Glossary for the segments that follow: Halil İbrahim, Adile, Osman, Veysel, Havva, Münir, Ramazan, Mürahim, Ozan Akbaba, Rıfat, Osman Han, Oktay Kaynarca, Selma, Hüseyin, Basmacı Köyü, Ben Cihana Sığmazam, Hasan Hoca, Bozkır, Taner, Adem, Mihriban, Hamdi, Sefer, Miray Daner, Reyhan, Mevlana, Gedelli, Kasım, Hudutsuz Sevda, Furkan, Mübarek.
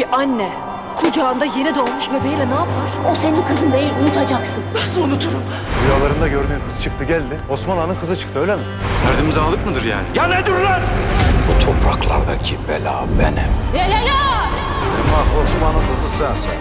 bir anne kucağında yeni doğmuş bebeğiyle ne yapar? O senin kızın değil, unutacaksın. Nasıl unuturum? Rüyalarında gördüğün kız çıktı geldi, Osman Han'ın kızı çıktı öyle mi? Derdimizi anladık mıdır yani? Ya ne dur lan! Bu topraklardaki bela benim. Celala! Demek Osman'ın kızı sensin.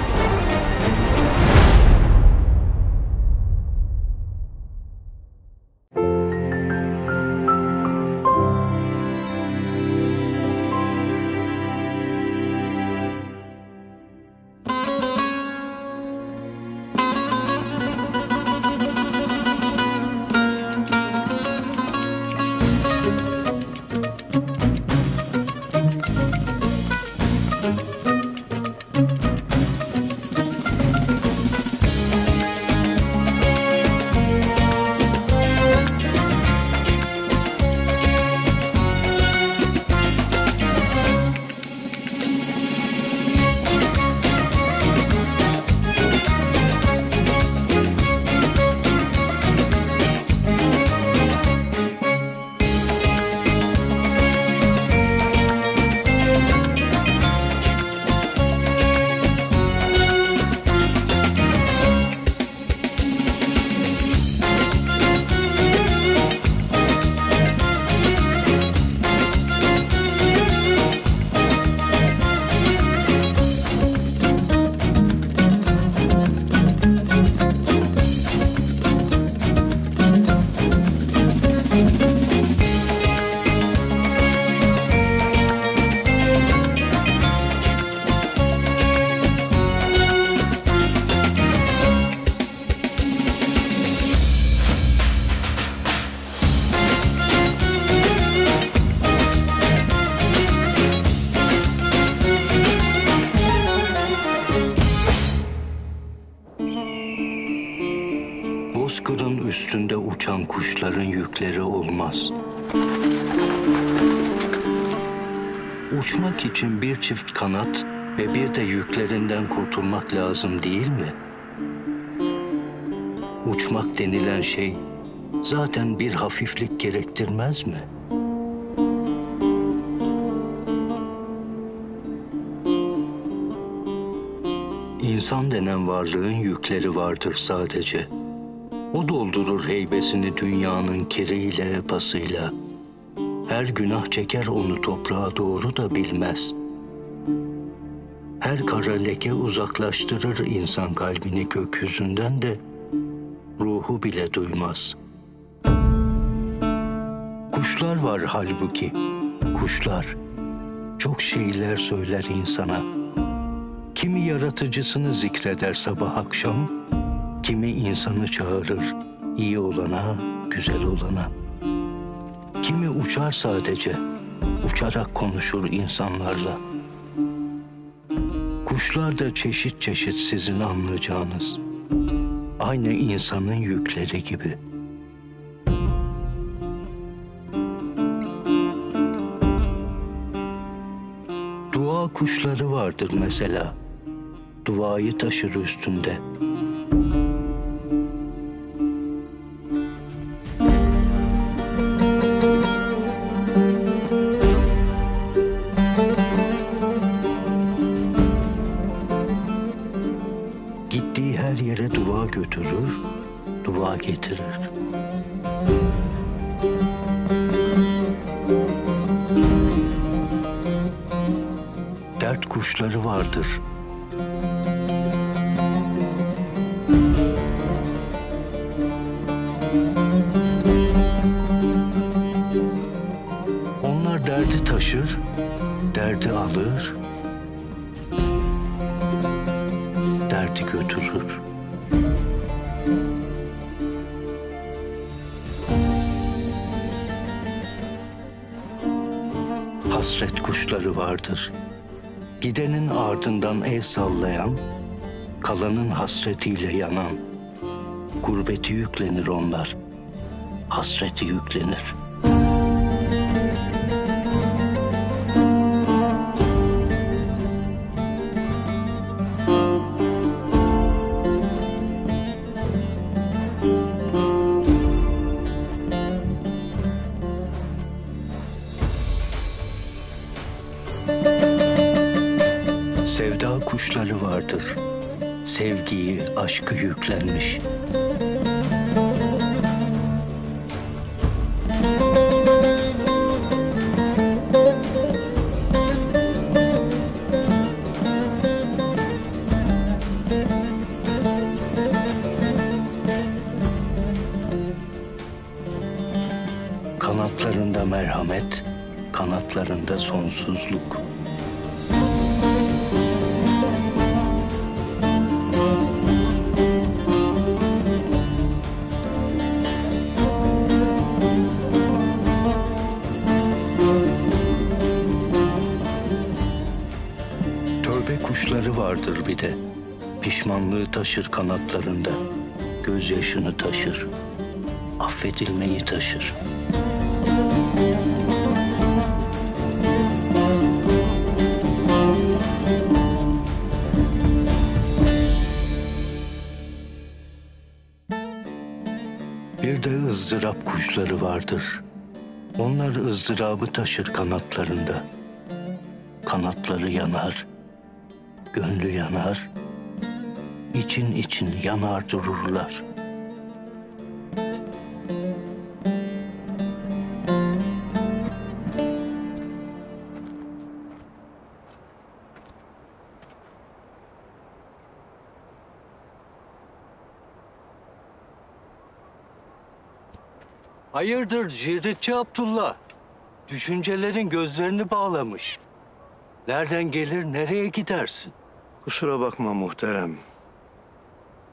Kuşların yükleri olmaz. Uçmak için bir çift kanat ve bir de yüklerinden kurtulmak lazım değil mi? Uçmak denilen şey zaten bir hafiflik gerektirmez mi? İnsan denen varlığın yükleri vardır sadece. O doldurur heybesini dünyanın kiriyle, pasıyla. Her günah çeker onu toprağa doğru da bilmez. Her kara leke uzaklaştırır insan kalbini gökyüzünden de ruhu bile duymaz. Kuşlar var halbuki, kuşlar. Çok şeyler söyler insana. Kimi yaratıcısını zikreder sabah akşam, kimi insanı çağırır, iyi olana, güzel olana. Kimi uçar sadece, uçarak konuşur insanlarla. Kuşlar da çeşit çeşit sizin anlayacağınız. Aynı insanın yükleri gibi. Dua kuşları vardır mesela. Duayı taşır üstünde. Kuşları vardır. Onlar derdi taşır, derdi alır, derdi götürür. Hasret kuşları vardır. Gidenin ardından el sallayan, kalanın hasretiyle yanan. Gurbeti yüklenir onlar, hasreti yüklenir. Sevda kuşları vardır, sevgiyi, aşkı yüklenmiş. Kanatlarında merhamet, kanatlarında sonsuzluk. Vardır bir de, pişmanlığı taşır kanatlarında, gözyaşını taşır, affedilmeyi taşır. Bir de ızdırap kuşları vardır, onlar ızdırabı taşır kanatlarında, kanatları yanar. Gönlü yanar, için için yanar dururlar. Hayırdır Ciritçi Abdullah? Düşüncelerin gözlerini bağlamış. Nereden gelir, nereye gidersin? Kusura bakma muhterem.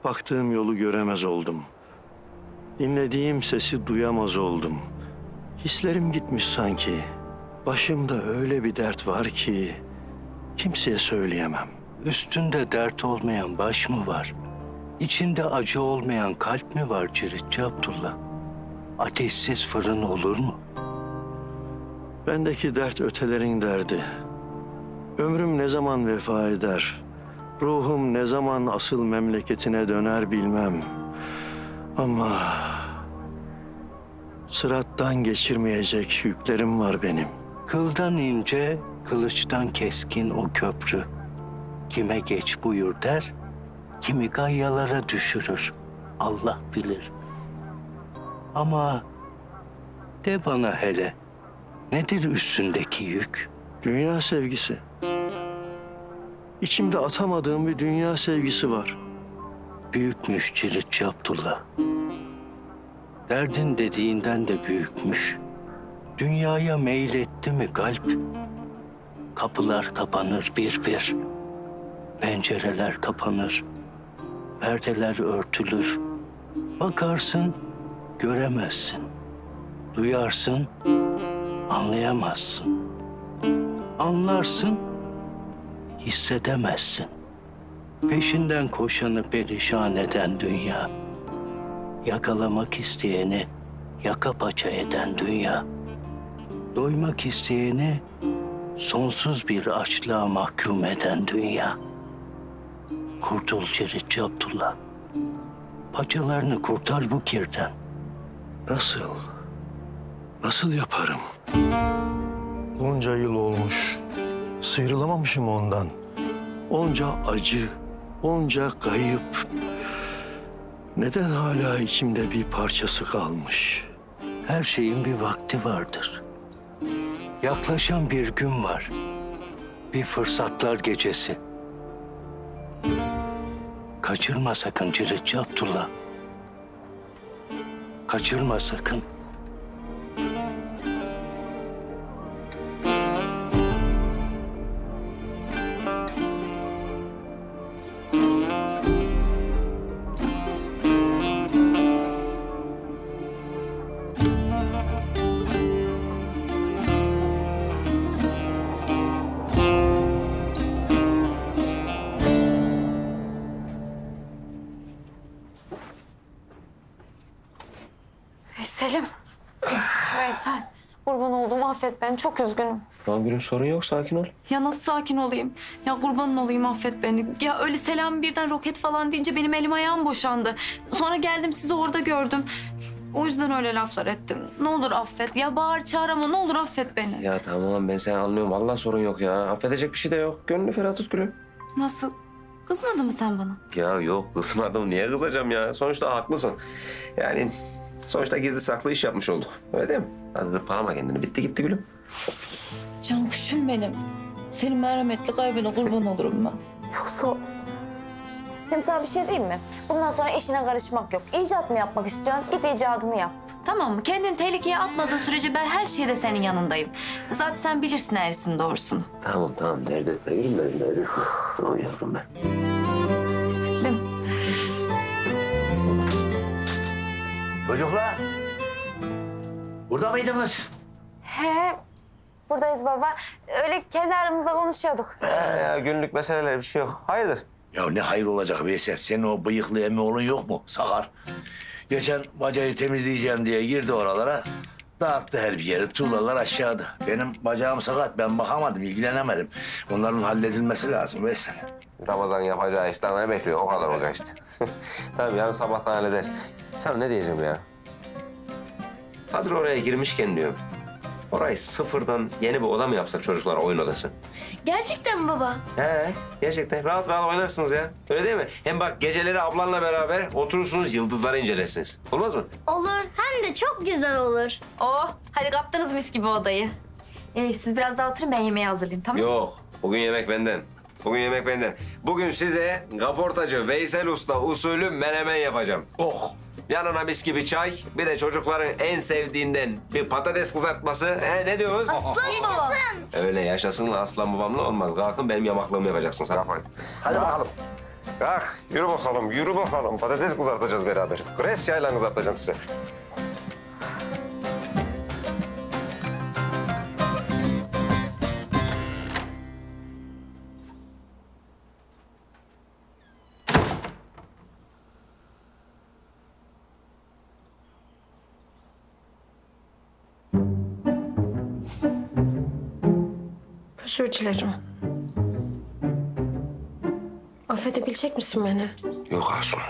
Baktığım yolu göremez oldum. Dinlediğim sesi duyamaz oldum. Hislerim gitmiş sanki. Başımda öyle bir dert var ki kimseye söyleyemem. Üstünde dert olmayan baş mı var? İçinde acı olmayan kalp mi var Ciritçi Abdullah? Ateşsiz fırın olur mu? Bendeki dert ötelerin derdi. Ömrüm ne zaman vefa eder? Ruhum ne zaman asıl memleketine döner bilmem. Ama sırattan geçirmeyecek yüklerim var benim. Kıldan ince, kılıçtan keskin o köprü. Kime geç buyur der, kimi gayyalara düşürür. Allah bilir. Ama de bana hele, nedir üstündeki yük? Dünya sevgisi. İçimde atamadığım bir dünya sevgisi var. Büyükmüş Ciritçi Abdullah. Derdin dediğinden de büyükmüş. Dünyaya meyletti mi kalp? Kapılar kapanır bir bir. Pencereler kapanır. Perdeler örtülür. Bakarsın, göremezsin. Duyarsın, anlayamazsın. Anlarsın, hissedemezsin. Peşinden koşanı perişan eden dünya. Yakalamak isteyeni yaka paça eden dünya. Doymak isteyeni sonsuz bir açlığa mahkum eden dünya. Kurtul Ciritçi Abdullah. Paçalarını kurtar bu kirden. Nasıl? Nasıl yaparım? Onca yıl olmuş, sıyrılamamışım ondan. Onca acı, onca kayıp. Neden hala içimde bir parçası kalmış? Her şeyin bir vakti vardır. Yaklaşan bir gün var. Bir fırsatlar gecesi. Kaçırma sakın Ciritçi Abdullah. Kaçırma sakın. Affet beni, çok üzgünüm. Lan gülüm, sorun yok, sakin ol. Ya nasıl sakin olayım? Ya kurbanın olayım, affet beni. Ya öyle selam birden roket falan deyince benim elim ayağım boşandı. Sonra geldim sizi orada gördüm. O yüzden öyle laflar ettim. Ne olur affet. Ya bağır çağır ama ne olur affet beni. Ya tamam, ben seni anlıyorum. Vallahi sorun yok ya. Affedecek bir şey de yok. Gönlünü ferah tut gülüm. Nasıl? Kızmadın mı sen bana? Ya yok, kızmadım. Niye kızacağım ya? Sonuçta haklısın. Yani sonuçta gizli saklı iş yapmış olduk. Öyle değil mi? Hadi hırpalama kendini. Bitti gitti gülüm. Can kuşum benim. Senin merhametli kaybına kurban olurum ben. Çok sağ ol. Hem sana bir şey diyeyim mi? Bundan sonra işine karışmak yok. İcat mı yapmak istiyorsun? Git icadını yap. Tamam mı? Kendini tehlikeye atmadığın sürece ben her şeyde senin yanındayım. Zaten sen bilirsin eğrisini doğrusunu. Tamam tamam. Dert etme. Gülüm benim. Dert etme. Tamam yavrum ben. Bismillah. Çocuklar. Burada mıydınız? He. Buradayız baba. Öyle kendi aramızda konuşuyorduk. Ya günlük meseleler bir şey yok. Hayırdır? Ya ne hayır olacak Veysel? Senin o bıyıklı emmi oğlun yok mu? Sakar. Geçen bacayı temizleyeceğim diye girdi oralara. Dağıttı her bir yeri. Tuğlalar aşağıda. Benim bacağım sakat. Ben bakamadım, ilgilenemedim. Onların halledilmesi lazım Veysel. Ramazan yapacağı işten ne bekliyor? O kadar olacak işte. Tabii yani sabahtan halleder. Sen ne diyeceğim ya? Hazır oraya girmişken diyorum. Orayı sıfırdan yeni bir oda mı yapsak çocuklara, oyun odası? Gerçekten mi baba? He, gerçekten. Rahat rahat oynarsınız ya. Öyle değil mi? Hem bak geceleri ablanla beraber oturursunuz, yıldızları incelersiniz. Olmaz mı? Olur. Hem de çok güzel olur. Oh, hadi kaptınız mis gibi odayı. Siz biraz daha oturun, ben yemeği hazırlayayım, tamam mı? Yok, bugün yemek benden. Bugün yemek benden. Bugün size kaportacı Veysel Usta usulü menemen yapacağım. Oh! Yanına mis gibi çay, bir de çocukların en sevdiğinden bir patates kızartması. Ne diyoruz? Aslan yaşasın! Öyle yaşasınla aslan babamla olmaz. Kalkın benim yamaklığımı yapacaksın. Sana bak. Hadi bakalım. Kalk, yürü bakalım, yürü bakalım. Patates kızartacağız beraber. Gres yayla kızartacağım size. Özür dilerim. Affedebilecek misin beni? Yok Asuman.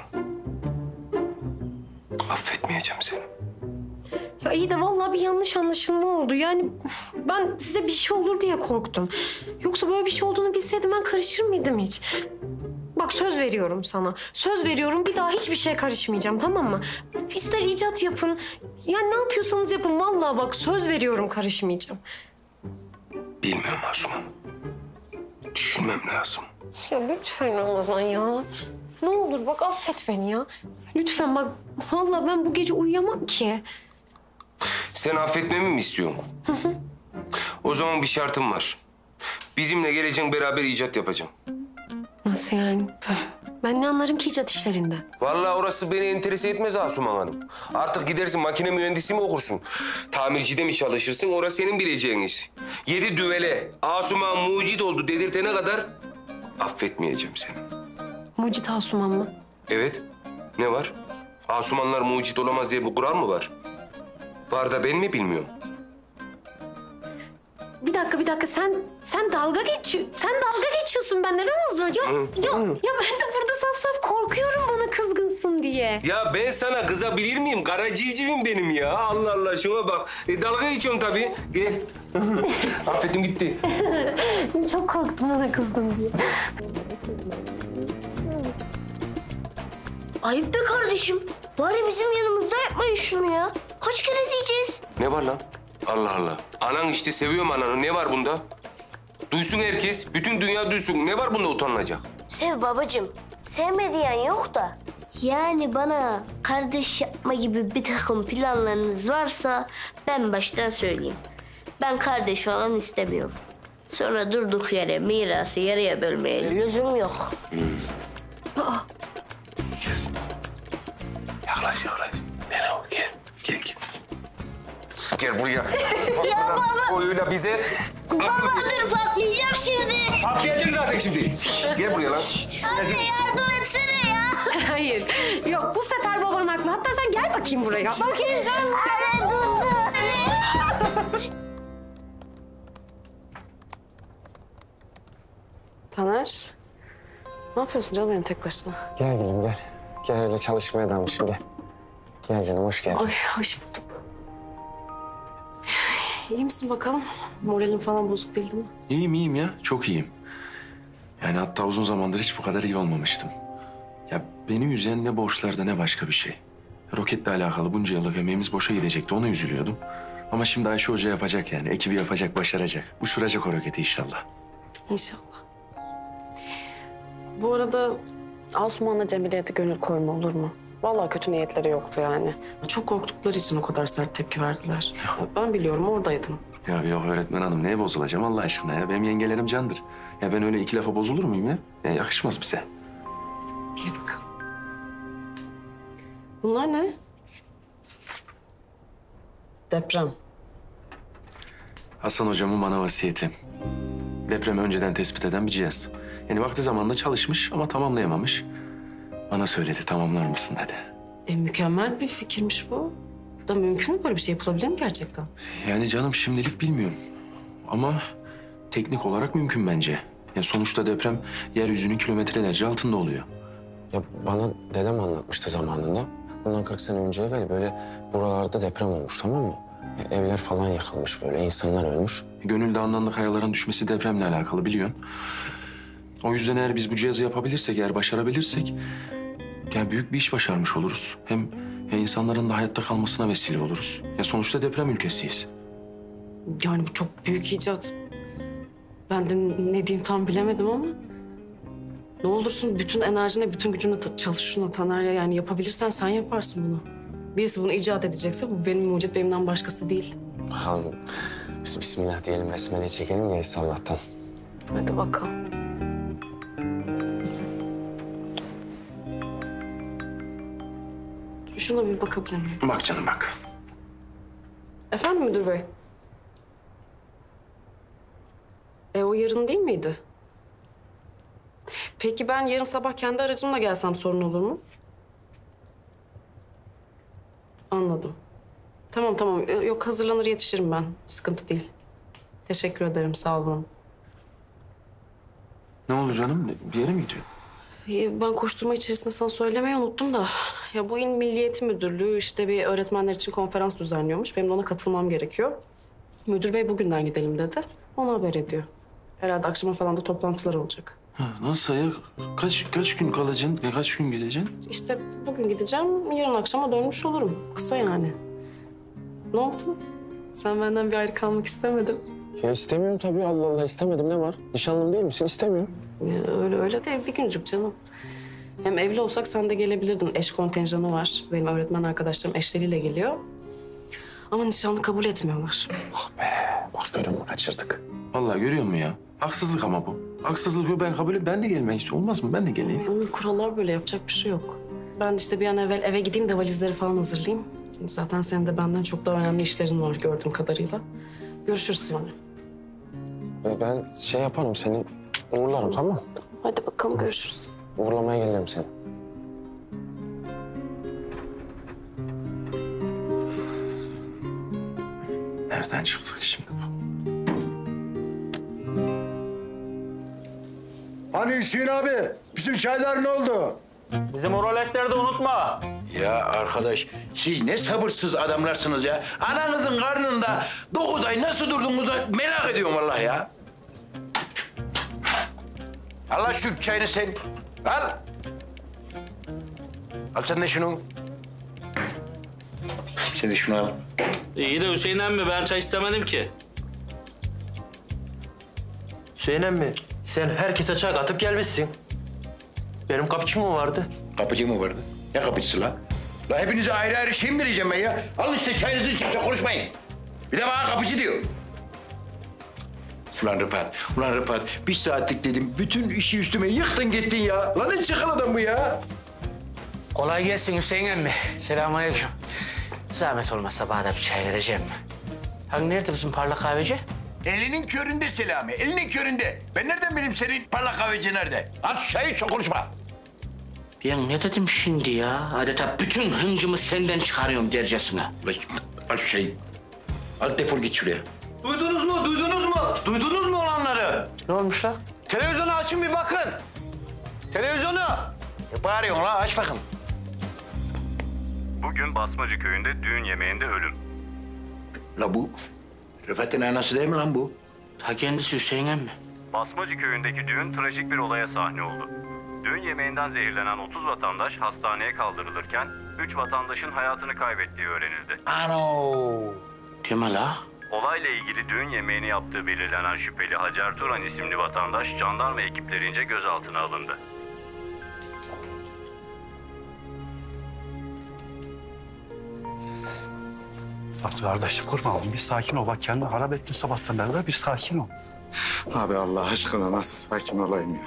Affetmeyeceğim seni. Ya iyi de vallahi bir yanlış anlaşılma oldu. Yani ben size bir şey olur diye korktum. Yoksa böyle bir şey olduğunu bilseydim ben karışır mıydım hiç? Bak söz veriyorum sana. Söz veriyorum, bir daha hiçbir şeye karışmayacağım, tamam mı? İster icat yapın. Yani ne yapıyorsanız yapın. Vallahi bak söz veriyorum, karışmayacağım. Bilmiyorum Asuman. Düşünmem lazım. Ya lütfen Ramazan ya. Ne olur bak affet beni ya. Lütfen bak. Vallahi ben bu gece uyuyamam ki. Sen affetmemi mi istiyorsun? Hı hı. O zaman bir şartım var. Bizimle geleceğin beraber icat yapacağım. Nasıl yani? Ben ne anlarım ki icat işlerinden? Vallahi orası beni enterese etmez Asuman Hanım. Artık gidersin makine mühendisi mi okursun? Tamircide mi çalışırsın? Orası senin bileceğin iş. Yedi düvele Asuman mucit oldu dedirtene kadar affetmeyeceğim seni. Mucit Asuman mı? Evet. Ne var? Asumanlar mucit olamaz diye bu kural mı var? Var da ben mi bilmiyorum? Bir dakika sen dalga geçiyorsun. Sen dalga geçiyorsun benden Ramazan. Ya ben de burada saf saf korkuyorum bana kızgınsın diye. Ya ben sana kızabilir miyim? Kara civcivim benim ya. Allah Allah şuna bak. Dalga geçiyorum tabii. Gel. Affetim gitti. Çok korktum bana kızdın diye. Ayıp be kardeşim. Bari bizim yanımızda yapmayın şunu ya. Kaç kere diyeceğiz? Ne var lan? Allah Allah. Anan işte, seviyorum ananı. Ne var bunda? Duysun herkes, bütün dünya duysun. Ne var bunda utanılacak? Sev babacığım. Sevmediğin yok da. Yani bana kardeş yapma gibi bir takım planlarınız varsa ben baştan söyleyeyim. Ben kardeş falan istemiyorum. Sonra durduk yere mirası yarıya bölmeye lüzum yok. Aa. Kes. Yaklaş. Beni o. Gel. Gel buraya. Ya baba. Oyuyla bize... Babadır patlayacağım şimdi. Patlayacak zaten şimdi. Gel buraya lan. Anne yardım etsene ya. Hayır. Yok bu sefer baban haklı. Hatta sen gel bakayım buraya. Bakayım sen. Anne durdu. Taner. Ne yapıyorsun canım benim tek başına? Gel gülüm gel. Gel öyle çalışmaya dalmışım gel. Gel canım hoş geldin. Ay hoş bulduk. İyi misin bakalım? Moralin falan bozuk değil mi? İyiyim ya. Çok iyiyim. Yani hatta uzun zamandır hiç bu kadar iyi olmamıştım. Ya beni üzen ne borçlarda ne başka bir şey. Roketle alakalı bunca yıllık emeğimiz boşa gidecekti, ona üzülüyordum. Ama şimdi Ayşe Hoca yapacak yani, ekibi yapacak, başaracak. Uçuracak o roketi inşallah. İnşallah. Bu arada Asuman'la Cemile'ye de gönül koyma, olur mu? Vallahi kötü niyetleri yoktu yani. Çok korktukları için o kadar sert tepki verdiler. Ya. Ben biliyorum, oradaydım. Ya yok öğretmen hanım, neye bozulacağım Allah aşkına ya? Benim yengelerim candır. Ya ben öyle iki lafa bozulur muyum ya? Ya yakışmaz bize. İyi bakalım. Bunlar ne? Deprem. Hasan hocamın bana vasiyeti. Depremi önceden tespit eden bir cihaz. Yani vakti zamanında çalışmış ama tamamlayamamış. Bana söyledi, tamamlar mısın dedi. Mükemmel bir fikirmiş bu. Da mümkün mü böyle bir şey, yapılabilir mi gerçekten? Yani canım şimdilik bilmiyorum. Ama teknik olarak mümkün bence. Yani sonuçta deprem yeryüzünün kilometrelerce altında oluyor. Ya bana dedem anlatmıştı zamanında. Bundan 40 sene önce evvel böyle buralarda deprem olmuş, tamam mı? Ya evler falan yakılmış böyle, insanlar ölmüş. Gönül Dağı'ndan da kayaların düşmesi depremle alakalı biliyorsun. O yüzden eğer biz bu cihazı yapabilirsek, eğer başarabilirsek... yani büyük bir iş başarmış oluruz. Hem insanların da hayatta kalmasına vesile oluruz. Ya sonuçta deprem ülkesiyiz. Yani bu çok büyük icat. Ben de ne diyeyim tam bilemedim ama... ne olursun bütün enerjine, bütün gücünle çalış şuna Taner ya. Yani yapabilirsen sen yaparsın bunu. Birisi bunu icat edecekse bu benim mucit benimden başkası değil. Bakalım. Bismillah diyelim, besmeleyi çekelim ya Allah'tan. Hadi bakalım. Şuna bir bakabilir miyim? Bak canım bak. Efendim müdür bey? O yarın değil miydi? Peki ben yarın sabah kendi aracımla gelsem sorun olur mu? Anladım. Tamam. Yok hazırlanır yetişirim ben. Sıkıntı değil. Teşekkür ederim, sağ olun. Ne oldu canım? Bir yere mi gidiyorsun? Ben koşturma içerisinde sana söylemeyi unuttum da... ya bu İl Milli Eğitim Müdürlüğü işte bir öğretmenler için konferans düzenliyormuş. Benim de ona katılmam gerekiyor. Müdür bey bugünden gidelim dedi. Ona haber ediyor. Herhalde akşama falan da toplantılar olacak. Ha, nasıl ya? Kaç gün kalacaksın? Kaç gün gideceksin? İşte bugün gideceğim. Yarın akşama dönmüş olurum. Kısa yani. Ne oldu? Sen benden bir ayrı kalmak istemedin. Ya istemiyorum tabii. Allah Allah, istemedim. Ne var? Nişanlım değil misin? İstemiyorum. Öyle de bir güncük canım. Hem evli olsak sen de gelebilirdin. Eş kontenjanı var. Benim öğretmen arkadaşlarım eşleriyle geliyor. Ama nişanlı kabul etmiyorlar. Ah be. Bak görüyor musun? Kaçırdık. Vallahi görüyor musun ya? Haksızlık ama bu. Haksızlık yok. Ben kabul et. Ben de gelmek istiyorum. Olmaz mı? Ben de geleyim. Ama kurallar böyle. Yapacak bir şey yok. Ben işte bir an evvel eve gideyim de valizleri falan hazırlayayım. Zaten senin de benden çok daha önemli işlerin var gördüğüm kadarıyla. Görüşürüz sonra. Ben şey yaparım seni. Uğurlarım, tamam mı? Hadi bakalım, görüşürüz. Uğurlamaya gelirim seni. Nereden çıktık şimdi? Hani Hüseyin abi, bizim çaylar ne oldu? Bizim o roletleri de unutma. Ya arkadaş, siz ne sabırsız adamlarsınız ya. Ananızın karnında 9 ay nasıl durdunuz merak ediyorum vallahi ya. Allah şu çayını sen. Al. Al sen de şunu. Sen de şunu al. İyi de Hüseyin emmi ben çay istemedim ki. Hüseyin emmi sen herkese çay atıp gelmişsin. Benim kapıcı mı vardı? Kapıcı mı vardı? Ne kapıcısı la? La hepinize ayrı ayrı şey mi vereceğim ben ya? Alın işte çayınızı için çok konuşmayın. Bir de bana kapıcı diyor. Ulan Rıfat, bir saatlik dedim. Bütün işi üstüme yıktın gittin ya. Lan ne çakal adam bu ya? Kolay gelsin Hüseyin emmi. Selamünaleyküm. Zahmet olmazsa bana da bir çay vereceğim. Hani nerede bizim parlak kahveci? Elinin köründe Selami, elinin köründe. Ben nereden bileyim senin parlak kahveci nerede? At şu çayı, çok konuşma. Ben ne dedim şimdi ya? Adeta bütün hıncımı senden çıkarıyorum dercesine. Al şu çayı. Al defol git şuraya. Duydunuz mu olanları? Ne olmuş lan? Televizyonu açın bir bakın. Televizyonu. Bağırıyorsun lan, aç bakın. Bugün Basmacı Köyü'nde düğün yemeğinde ölüm. La bu Rıfat'ın anası değil mi lan bu? Ta kendisi Hüseyin emmi. Basmacı Köyü'ndeki düğün trajik bir olaya sahne oldu. Düğün yemeğinden zehirlenen 30 vatandaş hastaneye kaldırılırken 3 vatandaşın hayatını kaybettiği öğrenildi. Ano! Deme la. Olayla ilgili düğün yemeğini yaptığı belirlenen şüpheli Hacer Turan isimli vatandaş jandarma ekiplerince gözaltına alındı. Fatih kardeşim kurma oğlum, bir sakin ol. Bak kendini harap ettin sabahtan beri, bir sakin ol. Abi Allah aşkına nasıl sakin olayım ya?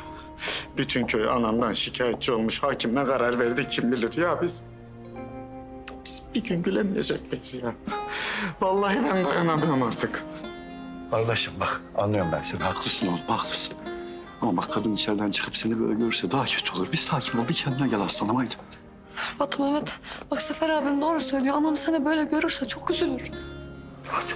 Bütün köy anamdan şikayetçi olmuş, hakim ne karar verdi kim bilir ya biz. Biz bir gün gülemeyecek miyiz ya? Vallahi ben dayanamıyorum artık. Kardeşim bak, anlıyorum ben seni. Haklısın oğlum, haklısın. Ama bak kadın içeriden çıkıp seni böyle görürse daha kötü olur. Bir sakin ol, bir kendine gel aslanım haydi. Batım evet. Bak Sefer abim doğru söylüyor. Anam seni böyle görürse çok üzülür. Hadi.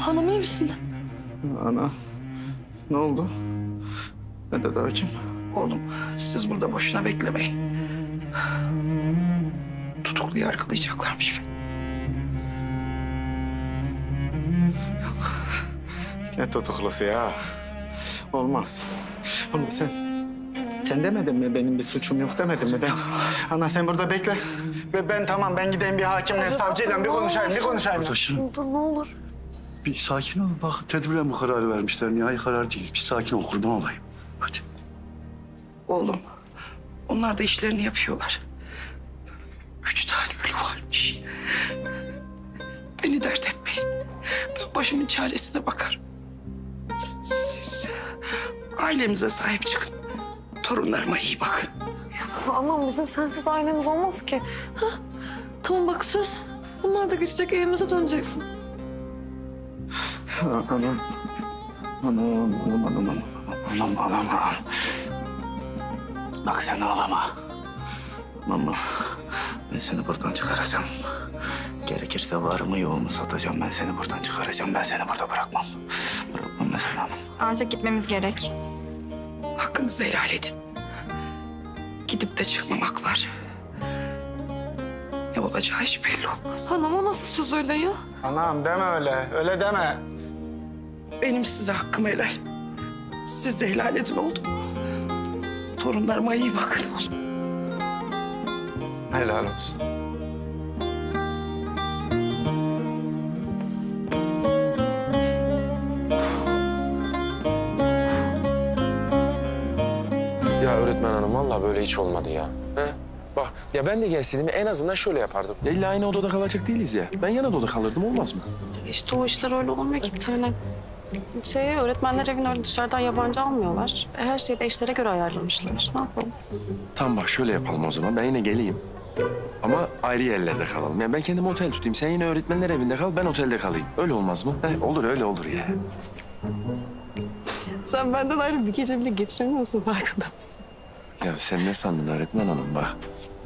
Hanım iyi misin? Ana, ne oldu? Ne dedi hakim? Oğlum, siz burada boşuna beklemeyin. Tutuklu yargılayacaklarmış beni. Ne tutuklusu ya? Olmaz. Oğlum sen demedin mi benim bir suçum yok demedin mi? Ana sen burada bekle. Ve ben gideyim bir hakimle, savcıyla bir konuşayım. Ne olur. Bir sakin ol. Bak tedbiren bu kararı vermişler. Nihai karar değil. Bir sakin ol. Kurban olayım. Hadi. Oğlum, onlar da işlerini yapıyorlar. 3 tane ölü varmış. Beni dert etmeyin. Ben başımın çaresine bakarım. Siz ailemize sahip çıkın. Torunlarıma iyi bakın. Ya anam bizim sensiz ailemiz olmaz ki. Ha? Tamam bak söz. Bunlar da geçecek. Evimize döneceksin. Anam. Bak sen ağlama. Mama, ben seni buradan çıkaracağım. Gerekirse varımı yoğumu satacağım. Ben seni buradan çıkaracağım. Ben seni burada bırakmam. Bırakmam ben seni anam. Artık gitmemiz gerek. Hakkınızı helal edin. Gidip de çıkmamak var. Ne olacağı hiç belli olmaz. Anam o nasıl söz öyle ya? Anam deme öyle, öyle deme. Benim size hakkım helal. Siz de helal edin oldu mu? Torunlarıma iyi bakın oğlum. Helal olsun. Ya öğretmen hanım vallahi böyle hiç olmadı ya. He? Bak ya ben de gelseydim en azından şöyle yapardım. Ya illa aynı odada kalacak değiliz ya. Ben yan odada kalırdım olmaz mı? İşte o işler öyle olmuyor ki bir tane. Öğretmenler evini öyle dışarıdan yabancı almıyorlar. Her şeyi de eşlere göre ayarlamışlar. Ne yapalım? Tamam bak şöyle yapalım o zaman. Ben yine geleyim. Ama ayrı yerlerde kalalım. Yani ben kendimi otel tutayım. Sen yine öğretmenler evinde kal, ben otelde kalayım. Öyle olmaz mı? Heh, olur öyle olur ya. Sen benden ayrı bir gece bile geçiremiyorsun farkında mısın? Ya sen ne sandın öğretmen hanım bak.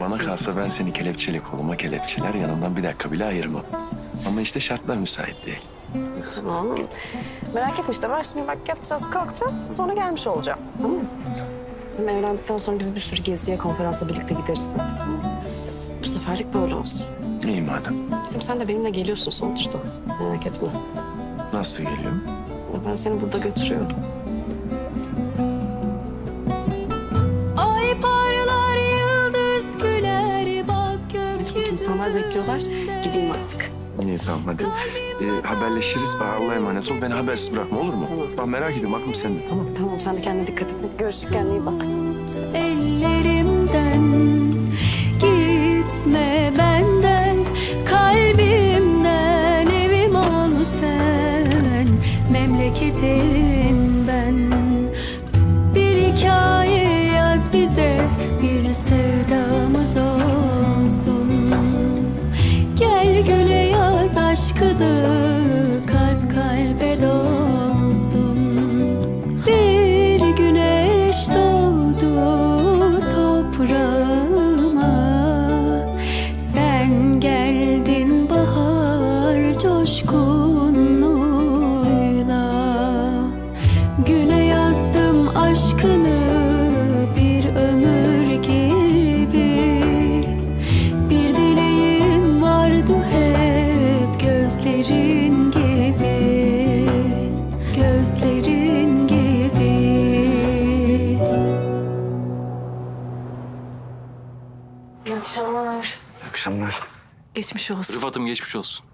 Bana kalsa ben seni kelepçeli koluma kelepçeler yanından bir dakika bile ayırmam. Ama işte şartlar müsait değil. Tamam. Merak etme işte ben şimdi bak yatacağız kalkacağız sonra gelmiş olacağım. Tamam mı? Hem evlendikten sonra biz bir sürü geziye konferansa birlikte gideriz. Tamam. Bu seferlik böyle olsun. İyi madem. Hem sen de benimle geliyorsun sonuçta. Merak etme. Nasıl geliyorum? Ben seni burada götürüyorum. İnsanlar bekliyorlar. Gideyim artık. İyi tamam hadi. Haberleşiriz. Allah'a emanet ol. Beni habersiz bırakma olur mu? Tamam. Ben merak ediyorum. Aklım sende tamam. Tamam sen de kendine dikkat et. Görüşürüz kendine iyi bak. Ellerimden gitme benden kalbimden evim ol sen memleketim ben bir hikaye yaz bize bir sevdamız ol. Güle yaz aşkıdır kalp kalbe dolsun. Bir güneş doğdu top İyi akşamlar. İyi akşamlar. Geçmiş olsun. Rıfat'ım geçmiş olsun.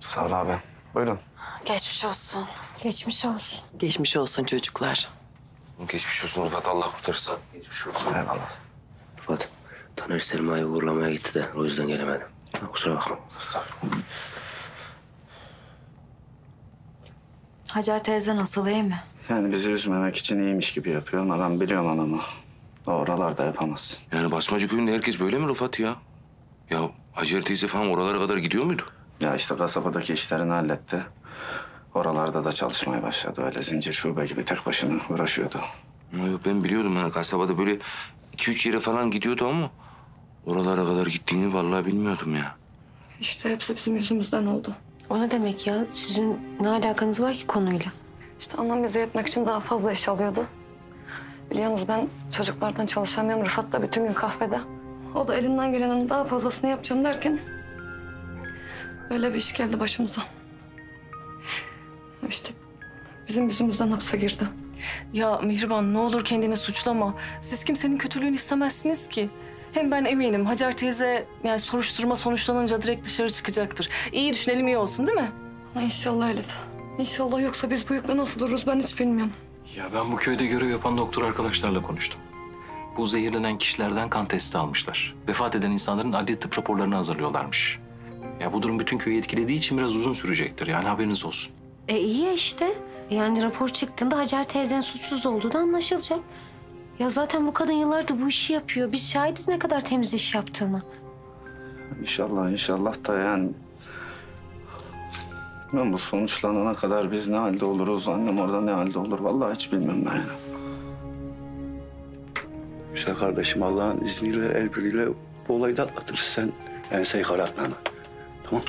Sağ ol abi. Buyurun. Geçmiş olsun. Geçmiş olsun. Geçmiş olsun çocuklar. Geçmiş olsun Rıfat, Allah kurtarırsa. Geçmiş olsun. Eyvallah. Rıfat, Taner Selma'yı uğurlamaya gitti de o yüzden gelemedim. Kusura bakma. Estağfurullah. Hacer teyze nasıl, iyi mi? Yani bizi üzmemek için iyiymiş gibi yapıyor ama ben biliyorum anamı. Oralarda yapamaz. Yani Basmacı Köyü'nde herkes böyle mi Rıfat ya? Ya Hacer teyze falan oralara kadar gidiyor muydu? Ya işte kasabadaki işlerini halletti. Oralarda da çalışmaya başladı. Öyle zincir şube gibi tek başına uğraşıyordu. Yok ben biliyordum ya, kasabada böyle 2-3 yere falan gidiyordu ama oralara kadar gittiğini vallahi bilmiyordum ya. İşte hepsi bizim yüzümüzden oldu. O ne demek ya? Sizin ne alakanız var ki konuyla? İşte annem bizi yetmek için daha fazla iş alıyordu. Biliyorsunuz ben çocuklardan çalışamıyorum. Rıfat da bütün gün kahvede. O da elinden gelenin daha fazlasını yapacağım derken öyle bir iş geldi başımıza. İşte bizim yüzümüzden hapse girdi. Ya Mihriban ne olur kendini suçlama. Siz kimsenin kötülüğünü istemezsiniz ki. Hem ben eminim Hacer teyze yani soruşturma sonuçlanınca direkt dışarı çıkacaktır. İyi düşünelim, iyi olsun değil mi? Ama inşallah Elif. İnşallah, yoksa biz bu yükle nasıl dururuz ben hiç bilmiyorum. Ya ben bu köyde görev yapan doktor arkadaşlarla konuştum. Bu zehirlenen kişilerden kan testi almışlar. Vefat eden insanların adli tıp raporlarını hazırlıyorlarmış. Ya bu durum bütün köyü etkilediği için biraz uzun sürecektir. Yani haberiniz olsun. E iyi işte. Yani rapor çıktığında Hacer teyzenin suçsuz olduğu da anlaşılacak. Ya zaten bu kadın yıllardır bu işi yapıyor. Biz şahidiz ne kadar temiz iş yaptığını. İnşallah, inşallah da yani... Ben bu sonuçlanana kadar biz ne halde oluruz, annem orada ne halde olur vallahi hiç bilmem ben. Güzel kardeşim, Allah'ın izniyle, el birliğiyle bu olayı da atlatırız. Sen enseyi karartma hemen. Tamam.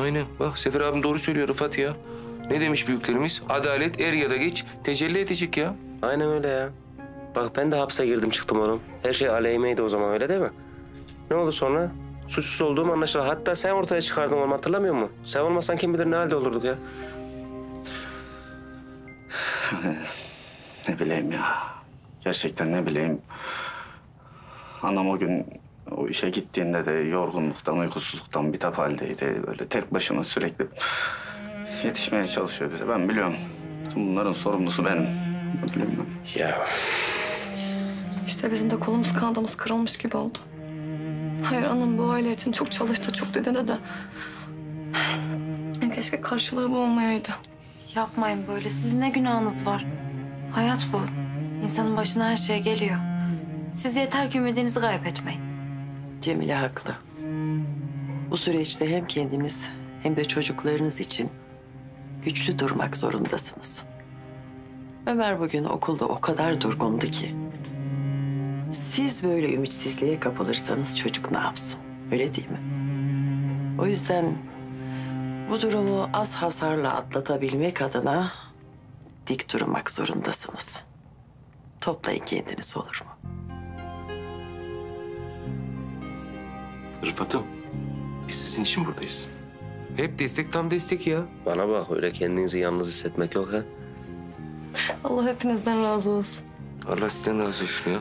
Aynen. Bak Sefer abim doğru söylüyor Rıfat ya. Ne demiş büyüklerimiz? Adalet er ya da geç tecelli edecek ya. Aynen öyle ya. Bak ben de hapse girdim çıktım oğlum. Her şey aleyhimeydi o zaman, öyle değil mi? Ne oldu sonra? Suçsuz olduğum anlaşıldı. Hatta sen ortaya çıkardın oğlum, hatırlamıyor musun? Sen olmasan kim bilir ne halde olurduk ya. Ne bileyim ya. Gerçekten ne bileyim. Anam o gün o işe gittiğinde de yorgunluktan, uykusuzluktan bitap haldeydi. Böyle tek başına sürekli yetişmeye çalışıyor bize. Ben biliyorum. Tüm bunların sorumlusu benim. Bilmiyorum. Ya. İşte bizim de kolumuz kanadımız kırılmış gibi oldu. Hayır annem bu aile için çok çalıştı, çok dedi de. Keşke karşılığı bu olmayaydı. Yapmayın böyle. Sizin ne günahınız var? Hayat bu. İnsanın başına her şey geliyor. Siz yeter ki ümidinizi kaybetmeyin. Cemile haklı. Bu süreçte hem kendiniz hem de çocuklarınız için güçlü durmak zorundasınız. Ömer bugün okulda o kadar durgundu ki. Siz böyle ümitsizliğe kapılırsanız çocuk ne yapsın? Öyle değil mi? O yüzden bu durumu az hasarla atlatabilmek adına dik durmak zorundasınız. Toplayın kendiniz, olur mu? Rıfat'ım, biz sizin için buradayız. Hep destek, tam destek ya. Bana bak, öyle kendinizi yalnız hissetmek yok ha. Allah hepinizden razı olsun. Allah sizden razı olsun ya.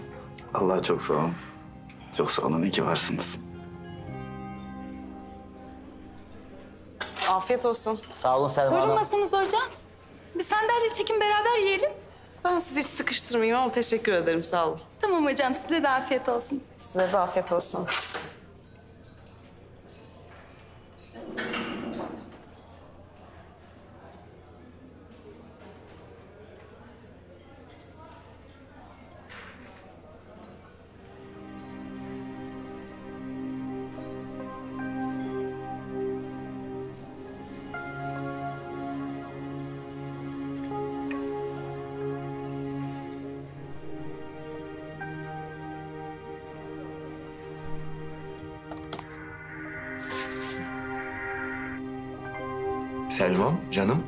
Allah çok sağ olun. Çok sağ olun, iyi ki varsınız. Afiyet olsun. Sağ olun Selma. Buyurun masanız hocam. Bir sandalye çekin, beraber yiyelim. Ben sizi hiç sıkıştırmayayım ama teşekkür ederim, sağ olun. Tamam hocam, size de afiyet olsun. Size de afiyet olsun. Selma'm, canım.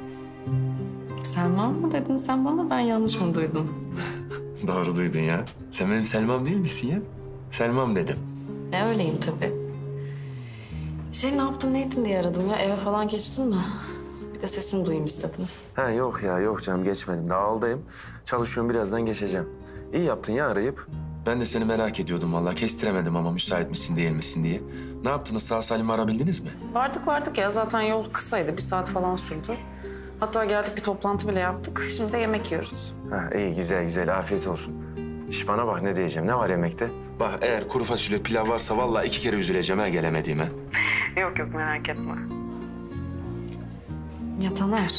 Selma'm mı dedin sen bana? Ben yanlış mı duydum? Doğru duydun ya. Sen benim Selma'm değil misin ya? Selma'm dedim. Ne öyleyim tabii. Ne yaptım, ne ettin diye aradım ya. Eve falan geçtin mi? Bir de sesini duyayım istedim. Ha yok ya, yok canım geçmedim. Daha aldayım. Çalışıyorum, birazdan geçeceğim. İyi yaptın ya arayıp. Ben de seni merak ediyordum vallahi. Kestiremedim ama müsait misin değil misin diye. Ne yaptınız? Sağ salim arabildiniz mi? Vardık ya. Zaten yol kısaydı. 1 saat falan sürdü. Hatta geldik bir toplantı bile yaptık. Şimdi de yemek yiyoruz. Ha, iyi güzel. Afiyet olsun. İş bana bak ne diyeceğim. Ne var yemekte? Bak eğer kuru fasulye pilav varsa vallahi 2 kere üzüleceğim ha gelemediğime. Yok merak etme. Ya Taner.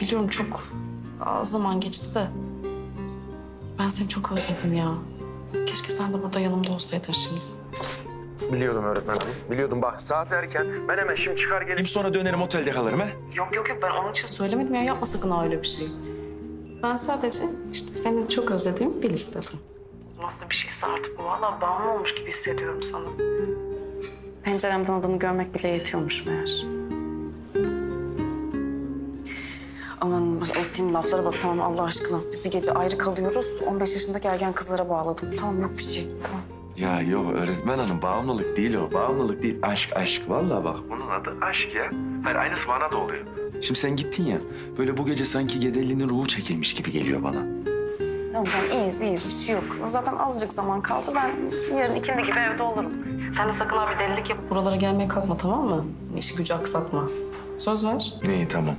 Biliyorum çok az zaman geçti de. Ben seni çok özledim ya. Keşke sen de burada yanımda olsaydın şimdi. Biliyordum öğretmenim. Biliyordum bak saat erken. Ben hemen şimdi çıkar geleyim sonra dönerim otelde kalırım ha. Yok ben onun için söylemedim ya. Yapma sakın öyle bir şey. Ben sadece işte seni çok özlediğimi bil istedim. Nasıl bir şeyse artık bu. Vallahi bağımlı olmuş gibi hissediyorum sana. Penceremden odunu görmek bile yetiyormuş meğer. Aman ettiğim laflara bak tamam Allah aşkına. Bir gece ayrı kalıyoruz. 15 yaşındaki ergen kızlara bağladım. Tamam yok bir şey tamam. Ya yok öğretmen hanım bağımlılık değil o. Bağımlılık değil aşk. Vallahi bak bunun adı aşk ya. Hayır aynısı bana da oluyor. Şimdi sen gittin ya böyle bu gece sanki Gedelli'nin ruhu çekilmiş gibi geliyor bana. Tamam iyiyiz bir şey yok. Zaten azıcık zaman kaldı ben yarın 2'de gibi evde olurum. Sen de sakın abi delilik yapıp buralara gelmeye kalkma tamam mı? İşi gücü aksatma. Söz ver. İyi tamam.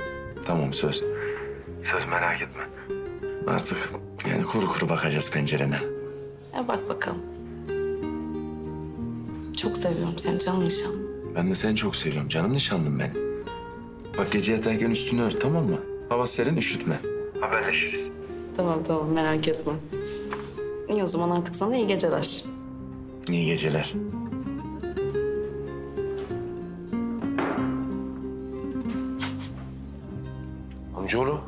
Tamam söz. Söz merak etme. Artık yani kuru bakacağız pencerene. Ya bak bakalım. Çok seviyorum seni canım nişanlım. Ben de seni çok seviyorum canım nişanlım benim. Bak gece yatarken üstünü ört tamam mı? Hava serin üşütme. Haberleşiriz. Tamam merak etme. İyi o zaman artık sana iyi geceler. İyi geceler. Amcaoğlu.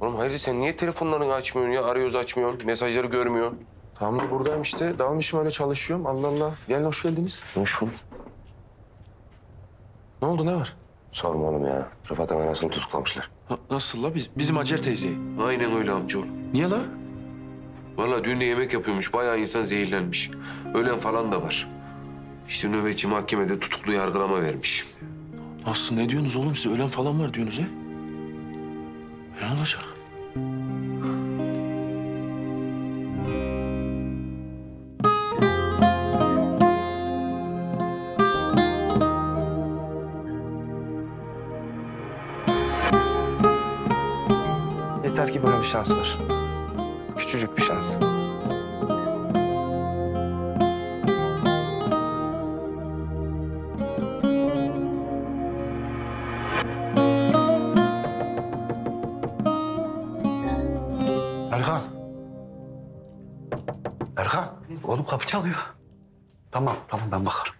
Oğlum hayırdır sen niye telefonlarını açmıyorsun ya? Arıyoruz açmıyorsun, mesajları görmüyorsun. Tamam da buradayım işte. Dalmışım öyle çalışıyorum. Allah. Gelin hoş geldiniz. Hoş bulduk. Ne oldu ne var? Sorma oğlum ya. Rıfat'ın anasını tutuklamışlar. Nasıl la? Bizim Hacer teyzeyi. Aynen öyle amcaoğlu. Niye la? Vallahi dün de yemek yapıyormuş. Bayağı insan zehirlenmiş. Ölen falan da var. İşte nöbetçi mahkemede tutuklu yargılama vermiş. Aslı ne diyorsunuz oğlum siz? Ölen falan var diyorsunuz he? Ne olacak? Yeter ki böyle bir şans var. Küçücük bir şans. Erkan, oğlum kapı çalıyor. Tamam ben bakarım.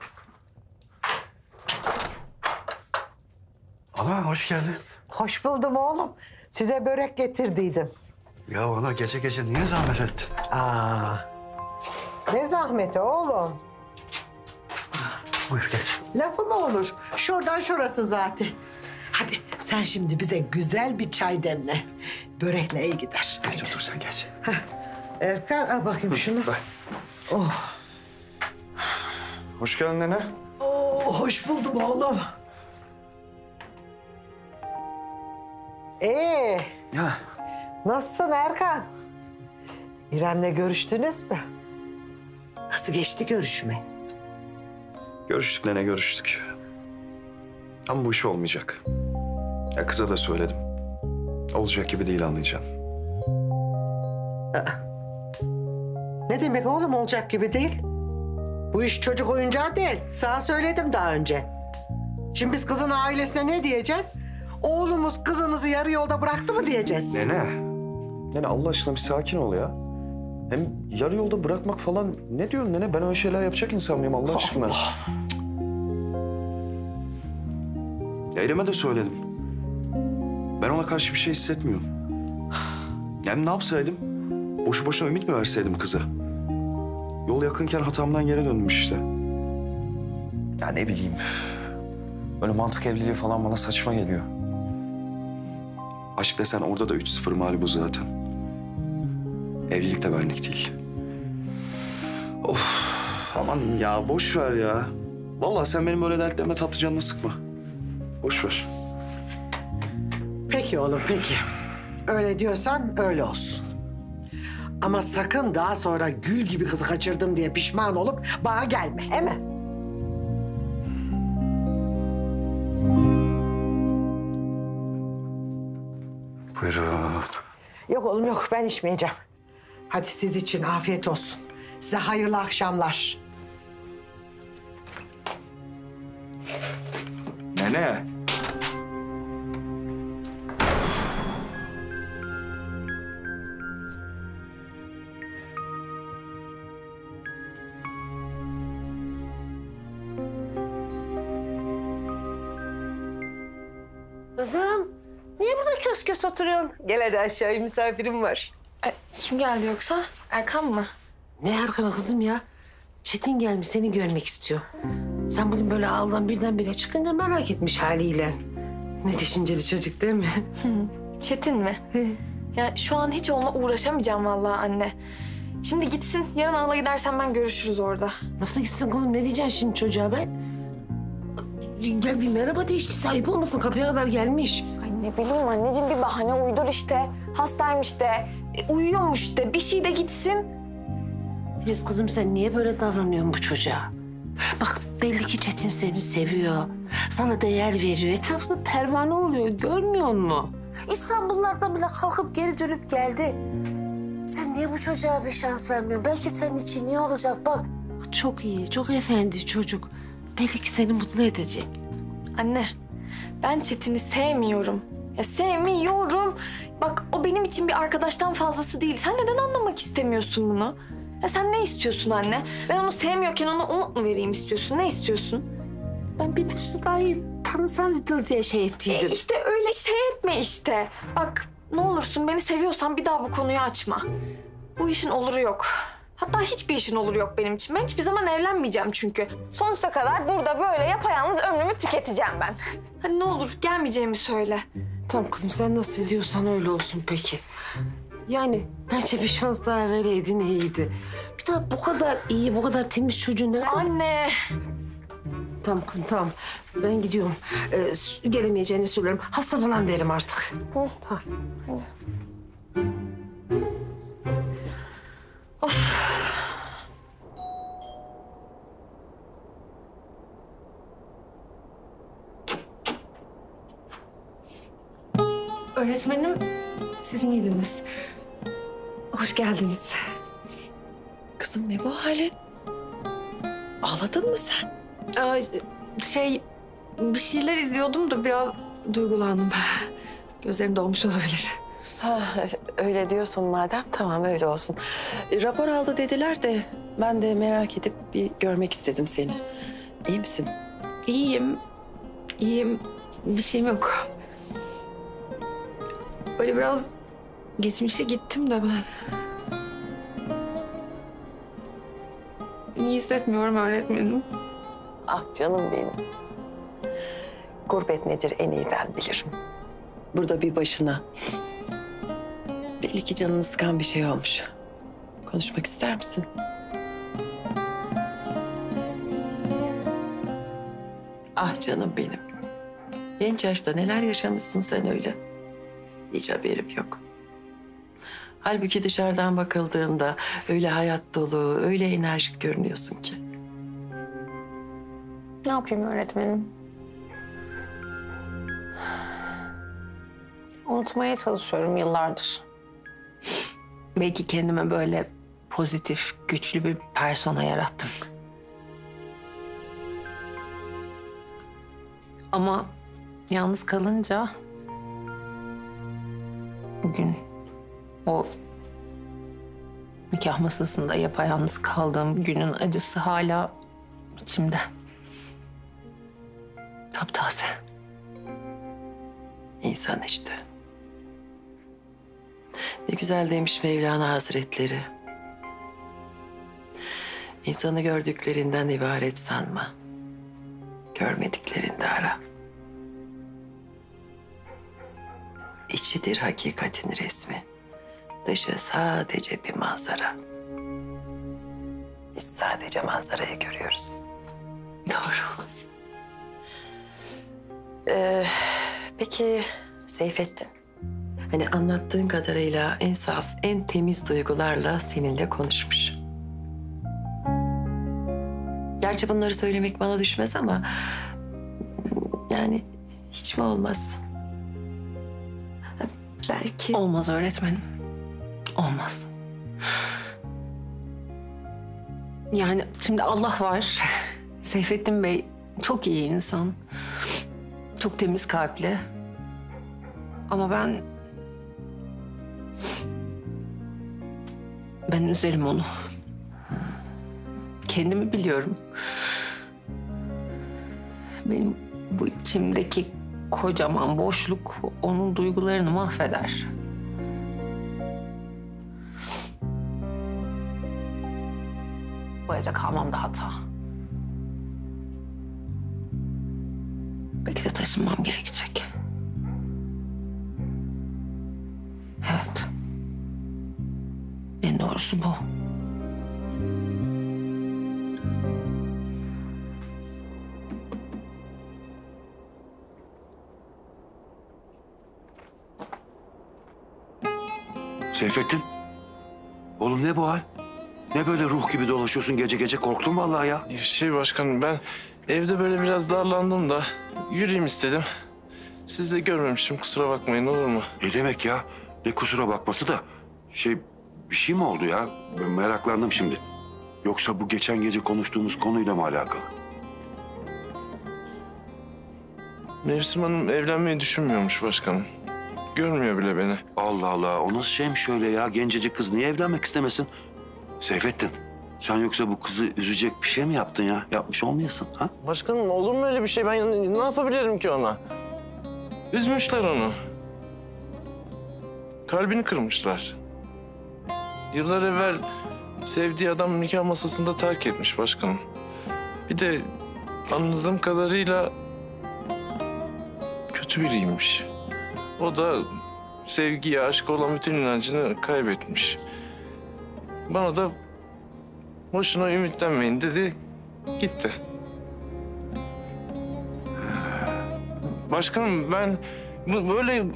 Ana hoş geldin. Hoş buldum oğlum. Size börek getirdiydim. Ya ana gece niye zahmet ettin? Aa, ne zahmeti oğlum? Buyur geç. Lafı mı olur? Şuradan şurası zaten. Hadi sen şimdi bize güzel bir çay demle. Börekle iyi gider. Geç otur sen geç. Heh. Erkan al bakayım şunu. Oh. Hoş geldin nene. Oo, hoş buldum oğlum. Ya. Nasılsın Erkan? İrem'le görüştünüz mü? Nasıl geçti görüşme? Görüştük. Ama bu iş olmayacak. Ya kıza da söyledim. Olacak gibi değil anlayacağım. Ne demek oğlum olacak gibi değil? Bu iş çocuk oyuncağı değil. Sana söyledim daha önce. Şimdi biz kızın ailesine ne diyeceğiz? Oğlumuz kızınızı yarı yolda bıraktı mı diyeceğiz? Nene Allah aşkına bir sakin ol ya. Hem yarı yolda bırakmak falan ne diyorsun nene? Ben öyle şeyler yapacak insan mıyım Allah aşkına? Ya İrem'e de söyledim. Ben ona karşı bir şey hissetmiyorum. Yani ne yapsaydım? Boşu boşuna ümit mi verseydim kıza? Yol yakınken hatamdan geri döndüm işte. Ya ne bileyim. Böyle mantık evliliği falan bana saçma geliyor. Aşk desen orada da 3-0 mağlubu zaten. Evlilik de benlik değil. Of aman ya boş ver ya. Vallahi sen benim böyle dertlerime tatlı canını sıkma. Boş ver. Peki oğlum peki. Öyle diyorsan öyle olsun. Ama sakın daha sonra gül gibi kızı kaçırdım diye pişman olup bana gelme, hemen. Buyurun. Yok oğlum yok, ben içmeyeceğim. Hadi siz için afiyet olsun. Size hayırlı akşamlar. Nene. Kızım, niye burada kös kös oturuyorsun? Gel hadi aşağıya, misafirim var. Kim geldi yoksa? Erkan mı? Ne Erkan'ı kızım ya? Çetin gelmiş, seni görmek istiyor. Sen bugün böyle ağıldan birdenbire çıkınca merak etmiş haliyle. Ne düşünceli çocuk değil mi? Çetin mi? Ya şu an hiç onunla uğraşamayacağım vallahi anne. Şimdi gitsin, yarın ağla gidersen ben görüşürüz orada. Nasıl gitsin kızım? Ne diyeceksin şimdi çocuğa ben? Gel bir merhaba de, hiç sahip olmasın, kapıya kadar gelmiş. Ay ne bileyim anneciğim, bir bahane uydur işte. Hastaymış de, uyuyormuş de, bir şey de gitsin. Filiz kızım, sen niye böyle davranıyorsun bu çocuğa? Bak belli ki Çetin seni seviyor, sana değer veriyor, etrafında pervane oluyor, görmüyor musun? İstanbullardan bile kalkıp geri dönüp geldi. Sen niye bu çocuğa bir şans vermiyorsun? Belki senin için iyi olacak bak. Çok iyi, çok efendi çocuk. Belki ki seni mutlu edecek. Anne, ben Çetin'i sevmiyorum. Ya sevmiyorum. Bak o benim için bir arkadaştan fazlası değil. Sen neden anlamak istemiyorsun bunu? Ya sen ne istiyorsun anne? Ben onu sevmiyorken ona umut mu vereyim istiyorsun? Ne istiyorsun? Ben birbirimizi daha iyi tanısaydınız diye şey ettiydim. İşte öyle şey etme işte. Bak ne olursun, beni seviyorsan bir daha bu konuyu açma. Bu işin oluru yok. Hatta hiçbir işin oluru yok benim için. Ben hiçbir zaman evlenmeyeceğim çünkü. Sonsuza kadar burada böyle yapayalnız ömrümü tüketeceğim ben. Hani ne olur gelmeyeceğimi söyle. Tamam kızım, sen nasıl ediyorsan öyle olsun peki. Yani bence bir şans daha vereydin iyiydi. Bir daha bu kadar iyi, bu kadar temiz çocuğun... Anne! Tamam kızım tamam. Ben gidiyorum. Gelemeyeceğini söylerim. Hasta falan derim artık. Hı. Ha. Hadi. Of! Öğretmenim, siz miydiniz? Hoş geldiniz. Kızım ne bu hali? Ağladın mı sen? Bir şeyler izliyordum da biraz duygulandım. Gözlerim dolmuş olabilir. Ha, öyle diyorsun madem, tamam öyle olsun. Rapor aldı dediler de ben de merak edip bir görmek istedim seni. İyi misin? İyiyim, iyiyim. Bir şeyim yok. Böyle biraz geçmişe gittim de ben. İyi hissetmiyorum öğretmenim. Ah canım benim. Gurbet nedir en iyi ben bilirim. Burada bir başına. Belli ki canını sıkan bir şey olmuş. Konuşmak ister misin? Ah canım benim. Genç yaşta neler yaşamışsın sen öyle. Hiç haberim yok. Halbuki dışarıdan bakıldığında öyle hayat dolu, öyle enerjik görünüyorsun ki. Ne yapayım öğretmenim? Unutmaya çalışıyorum yıllardır. Belki kendime böyle pozitif, güçlü bir persona yarattım. Ama yalnız kalınca... Bugün o nikah masasında yapayalnız kaldığım günün acısı hala içimde. Taptaze. İnsan işte. Ne güzel demiş Mevlana Hazretleri. İnsanı gördüklerinden ibaret sanma. Görmediklerinde ara. İçidir hakikatin resmi. Dışı sadece bir manzara. Biz sadece manzarayı görüyoruz. Doğru. Peki Seyfettin? Hani anlattığın kadarıyla en saf, en temiz duygularla seninle konuşmuş. Gerçi bunları söylemek bana düşmez ama... yani hiç mi olmaz? Belki... Olmaz öğretmenim. Olmaz. Yani şimdi Allah var. Seyfettin Bey çok iyi insan. Çok temiz kalpli. Ama ben üzerim onu. Kendimi biliyorum. Benim bu içimdeki kocaman boşluk onun duygularını mahveder. Bu evde kalmam da hata. Belki de taşınmam gerekecek. Evet. En doğrusu bu. Seyfettin, oğlum ne bu hal? Ne böyle ruh gibi dolaşıyorsun gece gece? Korktum vallahi ya. Şey başkanım, ben evde böyle biraz darlandım da yürüyeyim istedim. Siz de görmemiştim, kusura bakmayın, olur mu? Ne demek ya? Ne kusura bakması da? Bir şey mi oldu ya? Ben meraklandım şimdi. Yoksa bu geçen gece konuştuğumuz konuyla mı alakalı? Mevsim Hanım evlenmeyi düşünmüyormuş başkanım. Görmüyor bile beni. Allah Allah, o nasıl şeymiş öyle ya? Gencecik kız niye evlenmek istemesin? Seyfettin, sen yoksa bu kızı üzecek bir şey mi yaptın ya? Yapmış olmayasın, ha? Başkanım, olur mu öyle bir şey? Ben ne yapabilirim ki ona? Üzmüşler onu. Kalbini kırmışlar. Yıllar evvel sevdiği adam nikah masasında terk etmiş başkanım. Bir de anladığım kadarıyla kötü biriymiş. O da sevgiye, aşka olan bütün inancını kaybetmiş. Bana da boşuna ümitlenmeyin dedi, gitti. Başkanım, ben böyle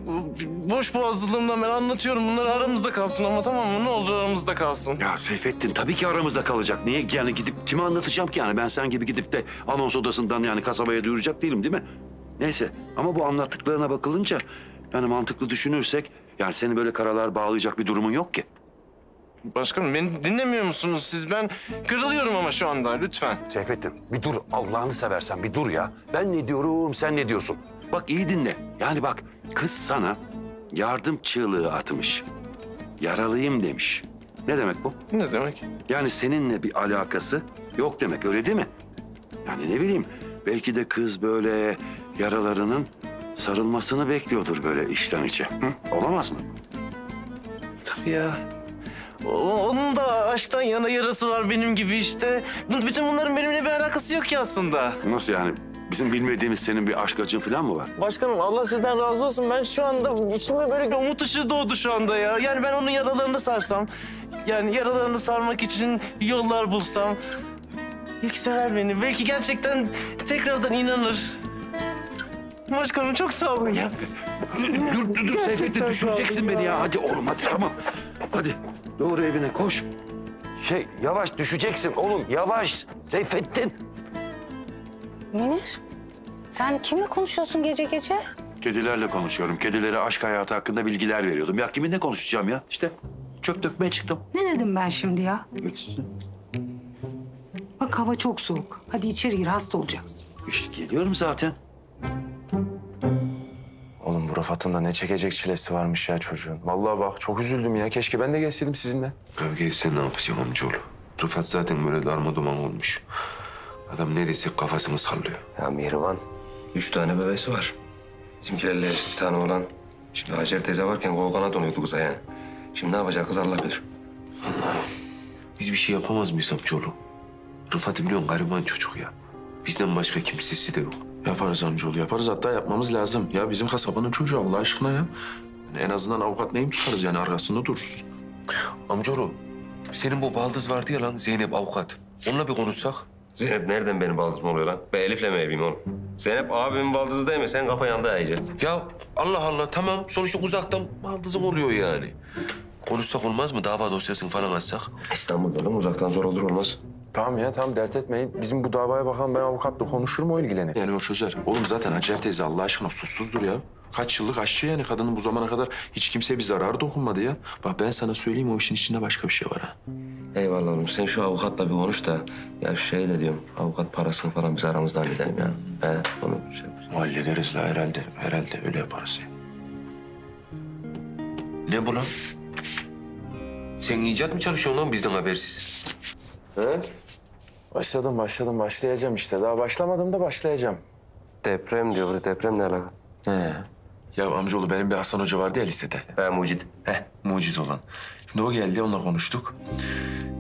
boş boğazlılığımdan ben anlatıyorum. Bunlar aramızda kalsın ama, tamam mı? Ne olur aramızda kalsın. Ya Seyfettin, tabii ki aramızda kalacak. Niye yani gidip kime anlatacağım ki yani? Ben sen gibi gidip de anons odasından yani kasabaya duyuracak değilim, değil mi? Neyse, ama bu anlattıklarına bakılınca yani mantıklı düşünürsek yani seni böyle karalar bağlayacak bir durumun yok ki. Başkanım, beni dinlemiyor musunuz siz? Ben kırılıyorum ama şu anda, lütfen. Seyfettin, bir dur, Allah'ını seversen bir dur ya. Ben ne diyorum, sen ne diyorsun? Bak iyi dinle. Yani bak, kız sana yardım çığlığı atmış. Yaralıyım demiş. Ne demek bu? Ne demek? Yani seninle bir alakası yok demek, öyle değil mi? Yani ne bileyim, belki de kız böyle yaralarının sarılmasını bekliyordur böyle içten içe. Hı? Olamaz mı? Tabii ya. Onun da aşktan yana yarası var benim gibi işte. Bütün bunların benimle bir alakası yok ki aslında. Nasıl yani? Bizim bilmediğimiz senin bir aşk acın falan mı var? Başkanım, Allah sizden razı olsun. Ben şu anda içimde böyle bir umut ışığı doğdu şu anda ya. Yani ben onun yaralarını sarsam, yani yaralarını sarmak için yollar bulsam... belki sever beni, belki gerçekten tekrardan inanır. Başkanım, çok sağ olun ya. Dur Seyfettin, düşüreceksin beni ya. Hadi oğlum, hadi tamam. Hadi doğru evine koş. Yavaş düşeceksin oğlum, yavaş Seyfettin. Münir, sen kimle konuşuyorsun gece gece? Kedilerle konuşuyorum. Kedilere aşk hayatı hakkında bilgiler veriyordum. Ya kiminle konuşacağım ya? İşte çöp dökmeye çıktım. Ne dedim ben şimdi ya? Bak hava çok soğuk. Hadi içeri gir, hasta olacaksın. Geliyorum zaten. Oğlum bu Rıfat'ın da ne çekecek çilesi varmış ya çocuğun. Vallahi bak çok üzüldüm ya. Keşke ben de gelseydim sizinle. Kavgayı sen ne yapacaksın amcaoğlu? Rıfat zaten böyle darma duman olmuş. Adam ne desek kafasını sallıyor. Ya Mihriban, 3 tane bebesi var. Bizimkilerle 1 tane olan. Şimdi Hacer teyze varken Golgan'a donuyordu kıza yani. Şimdi ne yapacak kız Allah bilir. Allah'ım. Biz bir şey yapamaz mıyız amcaoğlu? Rıfat'ı biliyorsun, gariban çocuk ya. Bizden başka kimsesi de yok. Yaparız amcaoğlu, yaparız. Hatta yapmamız lazım. Ya bizim kasabanın çocuğu Allah aşkına ya. Yani en azından avukat neyim tutarız yani, arkasında dururuz. Amcaoğlu, senin bu baldız vardı ya lan, Zeynep avukat. Onunla bir konuşsak. Zeynep nereden benim baldızım oluyor lan? Ben Elif'le mi evliyim oğlum? Zeynep abimin baldızı değil mi? Sen kafa yandı iyice. Ya Allah Allah tamam. Sonuçta uzaktan baldızım oluyor yani. Konuşsak olmaz mı? Dava dosyasını falan açsak. İstanbul'da oğlum uzaktan zor olur olmaz. Tamam ya tamam dert etmeyin. Bizim bu davaya bakan ben avukatla konuşurum o ilgilenir. Yani o çözer. Oğlum zaten Hacer teyze Allah aşkına susuzdur ya. Kaç yıllık aşçı yani kadının bu zamana kadar hiç kimseye bir zararı dokunmadı ya. Bak ben sana söyleyeyim o işin içinde başka bir şey var ha. Eyvallah oğlum sen şu avukatla bir konuş da ya şey de diyorum avukat parasını falan biz aramızdan halledelim ya. He onu şey yapacağız. Hallederiz la herhalde. Herhalde öyle yaparız ya. Ne bu lan? Sen icat mı çalışıyorsun lan bizden habersiz? He? Başladım. Başlayacağım işte. Daha başlamadım da başlayacağım. Deprem diyor. Depremle alakalı. He. Ya amcaoğlu benim bir Hasan Hoca vardı ya lisede. He, Mucit. Heh, Mucit olan. Şimdi o geldi, onunla konuştuk.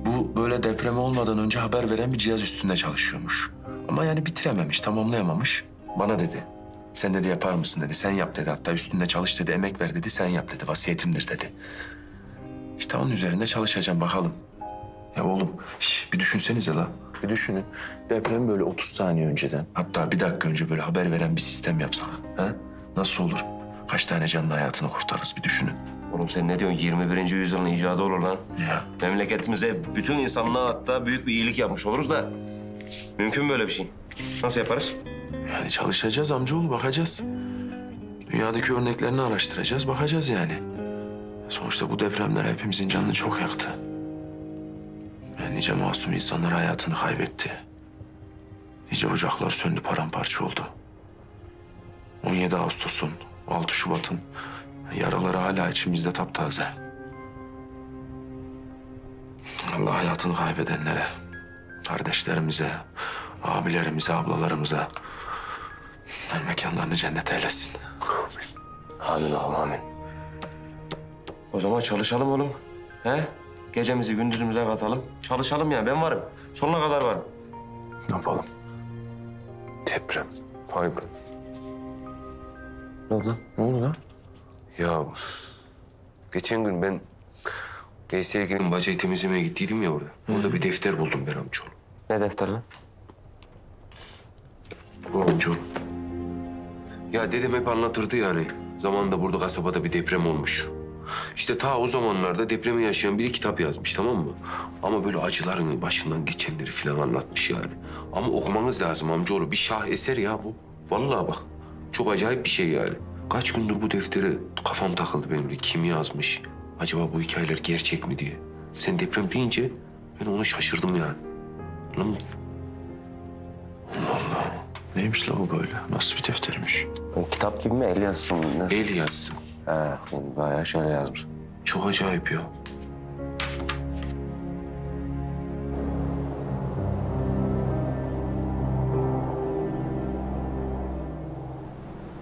Bu böyle deprem olmadan önce haber veren bir cihaz üstünde çalışıyormuş. Ama yani bitirememiş, tamamlayamamış. Bana dedi, sen dedi yapar mısın dedi, sen yap dedi. Hatta üstünde çalış dedi, emek ver dedi, sen yap dedi. Vasiyetimdir dedi. İşte onun üzerinde çalışacağım bakalım. Ya oğlum, bir düşünsenize la. Bir düşünün. Deprem böyle 30 saniye önceden, hatta bir dakika önce böyle haber veren bir sistem yapsak. Ha? Nasıl olur? Kaç tane canlı hayatını kurtarırız bir düşünün. Oğlum sen ne diyorsun? 21. yüzyılın icadı olur lan. Ya. Memleketimize, bütün insanlığa hatta büyük bir iyilik yapmış oluruz da... mümkün mü böyle bir şey? Nasıl yaparız? Yani çalışacağız amcaoğlu, bakacağız. Dünyadaki örneklerini araştıracağız, bakacağız yani. Sonuçta bu depremler hepimizin canını çok yaktı. Yani nice masum insanlar hayatını kaybetti. Nice ocaklar söndü, paramparça oldu. 17 Ağustos'un, 6 Şubat'ın yaraları hala içimizde taptaze. Allah hayatını kaybedenlere, kardeşlerimize, abilerimize, ablalarımıza... mekanlarını cennet eylesin. Amin. Amin. O zaman çalışalım oğlum. He? Gecemizi gündüzümüze katalım. Çalışalım ya, ben varım. Sonuna kadar varım. Ne yapalım? Deprem, vay be. Ne oldu lan? Ne oldu lan? Ya... geçen gün ben... Veysel'in bacayı temizlemeye gittiydim ya orada. Hı. Orada bir defter buldum ben amcaoğlu. Ne defter lan? Bu amcaoğlu. Ya dedem hep anlatırdı yani. Zamanında burada kasabada bir deprem olmuş. İşte ta o zamanlarda depremi yaşayan biri kitap yazmış, tamam mı? Ama böyle acıların başından geçenleri falan anlatmış yani. Ama okumanız lazım amcaoğlu. Bir şah eser ya bu. Vallahi bak. Çok acayip bir şey yani. Kaç gündür bu deftere kafam takıldı benim de. Kim yazmış? Acaba bu hikayeler gerçek mi diye. Sen deprem deyince ben ona şaşırdım yani. Lan... Allah Allah. Neymiş la o böyle? Nasıl bir deftermiş? O kitap gibi mi? El yazsın mı? El yazsın. Ha, bayağı şöyle yazmış. Çok acayip ya.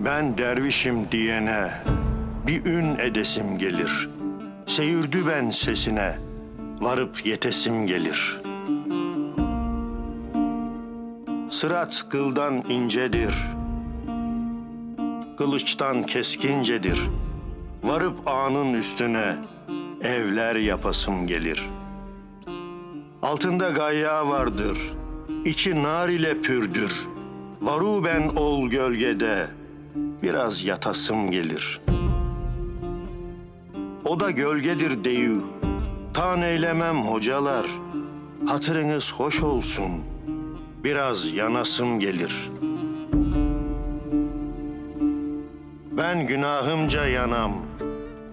Ben dervişim diyene bir ün edesim gelir. Seyürdü ben sesine varıp yetesim gelir. Sırat kıldan incedir. Kılıçtan keskincedir. Varıp anın üstüne evler yapasım gelir. Altında gayya vardır. İçi nar ile pürdür. Varu ben ol gölgede. Biraz yatasım gelir. O da gölgedir deyü. Tan eylemem hocalar. Hatırınız hoş olsun. Biraz yanasım gelir. Ben günahımca yanam.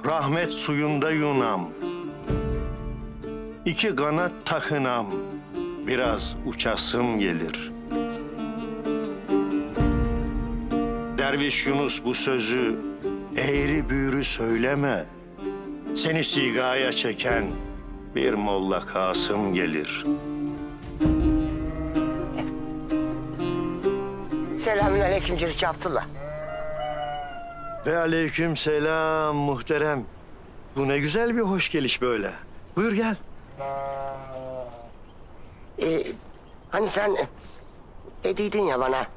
Rahmet suyunda yunam. İki kanat takınam. Biraz uçasım gelir. Derviş Yunus bu sözü eğri büğrü söyleme. Seni sigaya çeken bir Molla Kasım gelir. Selamünaleyküm Ciritçi Abdullah. Ve aleyküm selam muhterem. Bu ne güzel bir hoş geliş böyle. Buyur gel. Hani sen dediydin ya bana...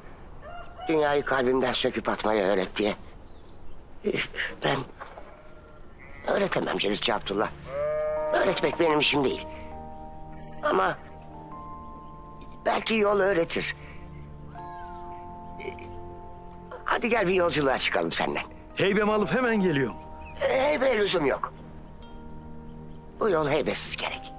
dünyayı kalbimden söküp atmayı öğret diye. Ben öğretemem Ciritçi Abdullah. Öğretmek benim işim değil. Ama Belki yol öğretir. Hadi gel bir yolculuğa çıkalım seninle. Heybemi alıp hemen geliyorum. Heybeye lüzum yok. Bu yol heybesiz gerek.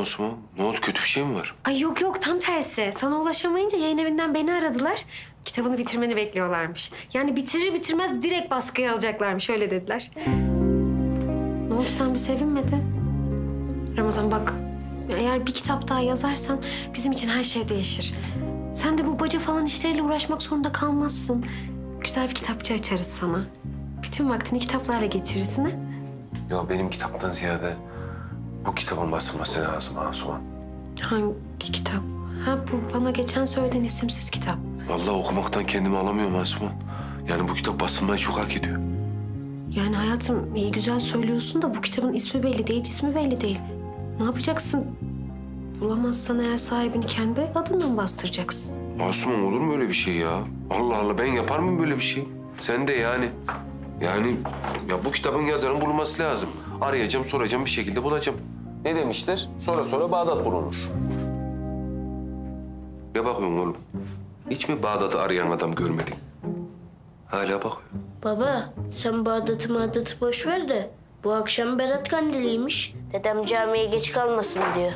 Osman, ne oldu? Kötü bir şey mi var? Ay yok yok, tam tersi. Sana ulaşamayınca yayın evinden beni aradılar. Kitabını bitirmeni bekliyorlarmış. Yani bitirir bitirmez direkt baskıya alacaklarmış, öyle dediler. Ne oldu, sen bir sevinmedi? Ramazan bak, eğer bir kitap daha yazarsan bizim için her şey değişir. Sen de bu baca falan işleriyle uğraşmak zorunda kalmazsın. Güzel bir kitapçı açarız sana. Bütün vaktini kitaplarla geçirirsin ha? Ya benim kitaptan ziyade... Bu kitabın basılması lazım Asuman. Hangi kitap? Ha bu bana geçen söylediğin isimsiz kitap. Vallahi okumaktan kendimi alamıyorum Asuman. Yani bu kitap basılmayı çok hak ediyor. Yani hayatım iyi güzel söylüyorsun da bu kitabın ismi belli değil, cismi belli değil. Ne yapacaksın? Bulamazsan eğer sahibini kendi adından bastıracaksın. Asuman olur mu öyle bir şey ya? Allah Allah, ben yapar mıyım böyle bir şey? Sen de yani. Yani ya bu kitabın yazarının bulunması lazım. Arayacağım, soracağım, bir şekilde bulacağım. Ne demişler? Sonra Bağdat bulunur. Ne bakıyorsun oğlum? Hiç mi Bağdat'ı arayan adam görmedin? Hala bakıyor. Baba, sen Bağdat'ı boş ver de... ...bu akşam Berat Kandili'ymiş. Dedem camiye geç kalmasın diyor.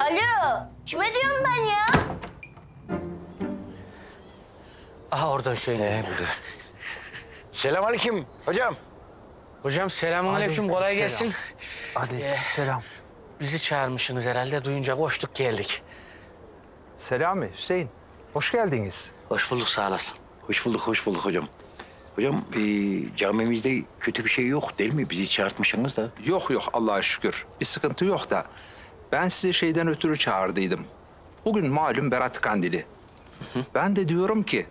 Alo, kime diyorum ben ya? Aha orada Hüseyin. Burada. Selamünaleyküm hocam. Hocam selamünaleyküm, kolay gelsin. Selam. Bizi çağırmışsınız herhalde, duyunca koştuk geldik. Selami, Hüseyin, hoş geldiniz. Hoş bulduk, sağ olasın. Hoş bulduk hocam. Hocam camimizde kötü bir şey yok değil mi? Bizi çağırtmışsınız da. Yok Allah'a şükür, bir sıkıntı yok da. Ben sizi şeyden ötürü çağırdıydım. Bugün malum Berat Kandili. Hı hı. Ben de diyorum ki...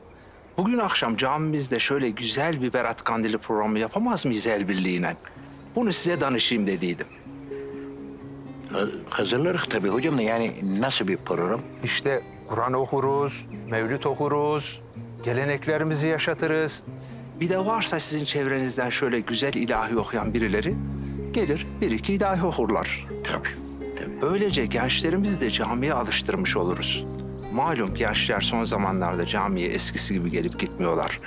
Bugün akşam camimizde şöyle güzel bir Berat Kandili programı yapamaz mıyız el birliğiyle? Bunu size danışayım dediydim. Hazırlarız tabii hocam da, yani nasıl bir program? İşte Kur'an okuruz, mevlüt okuruz, geleneklerimizi yaşatırız. Bir de varsa sizin çevrenizden şöyle güzel ilahi okuyan birileri gelir, bir iki ilahi okurlar. Tabii. Böylece gençlerimizi de camiye alıştırmış oluruz. Malum gençler son zamanlarda camiye eskisi gibi gelip gitmiyorlar.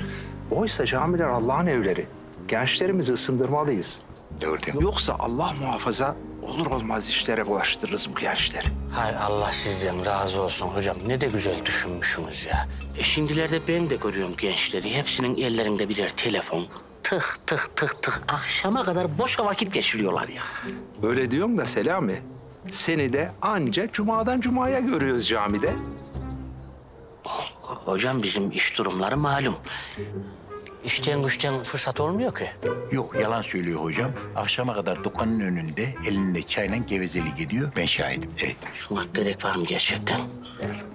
Oysa camiler Allah'ın evleri. Gençlerimizi ısındırmalıyız. Doğru. Yoksa Allah muhafaza o olur olmaz işlere bulaştırırız bu gençleri. Hay Allah sizden razı olsun hocam. Ne de güzel düşünmüşsünüz ya. Şimdilerde ben de görüyorum gençleri. Hepsinin ellerinde birer telefon. Tık tık tık tık akşama kadar boşa vakit geçiriyorlar ya. Böyle diyorum da Selami. Seni de anca cumadan cumaya görüyoruz camide. Hocam bizim iş durumları malum. İşten güçten fırsat olmuyor ki. Yok, yalan söylüyor hocam. Akşama kadar dükkanın önünde elinde çayla gevezelik ediyor. Ben şahidim, evet. Şuna gerek var mı gerçekten?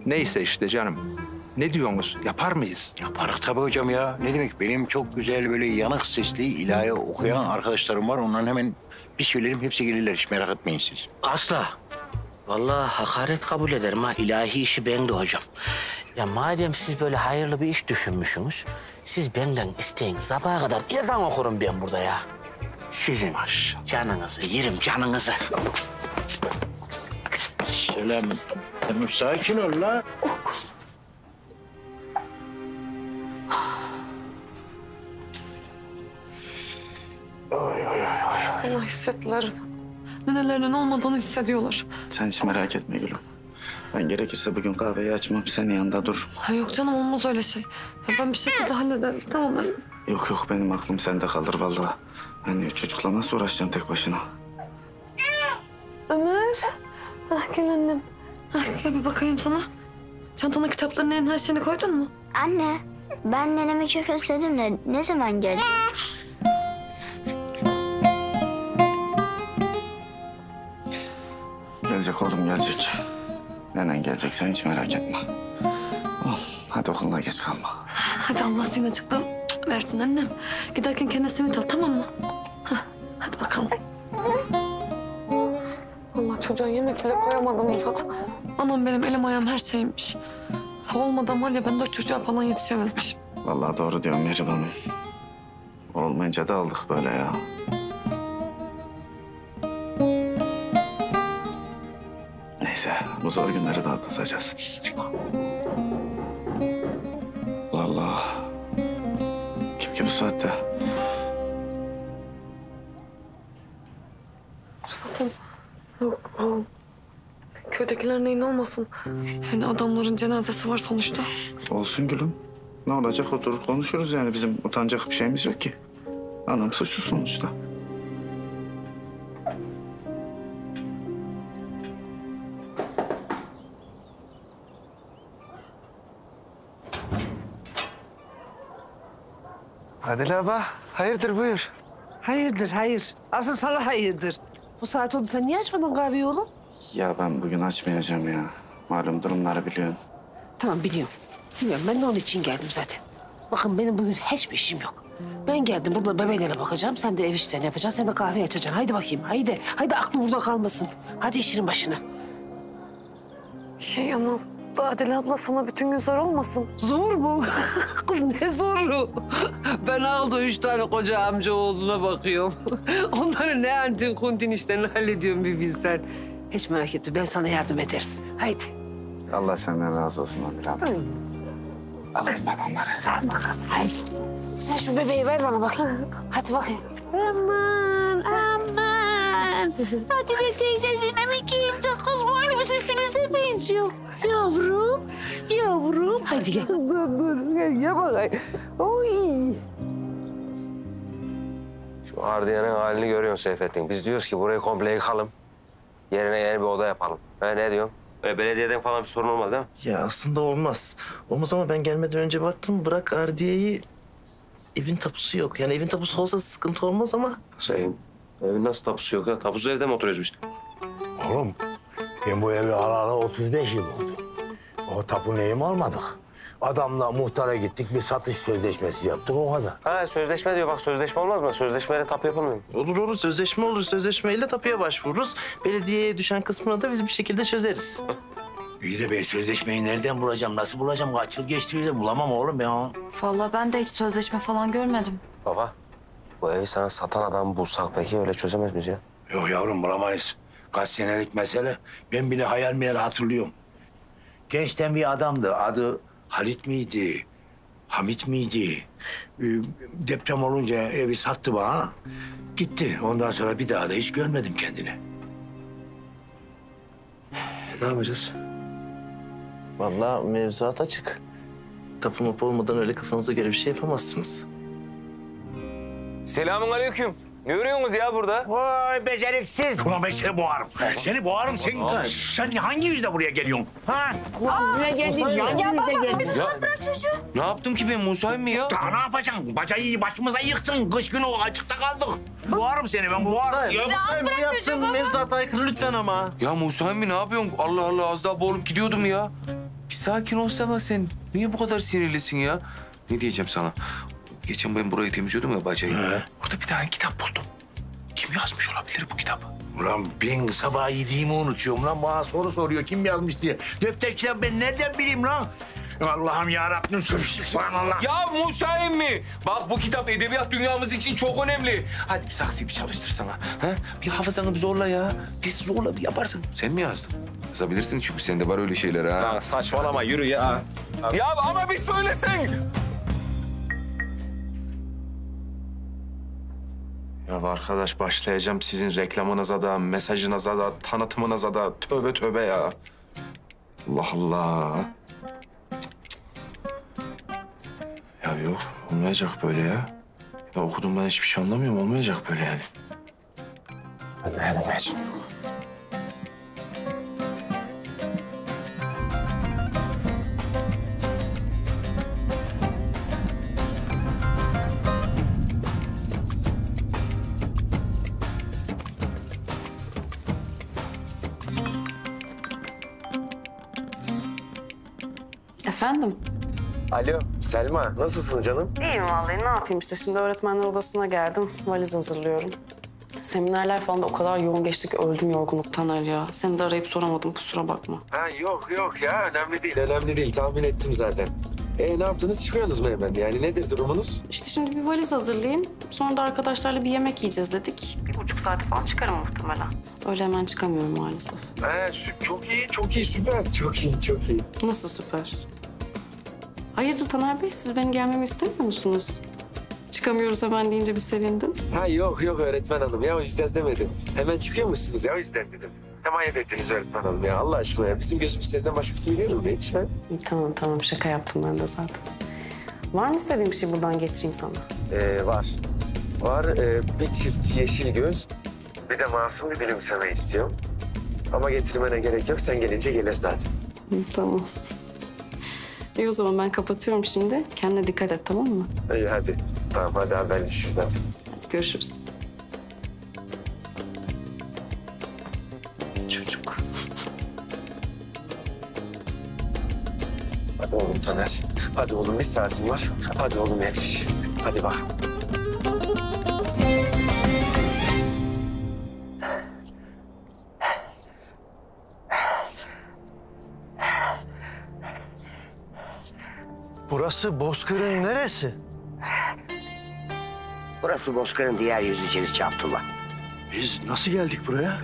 Neyse işte canım. Ne diyorsunuz? Yapar mıyız? Yaparız tabii hocam ya. Ne demek? Benim çok güzel böyle yanık sesli ilahi okuyan arkadaşlarım var. Onların hemen bir söylerim hepsi gelirler. Hiç merak etmeyin siz. Asla. Vallahi hakaret kabul ederim ha. İlahi işi ben de hocam. Ya madem siz böyle hayırlı bir iş düşünmüşsünüz, siz benden isteyin. Sabaha kadar ezan okurum ben burada ya. Sizin maşallah. Canınızı yerim, canınızı. Selam. Tamam, sakin ol la. Okus. Ay, ay, ay, ay. Onu hissettiler. Nenelerinin olmadığını hissediyorlar. Sen hiç merak etme gülüm. Ben gerekirse bugün kahveyi açmam, senin yanında dur. Ha yok canım, olmaz öyle şey. Ya ben bir şekilde hallederim, tamam ben... Yok yok, benim aklım sende kalır vallahi. Yani çocukla nasıl uğraşacaksın tek başına? Ömer, ah gel annem. Ah gel bir bakayım sana. Çantana kitaplarının her şeyini koydun mu? Anne, ben nenemi çok özledim de ne zaman geldin? Gelecek oğlum, gelecek. Nenen gelecek, sen hiç merak etme. Oh, hadi okuluna geç kalma. Hadi Allah senin açıklığı versin annem. Giderken kendine simit al, tamam mı? Hah, hadi bakalım. Allah çocuğa yemek bile koyamadım Rıfat. Anam benim elim ayağım her şeyimmiş. Ha olmadan var ya ben dört çocuğa falan yetişemezmişim. Vallahi doğru diyorum Meriç Hanım. Olmayınca da aldık böyle ya. Neyse, bu zor günleri de atlatacağız. Vallahi. Kim ki bu saatte? Rıfat'ım, köydekiler neyin olmasın? Yani adamların cenazesi var sonuçta. Olsun gülüm. Ne olacak, oturur konuşuruz yani. Bizim utanacak bir şeyimiz yok ki. Anam suçsuz sonuçta. Adile abla, hayırdır buyur. Hayırdır, hayır. Asıl sana hayırdır. Bu saat oldu, sen niye açmadın kahveyi oğlum? Ya ben bugün açmayacağım ya. Malum durumları biliyorsun. Tamam, biliyorum. Biliyorum, ben de onun için geldim zaten. Bakın benim bugün hiçbir işim yok. Ben geldim, burada bebeklere bakacağım, sen de ev işlerini yapacaksın, sen de kahve açacaksın. Haydi bakayım, haydi. Haydi aklın burada kalmasın. Hadi işinin başına. Şey ama... Adile abla sana bütün gün zor olmasın. Zor mu? Kız ne zoru? Ben aldı 3 tane koca amca oğluna bakıyorum. Onları ne antin kuntin işlerini hallediyorum bir bilsen. Hiç merak etme, ben sana yardım ederim. Haydi. Allah senden razı olsun Adile abla. Alayım ben onları. Haydi. Sen şu bebeği ver bana bakayım. Hadi bakayım. Aman, aman. Adile teyzesine mi giyince kız bu aynı bizim Filiz'e benziyor. Yavrum, yavrum. Hadi gel. Dur, gel, gel bakayım. Oy. Şu ardiyanın halini görüyorsun Seyfettin. Biz diyoruz ki burayı komple yıkalım. Yerine yeni bir oda yapalım. Ne diyorsun? Belediyeden falan bir sorun olmaz değil mi? Ya aslında olmaz. Olmaz ama ben gelmeden önce baktım. Bırak ardiyeyi, evin tapusu yok. Yani evin tapusu olsa sıkıntı olmaz ama... Evin nasıl tapusu yok ya? Tapusuz evde mi oturuyoruz biz? Oğlum. Ben bu evi alalı 35 yıl oldu. O tapu neyimi almadık. Adamla muhtara gittik, bir satış sözleşmesi yaptık, o kadar. Ha sözleşme diyor, bak sözleşme olmaz mı? Sözleşmeyle tapu yapılmıyor mu? Olur, sözleşme olur. Sözleşmeyle tapuya başvururuz. Belediyeye düşen kısmını da biz bir şekilde çözeriz. İyi de ben sözleşmeyi nereden bulacağım, nasıl bulacağım? Kaç yıl geçti de bulamam oğlum ben onu. Vallahi ben de hiç sözleşme falan görmedim. Baba, bu evi sana satan adamı bulsak peki öyle çözemez miyiz ya? Yok yavrum, bulamayız. Kaç senelik mesele, ben bile hayal meyal hatırlıyorum. Gençten bir adamdı, adı Halit miydi, Hamit miydi? Deprem olunca evi sattı bana, gitti. Ondan sonra bir daha da hiç görmedim kendini. Ne yapacağız? Vallahi mevzuat açık. Tapu mapu olmadan öyle kafanıza göre bir şey yapamazsınız. Selamünaleyküm. Ne görüyorsunuz ya burada? Vay beceriksiz. Ulan ben seni boğarım. Seni boğarım. Sen hangi yüzle buraya geliyorsun? Ha? Buraya geldin. Ya baba bir tutup bırak çocuğu. Ne yaptım ki ben Musa'yım mı ya? Daha ne yapacaksın? Bacayı başımıza yıktın. Kış günü açıkta kaldık. Boğarım seni ben boğarım. Ya Musa'yım ne yaptın? Mevzata aykırı lütfen ama. Ya Musa'yım mı ne yapıyorsun? Allah Allah az daha boğulup gidiyordum ya. Bir sakin olsana sen. Niye bu kadar sinirlisin ya? Ne diyeceğim sana? Geçen ben burayı temizliyordum ya bacayı. Orada bir tane kitap buldum. Kim yazmış olabilir bu kitabı? Ulan ben sabah yediğimi unutuyorum lan. Bana soru soruyor kim yazmış diye. Defter kitabı ben nereden bileyim lan? Allah'ım yarabbim subhanallah. Ya Musa emmi. Bak bu kitap edebiyat dünyamız için çok önemli. Hadi bir saksıyı bir çalıştırsana. Ha? Bir hafızanı bir zorla ya. Bir zorla bir yaparsın. Sen mi yazdın? Yazabilirsin çünkü sende var öyle şeyler ha. Ya saçmalama yürü ya. Ya ama bir söylesen. Ya arkadaş başlayacağım sizin reklamınıza da, mesajınıza da, tanıtımınıza da. Tövbe tövbe ya. Allah Allah. Ya yok, olmayacak böyle ya. Ya okudum ben hiçbir şey anlamıyorum, olmayacak böyle yani. Olmayacak. Efendim? Alo, Selma. Nasılsın canım? İyiyim vallahi. Ne yapayım işte. Şimdi öğretmenler odasına geldim. Valiz hazırlıyorum. Seminerler falan da o kadar yoğun geçti ki öldüm yorgunluktan Taner ya. Seni de arayıp soramadım. Kusura bakma. Ha yok yok ya. Önemli değil. Önemli değil. Tahmin ettim zaten. Ne yaptınız? Çıkıyorsunuz mu hemen? Yani nedir durumunuz? İşte şimdi bir valiz hazırlayayım. Sonra da arkadaşlarla bir yemek yiyeceğiz dedik. 1,5 saat falan çıkarım muhtemelen. Öyle hemen çıkamıyorum maalesef. Çok iyi, çok iyi. Süper. Çok iyi, çok iyi. Nasıl süper? Hayırdır Taner Bey, siz benim gelmemi istemiyor musunuz? Çıkamıyoruz hemen deyince bir sevindim. Ha yok yok öğretmen hanım ya o yüzden demedim. Hemen çıkıyor musunuz ya o yüzden dedim. Hemen yedettiniz öğretmen hanım ya Allah aşkına ya. Bizim gözümüz senden başkası biliyor mu hiç ha? Tamam tamam şaka yaptım ben de zaten. Var mı istediğim bir şey buradan getireyim sana? Var. Var bir çift yeşil göz. Bir de masum bir gülümseme istiyorum. Ama getirmene gerek yok sen gelince gelir zaten. Tamam. İyi o zaman ben kapatıyorum şimdi. Kendine dikkat et tamam mı? İyi hadi. Tamam hadi haberleşiriz hadi. Hadi görüşürüz. Çocuk. Hadi oğlum Taner. Hadi oğlum bir saatin var. Hadi oğlum yetiş. Hadi bak. Burası Bozkır'ın neresi? Burası Bozkır'ın diğer yüzü Ciritçi Abdullah. Biz nasıl geldik buraya?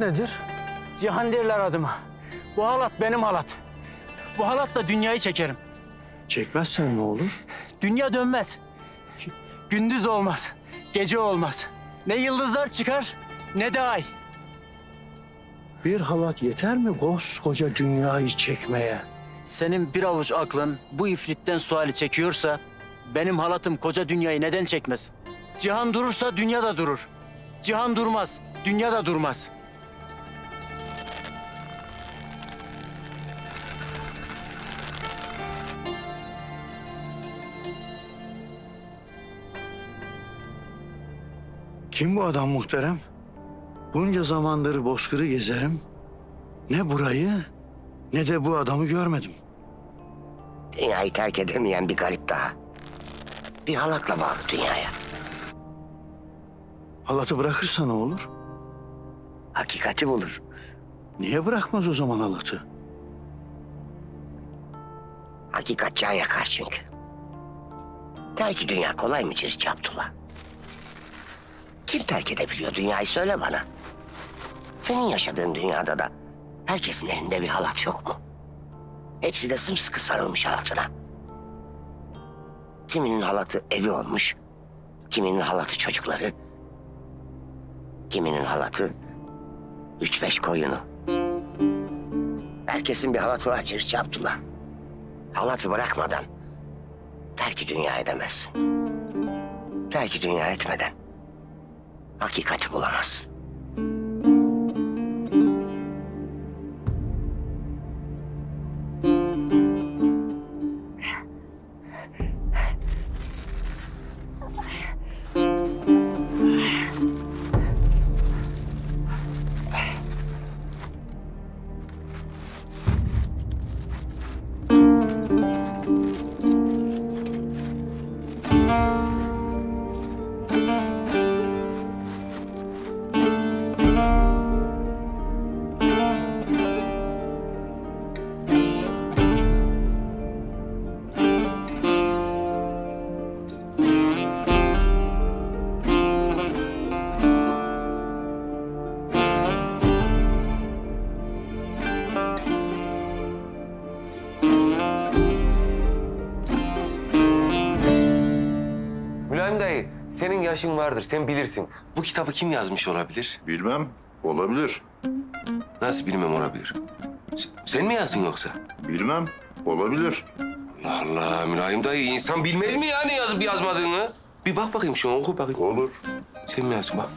Nedir? Cihan derler adıma. Bu halat benim halat. Bu halatla dünyayı çekerim. Çekmezsen ne olur? Dünya dönmez. Gündüz olmaz, gece olmaz. Ne yıldızlar çıkar, ne de ay. Bir halat yeter mi koskoca dünyayı çekmeye? Senin bir avuç aklın bu ifritten suali çekiyorsa... benim halatım koca dünyayı neden çekmez? Cihan durursa dünya da durur. Cihan durmaz, dünya da durmaz. Kim bu adam muhterem? Bunca zamandır Bozkır'ı gezerim. Ne burayı ne de bu adamı görmedim. Dünyayı terk edemeyen bir garip daha. Bir halatla bağlı dünyaya. Halatı bırakırsa ne olur? Hakikati bulur. Niye bırakmaz o zaman halatı? Hakikatçığa yakar çünkü. Terk-i dünya kolay mı Ciritçi Abdullah? Kim terk edebiliyor dünyayı söyle bana. Senin yaşadığın dünyada da herkesin elinde bir halat yok mu? Hepsi de sımsıkı sarılmış halatına. Kiminin halatı evi olmuş, kiminin halatı çocukları, kiminin halatı 3-5 koyunu. Herkesin bir halatı var Ciritçi Abdullah. Halatı bırakmadan terk-i dünya edemezsin. Terk-i dünya etmeden hakikati bulamazsın. Senin yaşın vardır, sen bilirsin. Bu kitabı kim yazmış olabilir? Bilmem, olabilir. Nasıl bilmem olabilir? Sen mi yazdın yoksa? Bilmem, olabilir. Allah Allah, Mürahim dayı, insan bilmez mi yani yazıp yazmadığını? Bir bak bakayım şu an, oku bakayım. Olur. Sen mi yazdın, bak.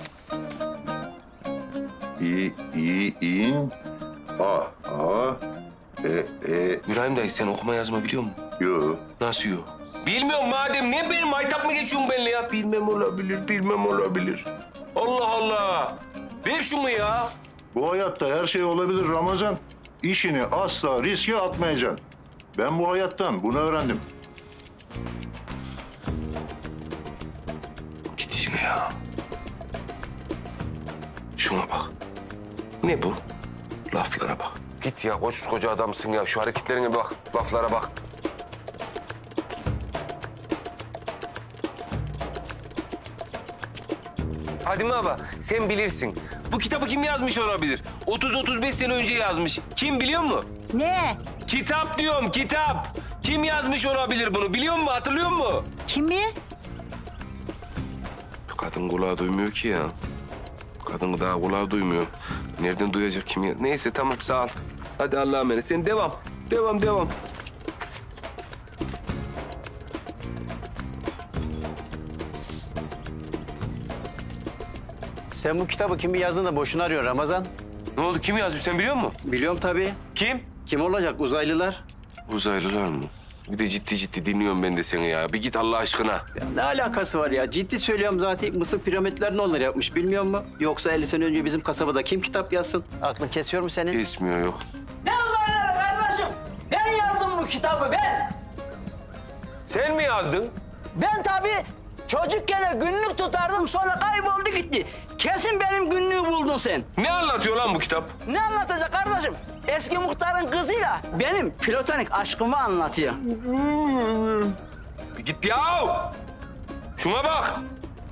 Mürahim dayı, sen okuma yazma biliyor musun? Yok. Nasıl yok? Bilmiyorum madem, niye benim maytap mı geçiyorsun benimle ya? Bilmem olabilir, bilmem olabilir. Allah Allah! Ver şunu ya! Bu hayatta her şey olabilir Ramazan. İşini asla riske atmayacaksın. Ben bu hayattan bunu öğrendim. Git işine ya. Şuna bak. Ne bu? Laflara bak. Git ya, koca adamsın ya. Şu hareketlerine bak, laflara bak. Hadim Baba, sen bilirsin. Bu kitabı kim yazmış olabilir? 30-35 sene önce yazmış. Kim biliyor mu? Ne? Kitap diyorum, kitap. Kim yazmış olabilir bunu? Biliyor musun, hatırlıyor musun? Kimi? Kadın kulağı duymuyor ki ya. Kadın daha kulağı duymuyor. Nereden duyacak kim ya? Neyse tamam, sağ ol. Hadi Allah'a emanet. Sen devam, devam. Sen bu kitabı kimin yazdığını da boşuna arıyorsun Ramazan. Ne oldu? Kim yazmış? Sen biliyor musun? Biliyorum tabii. Kim? Kim olacak? Uzaylılar. Uzaylılar mı? Bir de ciddi dinliyorum ben de seni ya. Bir git Allah aşkına. Ya ne alakası var ya? Ciddi söylüyorum zaten. Mısır piramitlerini onlar yapmış bilmiyor musun? Yoksa 50 sene önce bizim kasabada kim kitap yazsın? Aklın kesiyor mu senin? Kesmiyor yok. Ne uzaylılar kardeşim? Ben yazdım bu kitabı ben. Sen mi yazdın? Ben tabii. Çocukken günlük tutardım sonra kayboldu gitti. Kesin benim günlüğü buldun sen. Ne anlatıyor lan bu kitap? Ne anlatacak kardeşim? Eski muhtarın kızıyla benim platonik aşkımı anlatıyor. Git yahu! Şuna bak!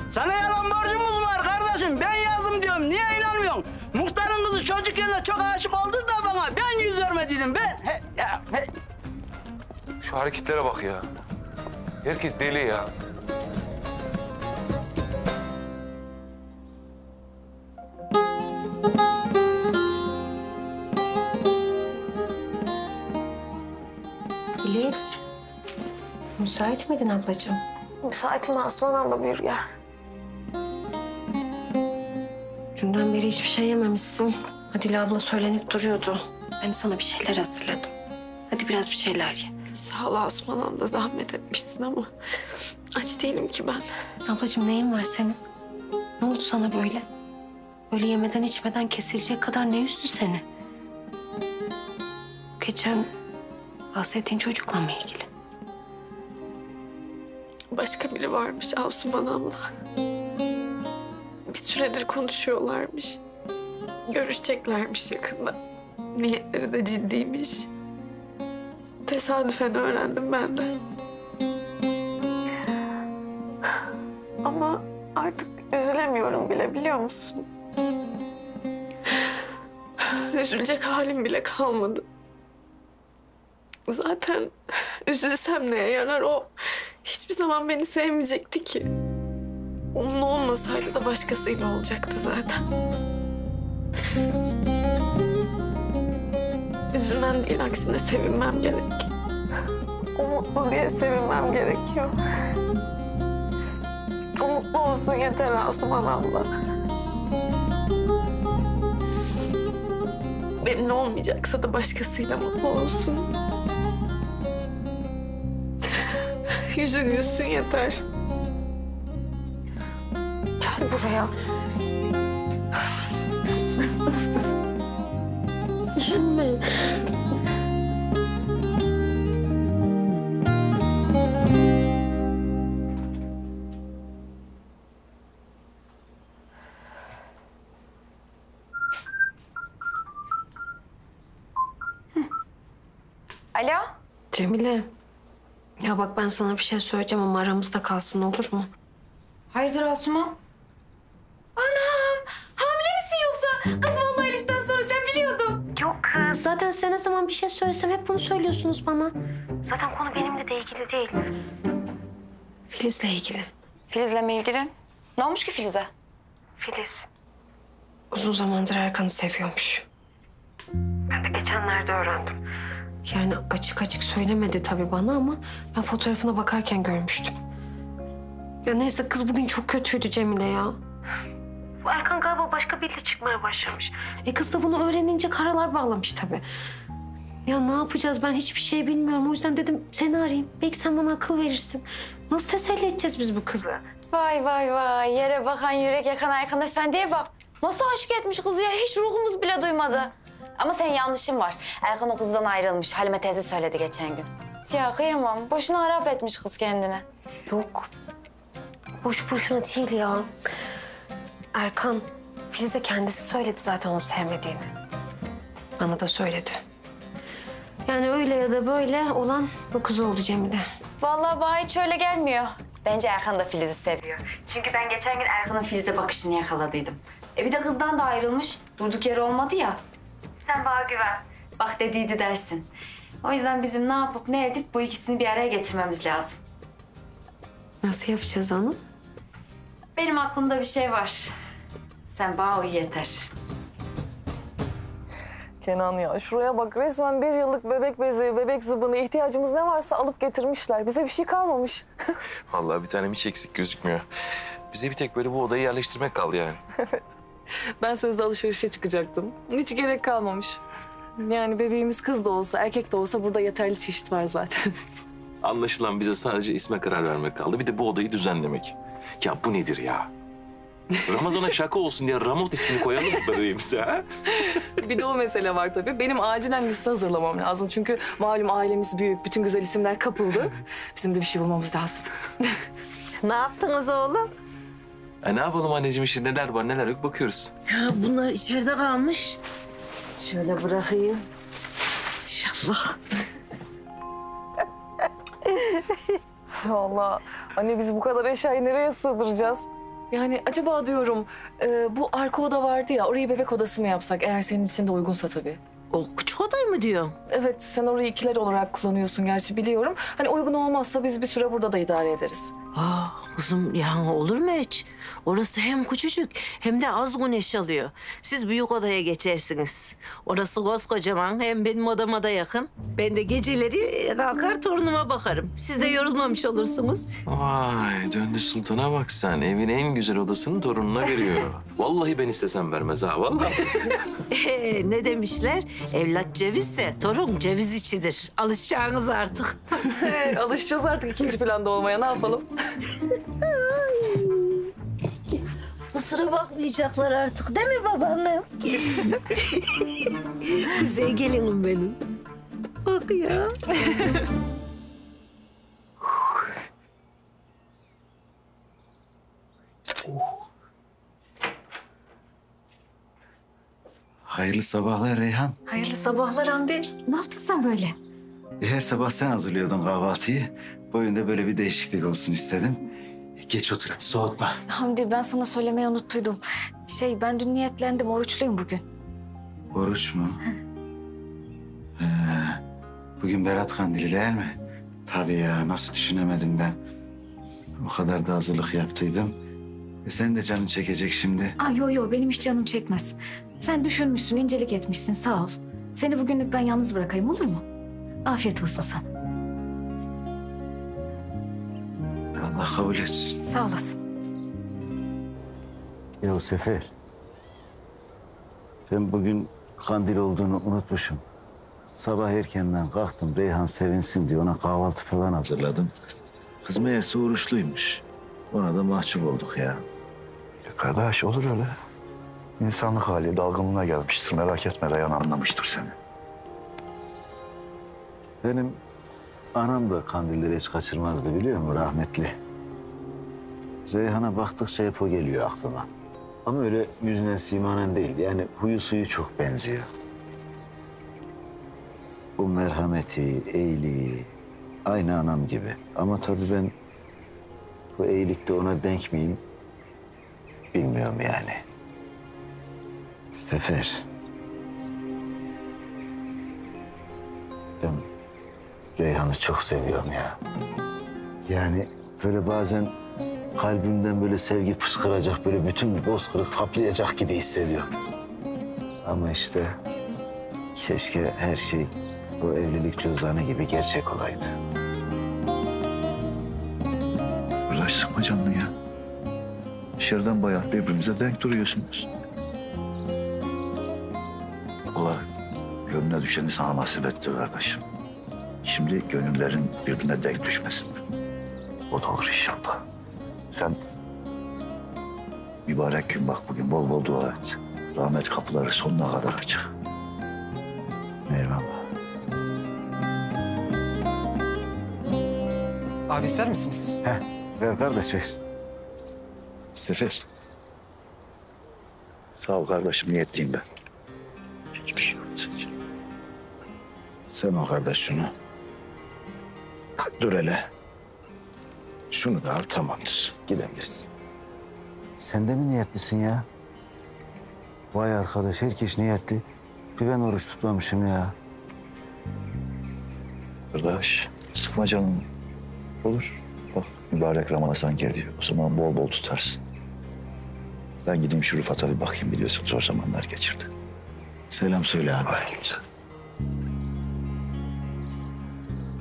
Sana yalan borcumuz var kardeşim. Ben yazdım diyorum. Niye inanmıyorsun? Muhtarın kızı çocukken de çok aşık oldu da bana. Ben yüz vermediydim ben. Şu hareketlere bak ya. Herkes deli ya. Filiz, müsait miydin ablacığım? Müsaitim Asuman abla, buyur gel. Dünden beri hiçbir şey yememişsin. Adile abla söylenip duruyordu. Ben sana bir şeyler hazırladım. Hadi biraz bir şeyler ye. Sağ ol Asuman abla, zahmet etmişsin ama aç değilim ki ben. Ablacığım neyin var senin? Ne oldu sana böyle? Böyle yemeden içmeden kesilecek kadar ne üzdü seni? Geçen bahsettiğin çocukla mı ilgili? Başka biri varmış Asuman abla. Bir süredir konuşuyorlarmış. Görüşeceklermiş yakında. Niyetleri de ciddiymiş. Tesadüfen öğrendim ben de. Ama artık üzülemiyorum bile, biliyor musun? Üzülecek halim bile kalmadı. Zaten üzülsem neye yarar, o hiçbir zaman beni sevmeyecekti ki. Onun olmasaydı da başkasıyla olacaktı zaten. Üzülmem değil, aksine sevinmem gerek. O mutlu diye sevinmem gerekiyor. O mutlu olsun yeter Asuman abla. Benimle olmayacaksa da başkasıyla mutlu olsun. Yüzü gülsün yeter. Gel buraya. Üzülme. Alo? Cemile. Ya bak, ben sana bir şey söyleyeceğim ama aramızda kalsın, olur mu? Hayırdır Asuman? Anam! Hamile misin yoksa? Kız vallahi Elif'ten sonra sen biliyordun. Yok kız. Zaten size ne zaman bir şey söylesem hep bunu söylüyorsunuz bana. Zaten konu benimle de ilgili değil. Filiz'le ilgili. Filiz'le mi ilgili? Ne olmuş ki Filiz'e? Filiz uzun zamandır Erkan'ı seviyormuş. Ben de geçenlerde öğrendim. Yani açık açık söylemedi tabii bana ama ben fotoğrafına bakarken görmüştüm. Ya neyse, kız bugün çok kötüydü Cemile ya. Erkan galiba başka biriyle çıkmaya başlamış. Kız da bunu öğrenince karalar bağlamış tabii. Ya ne yapacağız, ben hiçbir şey bilmiyorum. O yüzden dedim seni arayayım. Belki sen bana akıl verirsin. Nasıl teselli edeceğiz biz bu kızı? Vay vay vay, yere bakan yürek yakan Erkan Efendi'ye bak. Nasıl aşık etmiş kızı ya, hiç ruhumuz bile duymadı. Ama senin yanlışın var. Erkan o kızdan ayrılmış. Halime teyze söyledi geçen gün. Ya kıyamam. Boşuna harap etmiş kız kendine. Yok. Boş boşuna değil ya. Erkan, Filiz'e kendisi söyledi zaten onu sevmediğini. Bana da söyledi. Yani öyle ya da böyle olan bu kız oldu Cemile. Vallahi bana hiç öyle gelmiyor. Bence Erkan da Filiz'i seviyor. Çünkü ben geçen gün Erkan'ın Filiz'e bakışını yakaladıydım. Bir de kızdan da ayrılmış. Durduk yere olmadı ya. Sen bana güven. Bak dediydi dersin. O yüzden bizim ne yapıp ne edip bu ikisini bir araya getirmemiz lazım. Nasıl yapacağız onu? Benim aklımda bir şey var. Sen bana uyu yeter. Kenan ya, şuraya bak, resmen bir yıllık bebek bezi, bebek zıbını, ihtiyacımız ne varsa alıp getirmişler. Bize bir şey kalmamış. Vallahi bir tanem hiç eksik gözükmüyor. Bize bir tek böyle bu odayı yerleştirmek kaldı yani. Evet. Ben sözde alışverişe çıkacaktım. Hiç gerek kalmamış. Yani bebeğimiz kız da olsa, erkek de olsa burada yeterli çeşit var zaten. Anlaşılan bize sadece isme karar vermek kaldı. Bir de bu odayı düzenlemek. Ya bu nedir ya? Ramazan'a şaka olsun diye Ramot ismini koyalım mı bebeğimize ha? Bir de o mesele var tabii. Benim acilen liste hazırlamam lazım. Çünkü malum ailemiz büyük, bütün güzel isimler kapıldı. Bizim de bir şey bulmamız lazım. Ne yaptınız oğlum? Ne yapalım anneciğim, işte neler var neler yok bakıyoruz. Ya bunlar içeride kalmış. Şöyle bırakayım. İnşallah. Vallahi anne, biz bu kadar eşyayı nereye sığdıracağız? Yani acaba diyorum bu arka oda vardı ya, orayı bebek odası mı yapsak eğer senin için de uygunsa tabii. O küçük odayı mı diyor? Evet, sen orayı ikiler olarak kullanıyorsun gerçi, biliyorum. Hani uygun olmazsa biz bir süre burada da idare ederiz. Aa kızım, yani olur mu hiç? Orası hem küçücük hem de az güneş alıyor. Siz büyük odaya geçersiniz. Orası koskocaman, hem benim odama da yakın. Ben de geceleri kalkar torunuma bakarım. Siz de yorulmamış olursunuz. Vay, döndü sultana bak sen. Evin en güzel odasını torununa veriyor. Vallahi ben istesem vermez ha, vallahi. Ne demişler? Evlat cevizse torun ceviz içidir. Alışacağınız artık. Alışacağız artık ikinci planda olmaya, ne yapalım? Mısır'a bakmayacaklar artık, değil mi babaannem? Güzel gelinim benim. Bak ya. Hayırlı sabahlar Reyhan. Hayırlı sabahlar Hamdi. Ne yaptın sen böyle? Her sabah sen hazırlıyordun kahvaltıyı. Bu oyunda böyle bir değişiklik olsun istedim. Geç otur hadi, soğutma. Hamdi ben sana söylemeyi unuttuydum. Ben dün niyetlendim, oruçluyum bugün. Oruç mu? Bugün Berat Kandili değil mi? Tabii ya, nasıl düşünemedim ben. O kadar da hazırlık yaptıydım. Sen de canın çekecek şimdi. Yo benim hiç canım çekmez. Sen düşünmüşsün, incelik etmişsin, sağ ol. Seni bugünlük ben yalnız bırakayım, olur mu? Afiyet olsun sana. Allah kabul etsin. Sağ olasın. Ya Sefer, ben bugün kandil olduğunu unutmuşum. Sabah erkenden kalktım, Reyhan sevinsin diye ona kahvaltı falan hazırladım. Kız meğerse oruçluymuş. Ona da mahcup olduk ya. Kardeş olur öyle. İnsanlık hali dalgınlığına gelmiştir. Merak etme, Reyhan anlamıştır seni. Benim anam da kandilleri hiç kaçırmazdı biliyor musun rahmetli? Reyhan'a baktıkça hep o geliyor aklıma. Ama öyle yüzünden simanen değil. Yani huyu suyu çok benziyor. Bu merhameti, iyiliği aynı anam gibi. Ama tabii ben bu iyilikte ona denk miyim bilmiyorum yani. Sefer. Ben Reyhan'ı çok seviyorum ya. Yani böyle bazen kalbimden böyle sevgi fışkıracak, böyle bütün bozkırı kaplayacak gibi hissediyorum. Ama işte keşke her şey bu evlilik cüzdanı gibi gerçek olaydı. Uğraş sıkma canını ya. Dışarıdan bayağı birbirimize denk duruyorsunuz. Allah gönlüne düşeni sana nasip etti kardeşim. Şimdi gönüllerin birbirine denk düşmesin. O da olur inşallah. Sen mübarek gün bak bugün bol bol dua et. Rahmet kapıları sonuna kadar açık. Eyvallah. Abi ister misiniz? Ver kardeş ver. Sefer. Sağ ol kardeşim, niyetliyim ben. Hiçbir şey yok. Sen o kardeş şunu. Dur hele. Şunu da al, tamamdır. Gidebilirsin. Sen de mi niyetlisin ya? Vay arkadaş, herkes niyetli. Bir ben oruç tutmamışım ya. Kardeş, sıkma canını. Olur. Bak, mübarek Ramazan geliyor. O zaman bol bol tutarsın. Ben gideyim şu Rıfat'a bir bakayım, biliyorsun zor zamanlar geçirdi. Selam söyle abi. Aleykümselam.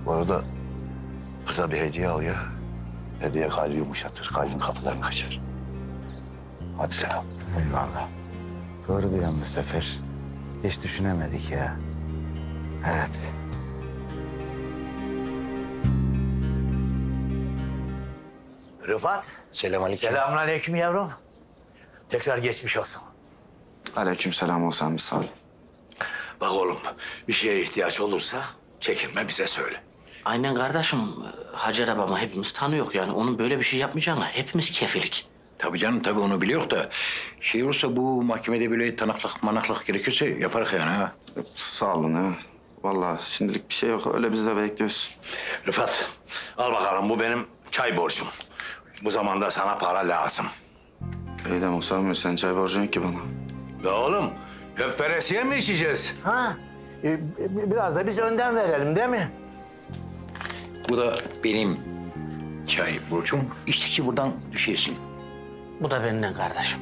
Bu arada kıza bir hediye al ya. Hediye kalbi yumuşatır, kalbin kapılarını açar. Hadi selam. Eyvallah. Doğru diyorsun bu Sefer. Hiç düşünemedik ya. Evet. Rıfat. Selamünaleyküm. Selamünaleyküm yavrum. Tekrar geçmiş olsun. Aleykümselam Osman, misal. Bak oğlum, bir şeye ihtiyaç olursa çekinme, bize söyle. Aynen kardeşim. Hacer abama hepimiz tanıyor yani. Onun böyle bir şey yapmayacağına hepimiz kefilik. Tabii canım, tabii onu biliyor da olursa bu mahkemede böyle tanıklık manaklık gerekirse yaparız yani ha. Sağ olun ha. Vallahi şimdilik bir şey yok. Öyle biz de bekliyoruz. Rıfat, al bakalım, bu benim çay borcum. Bu zamanda sana para lazım. İyi de Musa, sen çay borcun yok ki bana. Ya oğlum, hep peresiye mi içeceğiz? Ha, biraz da biz önden verelim değil mi? Bu da benim çay borcum. İçtikçe buradan düşersin. Bu da benden kardeşim.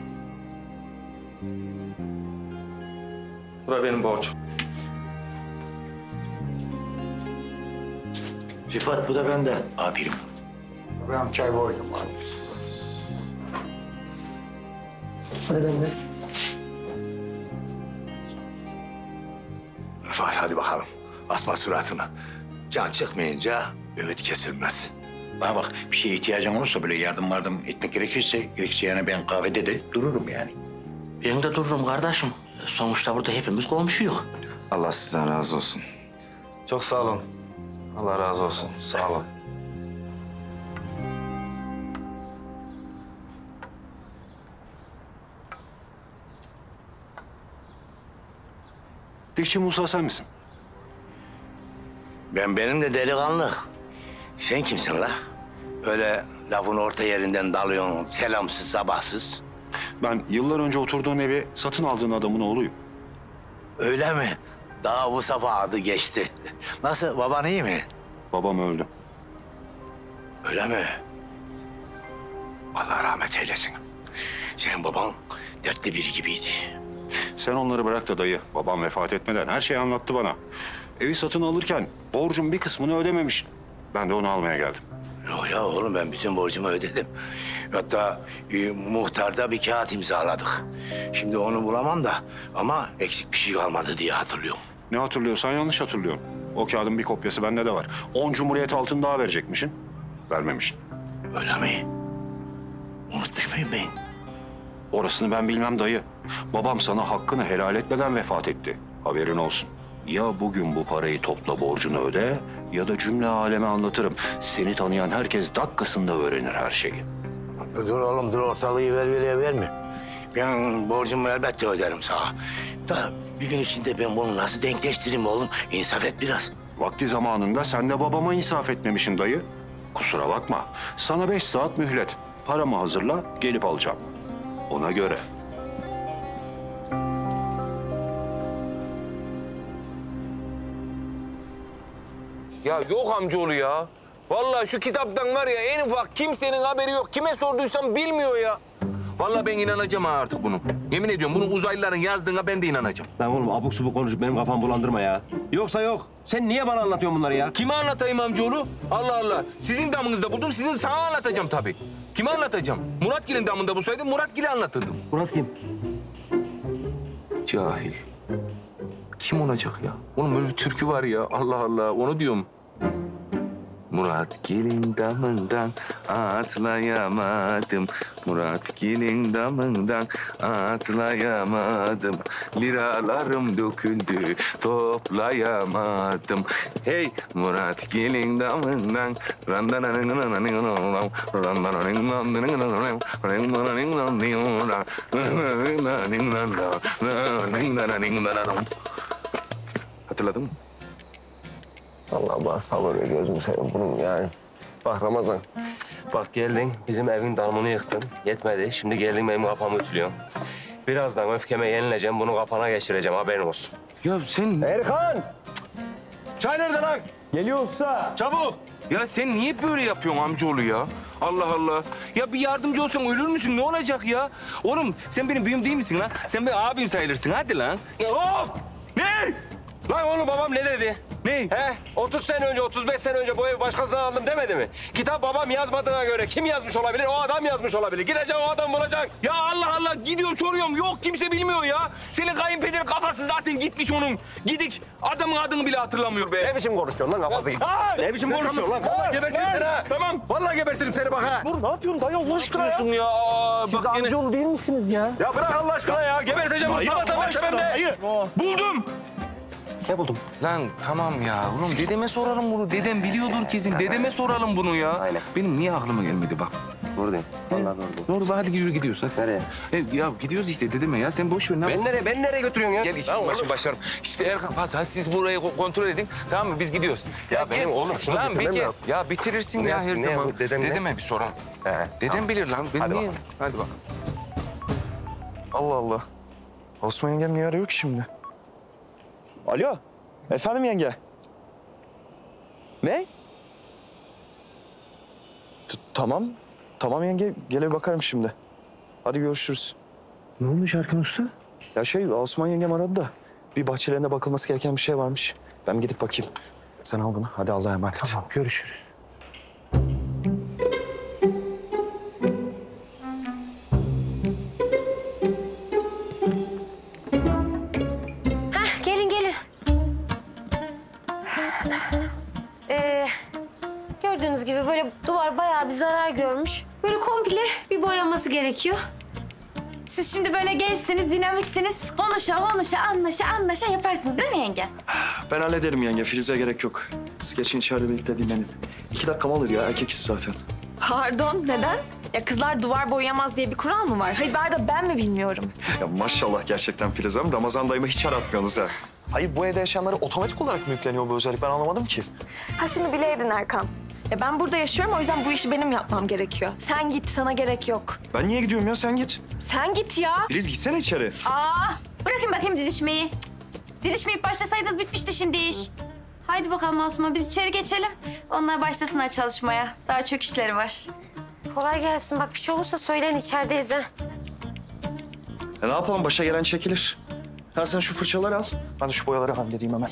Bu da benim borcum. Rıfat, bu da benden. Aferin. Benim çay borcum var. Hadi benden. Rıfat, hadi bakalım. Asma suratını. Can çıkmayınca ümit kesilmez. Bana bak, bir şeye ihtiyacın olursa böyle yardım etmek gerekirse yani ben kahvede de dururum yani. Ben de dururum kardeşim. Sonuçta burada hepimiz komşuyuz. Allah sizden razı olsun. Çok sağ olun. Allah razı olsun. Sağ olun. Dişçi Musa sen misin? Benim de delikanlı. Sen kimsin la? Öyle lafın orta yerinden dalıyorsun, selamsız, sabahsız. Ben yıllar önce oturduğun evi satın aldığın adamın oğluyum. Öyle mi? Daha bu sabah adı geçti. Nasıl, baban iyi mi? Babam öldü. Öyle mi? Allah rahmet eylesin. Senin baban dertli biri gibiydi. Sen onları bırak da dayı. Babam vefat etmeden her şeyi anlattı bana. Evi satın alırken borcun bir kısmını ödememiş. Ben de onu almaya geldim. Yok ya oğlum, ben bütün borcumu ödedim. Hatta muhtarda bir kağıt imzaladık. Şimdi onu bulamam da ama eksik bir şey kalmadı diye hatırlıyorum. Ne hatırlıyorsan yanlış hatırlıyorsun. O kağıdın bir kopyası bende de var. 10 cumhuriyet altın daha verecekmişsin. Vermemişsin. Öyle mi? Unutmuş muyum ben? Orasını ben bilmem dayı. Babam sana hakkını helal etmeden vefat etti. Haberin olsun. Ya bugün bu parayı topla, borcunu öde... ya da cümle aleme anlatırım. Seni tanıyan herkes dakikasında öğrenir her şeyi. Dur oğlum, dur, ortalığı velveleye verme. Ben borcumu elbette öderim sana. Da bir gün içinde ben bunu nasıl denkleştireyim oğlum? İnsaf et biraz. Vakti zamanında sen de babama insaf etmemişsin dayı. Kusura bakma. Sana 5 saat mühlet. Paramı hazırla, gelip alacağım. Ona göre. Ya yok amcaoğlu ya. Vallahi şu kitaptan var ya en ufak kimsenin haberi yok. Kime sorduysam bilmiyor ya. Vallahi ben inanacağım ha artık bunu. Yemin ediyorum bunu uzaylıların yazdığına ben de inanacağım. Lan oğlum abuk subuk konuşup benim kafamı bulandırma ya. Yoksa yok. Sen niye bana anlatıyorsun bunları ya? Kime anlatayım amcaoğlu? Allah Allah. Sizin damınızda buldum. Sizin sana anlatacağım tabii. Kime anlatacağım? Muratgil'in damında bulsaydım Muratgil'e anlatırdım. Murat kim? Cahil. Kim olacak ya? Oğlum böyle bir türkü var ya. Allah Allah. Onu diyorum. Muratgil'in damından atlayamadım. Muratgil'in damından atlayamadım. Liralarım döküldü, toplayamadım. Hey Muratgil'in damından. Hatırladın mı? Allah bana sabır ver gözümü seveyim bunun yani. Bak Ramazan, bak geldin bizim evin damını yıktın. Yetmedi, şimdi geldin benim kafamı ütülüyorsun. Birazdan öfkeme yenileceğim, bunu kafana geçireceğim, haberin olsun. Ya sen... Erkan! Çay nerede lan? Geliyor usta. Çabuk! Ya sen niye böyle yapıyorsun amcaoğlu ya? Allah Allah. Ya bir yardımcı olsan ölür müsün? Ne olacak ya? Oğlum sen benim büyüm değil misin lan? Sen benim abim sayılırsın, hadi lan. Ya, of! Ne? Lan oğlum babam ne dedi? Ne? He? 30 sene önce, 35 sene önce bu evi başkasına aldım demedi mi? Kitap babam yazmadığına göre kim yazmış olabilir? O adam yazmış olabilir. Gideceksin o adam bulacak. Ya Allah Allah, gidiyorum soruyorum. Yok kimse bilmiyor ya. Senin kayınpederin kafası zaten gitmiş onun. Gidik adamın adını bile hatırlamıyor be. Ne biçim konuşuyorsun lan kafası gitmiş? Ne biçim konuşuyorsun lan? Vallahi gebertirim seni ha. Tamam. Vallahi gebertirim seni bak ha. Dur ne yapıyorsun dayı Allah aşkına ya? Ya. Siz bak, amcaoğlu değil misiniz ya? Ya bırak Allah aşkına ya. Geberteceğim onu sabah tamertemem de. Buldum. Ne buldum? Lan tamam ya oğlum, dedeme soralım bunu. Dedem biliyordur kesin. Dedeme soralım bunu ya. Aynen. Benim niye aklıma gelmedi bak. Buradayım. Vallahi doğru. Doğru, hadi gidiyoruz. Hadi. Nereye? Ya gidiyoruz işte dedeme ya. Sen boş ver. Ben nereye götürüyorsun ya? Gel işin başım başlarım. İşte Erkan Faz, hadi siz burayı kontrol edin. Tamam mı? Biz gidiyoruz. Ya benim oğlum şunu bitirmem ya. Ya bitirirsin ya her zaman. Dedeme bir soralım. Dedem bilir lan. Hadi bakalım. Hadi bakalım. Allah Allah. Osman yengem niye arıyor ki şimdi? Alo, efendim yenge? Ne? Tamam yenge, gele bir bakarım şimdi. Hadi görüşürüz. Ne olmuş Erkan Usta? Ya Asuman yengem aradı da bir bahçelerine bakılması gereken bir şey varmış. Ben gidip bakayım. Sen al bunu, hadi Allah'a emanet. Tamam, görüşürüz. Gördüğünüz gibi böyle duvar bayağı bir zarar görmüş. Böyle komple bir boyaması gerekiyor. Siz şimdi böyle gençsiniz, dinamiksiniz. Konuşa, anlaşa yaparsınız değil mi yenge? Ben hallederim yenge, Filiz'e gerek yok. Siz geçin içeride birlikte dinlenin. 2 dakikam alır ya, erkek işi zaten. Pardon, neden? Ya kızlar duvar boyayamaz diye bir kural mı var? Hayır, ben mi bilmiyorum? Ya maşallah gerçekten Filiz Hanım, Ramazan dayımı hiç aratmıyorsunuz ha. Hayır, bu evde yaşayanlara otomatik olarak mı yükleniyor bu özellik? Ben anlamadım ki. Ha, şunu bileydin Erkan. Ben burada yaşıyorum, o yüzden bu işi benim yapmam gerekiyor. Sen git, sana gerek yok. Ben niye gidiyorum ya? Sen git. Sen git ya. Filiz, gitsene içeri. Aa, bırakın bakayım didişmeyi. Didişmeyip başlasaydınız bitmişti şimdi iş. Haydi bakalım Osman, biz içeri geçelim. Onlar başlasınlar çalışmaya. Daha çok işleri var. Kolay gelsin. Bak bir şey olursa söyleyin, içerideyiz ha. Ne yapalım? Başa gelen çekilir. Ha, sen şu fırçaları al. Ben de şu boyaları halledeyim hemen.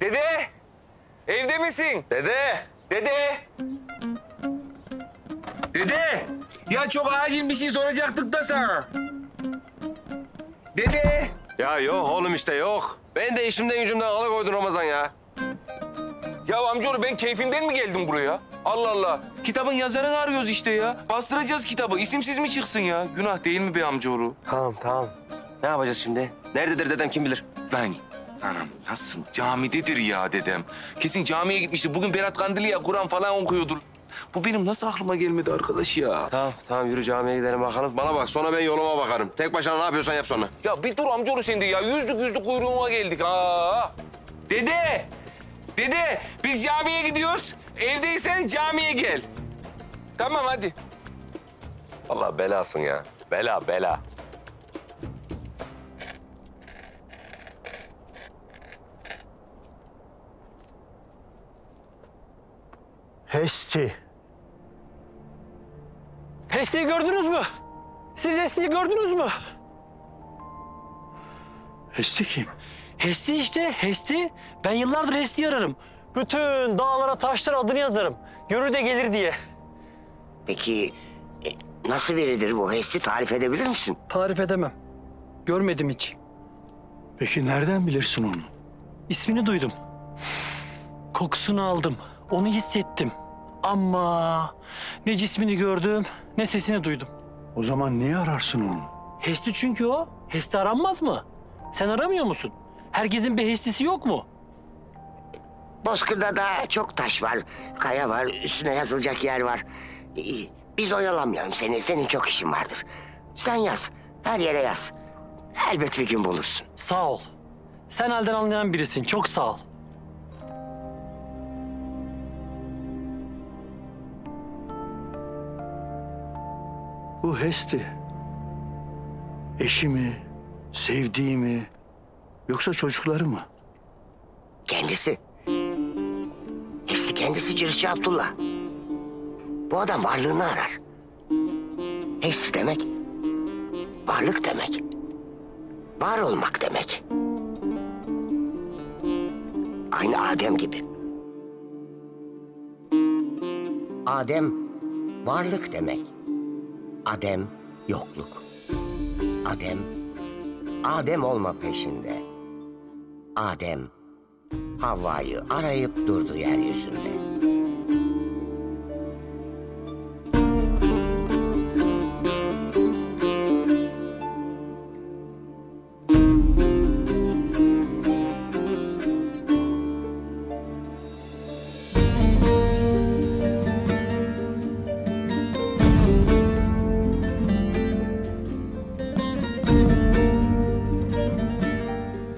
Dede! Evde misin? Dede! Dede! Dede! Ya çok acil bir şey soracaktık da sana. Dede! Ya yok oğlum işte yok. Ben de işimden gücümden alıkoydun Ramazan ya. Ya amcaoğlu ben keyfimden mi geldim buraya? Allah Allah. Kitabın yazarını arıyoruz işte ya. Bastıracağız kitabı. İsimsiz mi çıksın ya? Günah değil mi be amcaoğlu? Tamam tamam. Ne yapacağız şimdi? Nerededir dedem kim bilir? Lan anam nasıl? Camidedir ya dedem. Kesin camiye gitmişti. Bugün Berat Kandili ya Kur'an falan okuyordur. Bu benim nasıl aklıma gelmedi arkadaş ya? Tamam tamam yürü camiye gidelim bakalım. Bana bak sonra ben yoluma bakarım. Tek başına ne yapıyorsan yap sonra. Ya bir dur amcaoğlu sende ya. Yüzlük kuyruğuma geldik ha. Dede! Dede, biz camiye gidiyoruz. Evdeysen camiye gel. Tamam, hadi. Vallahi belasın ya. Bela, bela. Hesti. Hesti'yi gördünüz mü? Siz Hesti'yi gördünüz mü? Hesti kim? Hesti işte, Hesti. Ben yıllardır Hesti ararım. Bütün dağlara, taşlara adını yazarım. Görür de gelir diye. Peki nasıl biridir bu Hesti? Tarif edebilir misin? Tarif edemem. Görmedim hiç. Peki nereden bilirsin onu? İsmini duydum. Kokusunu aldım. Onu hissettim. Ama ne cismini gördüm, ne sesini duydum. O zaman niye ararsın onu? Hesti çünkü o. Hesti aranmaz mı? Sen aramıyor musun? Herkesin bir hestisi yok mu? Bozkır'da daha çok taş var, kaya var, üstüne yazılacak yer var. Biz oyalamayalım seni, senin çok işin vardır. Sen yaz, her yere yaz. Elbet bir gün bulursun. Sağ ol. Sen halden anlayan birisin, çok sağ ol. Bu Hesti, eşimi, sevdiğimi... Yoksa çocukları mı? Kendisi. Hepsi kendisi Ciritçi Abdullah. Bu adam varlığını arar. Hepsi demek, varlık demek. Var olmak demek. Aynı Adem gibi. Adem varlık demek. Adem yokluk. Adem olma peşinde. Adem, Havva'yı arayıp durdu yeryüzünde.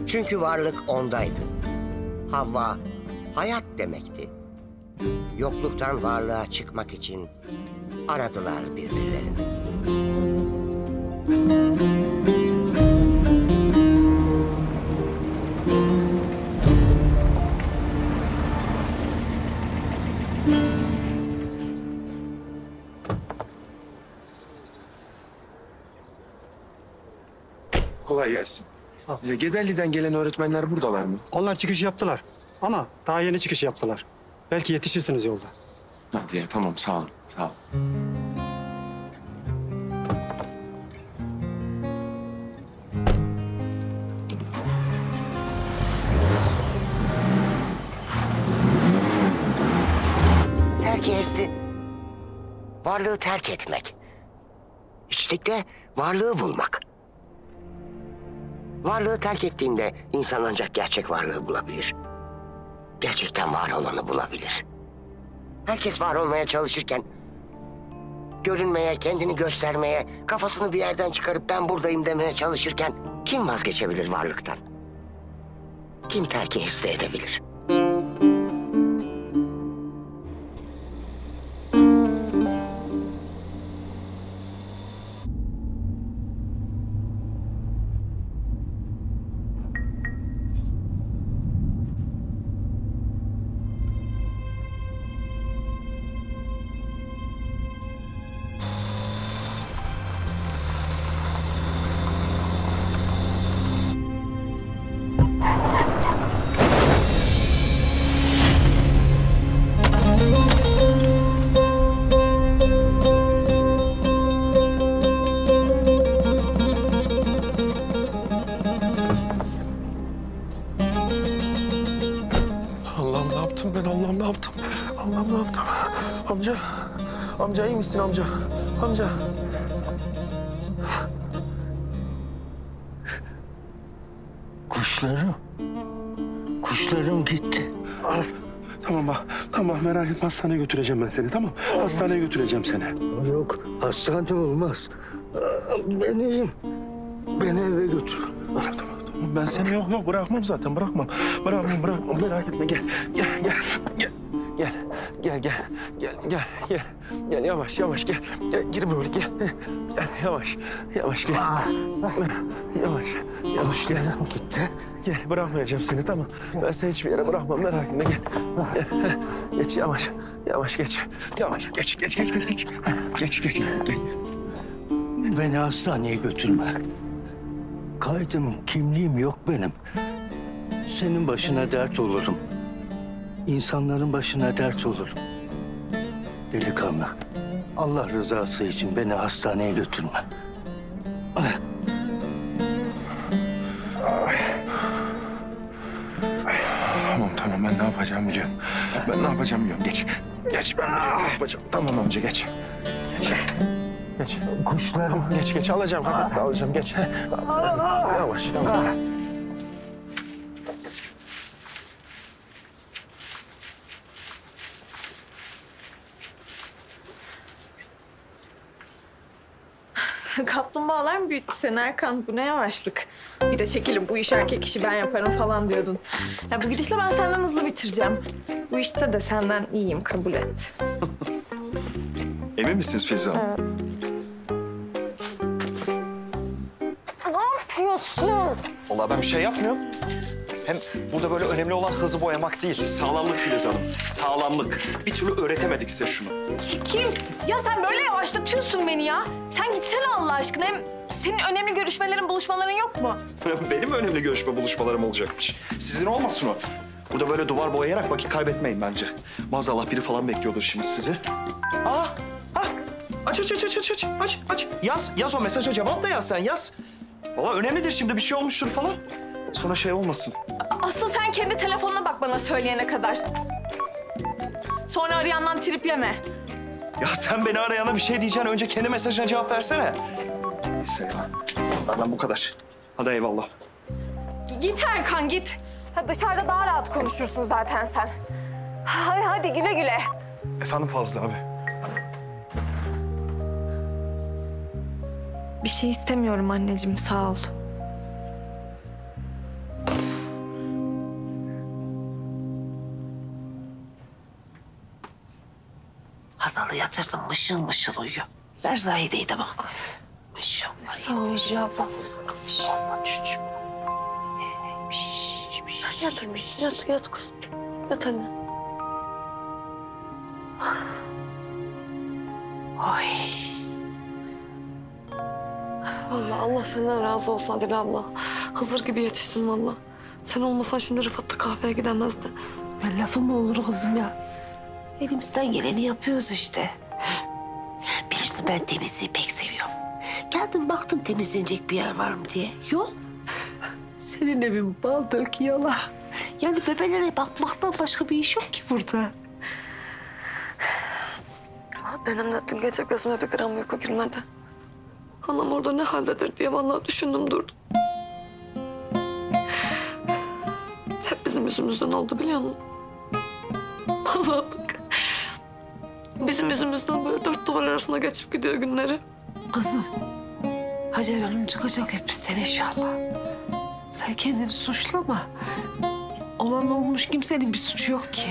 Çünkü varlık ondaydı. Havva hayat demekti. Yokluktan varlığa çıkmak için aradılar birbirlerini. Kolay gelsin. Gedelli'den gelen öğretmenler buradalar mı? Onlar çıkış yaptılar ama daha yeni çıkış yaptılar. Belki yetişirsiniz yolda. Hadi ya, tamam sağ olun, sağ olun. Terk esti. Varlığı terk etmek. Hiçlikte varlığı bulmak. Varlığı terk ettiğinde insan ancak gerçek varlığı bulabilir. Gerçekten var olanı bulabilir. Herkes var olmaya çalışırken, görünmeye, kendini göstermeye, kafasını bir yerden çıkarıp ben buradayım demeye çalışırken kim vazgeçebilir varlıktan? Kim terki hisse edebilir? Amca iyi misin amca? Amca. Kuşlarım gitti. Al. Tamam bak. Tamam merak etme, hastaneye götüreceğim ben seni, tamam? Olmaz. Hastaneye götüreceğim seni. Yok, hastanede olmaz. Ben iyiyim. Beni eve götür. Tamam. Ben seni yok bırakmam zaten, bırakmam. Merak etme, gel. Gel yavaş gel. Gir böyle gel. Yavaş gel. Yavaş. Kuşlarım gitti. Gel, bırakmayacağım seni, tamam. Ben seni hiçbir yere bırakmam, merak etme, gel. Geç yavaş geç. Yavaş geç. Beni hastaneye götürme. Kaydım, kimliğim yok benim. Senin başına dert olurum. İnsanların başına dert olurum. Delikanlı, Allah rızası için beni hastaneye götürme. Tamam, ben ne yapacağımı biliyorum. Geç, ben biliyorum ne yapacağım. Tamam amca, geç. Kuşlarım. Geç, alacağım. Kafası da alacağım, geç. Yavaş. Kaplumbağalar mı büyüttü seni Erkan? Bu ne yavaşlık? Bir de çekilip bu iş erkek işi, ben yaparım falan diyordun. Ya bu gidişle ben senden hızlı bitireceğim. Bu işte de senden iyiyim, kabul et. Emin misiniz Filiz Hanım? Evet. Ne yapıyorsun? Vallahi ben bir şey yapmıyorum. Hem burada böyle önemli olan hızı boyamak değil, sağlamlık Filiz Hanım, sağlamlık. Bir türlü öğretemedik size şunu. Çekim, ya sen böyle yavaşlatıyorsun beni ya. Sen gitsene Allah aşkına. Hem senin önemli görüşmelerin, buluşmaların yok mu? Benim önemli görüşme, buluşmalarım olacakmış. Sizin olmasın o. Burada böyle duvar boyayarak vakit kaybetmeyin bence. Maazallah biri falan bekliyordur şimdi sizi. Aç. Yaz o mesaja cevap da yaz sen, yaz. Vallahi önemlidir şimdi, bir şey olmuştur falan. Sonra şey olmasın. Asıl sen kendi telefonuna bak bana söyleyene kadar. Sonra arayandan trip yeme. Ya sen beni arayana bir şey diyeceksin, önce kendi mesajına cevap versene. Neyse ya, benden bu kadar. Hadi eyvallah. Git Erkan, git. Ha, dışarıda daha rahat konuşursun zaten sen. Hadi güle güle. Efendim Fazlı abi. Bir şey istemiyorum anneciğim, sağ ol. Hasan'ı yatırdım, mışıl mışıl uyuyor. Ver Zahide'yi de bak. Mışıl abla. İnşallah çocuğum. Yat anne, yat kuzum. Yat anne. Oy. Vallahi Allah senden razı olsun Adile abla. Hazır gibi yetiştin vallahi. Sen olmasan şimdi Rıfat da kahveye gidemezdi. Ya lafı mı olur kızım ya? Elimizden geleni yapıyoruz işte. Bilirsin ben temizliği pek seviyorum. Geldim baktım temizlenecek bir yer var mı diye. Yok. Senin evin bal dök yala. Yani bebelere bakmaktan başka bir iş yok ki burada. Benim de dün gece gözüme bir gram uyku girmedi. Anam orada ne haldedir diye vallahi düşündüm durdum. Hep bizim yüzümüzden oldu biliyor musun? Vallahi bak. Bizim yüzümüzden böyle dört duvar arasında geçip gidiyor günleri. Kızım, Hacer Hanım çıkacak hepimizden inşallah. Sen kendini suçlama. Olan olmuş, kimsenin bir suçu yok ki.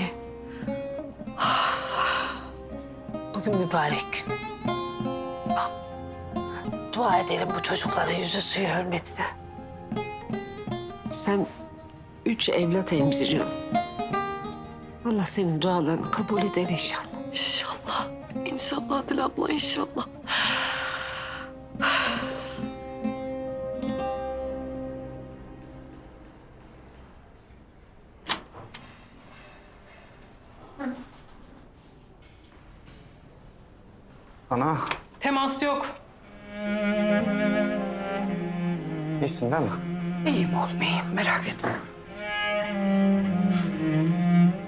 Bugün mübarek gün. Bak, dua edelim bu çocuklara yüzü suyu hürmetine. Sen 3 evlat emziriyorsun. Allah senin dualarını kabul eder inşallah. İnşallah. İnşallah Adile abla, inşallah. Ana. Temas yok. İyisin değil mi? İyiyim oğlum, iyiyim. Merak etme.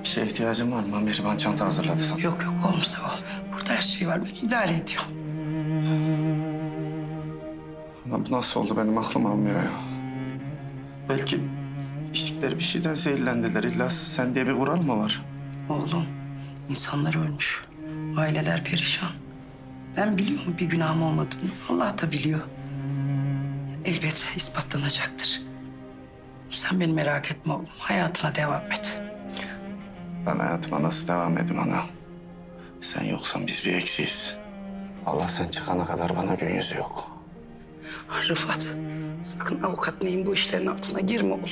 Bir şeye ihtiyacın var mı? Mehriban çanta hazırladı sana. Yok yok oğlum, sağ ol. Burada her şey var. Ben idare ediyorum. Ama bu nasıl oldu? Benim aklım almıyor ya. Belki içtikleri bir şeyden zehirlendiler. İlla sen diye bir kural mı var? Oğlum, insanlar ölmüş. Aileler perişan. Ben biliyorum bir günahım olmadığını. Allah da biliyor. Elbet ispatlanacaktır. Sen beni merak etme oğlum. Hayatına devam et. Ben hayatıma nasıl devam edeyim ana? Sen yoksan biz bir eksiyiz. Allah sen çıkana kadar bana gün yüzü yok. Rıfat, sakın avukat neyin bu işlerin altına girme oğlum.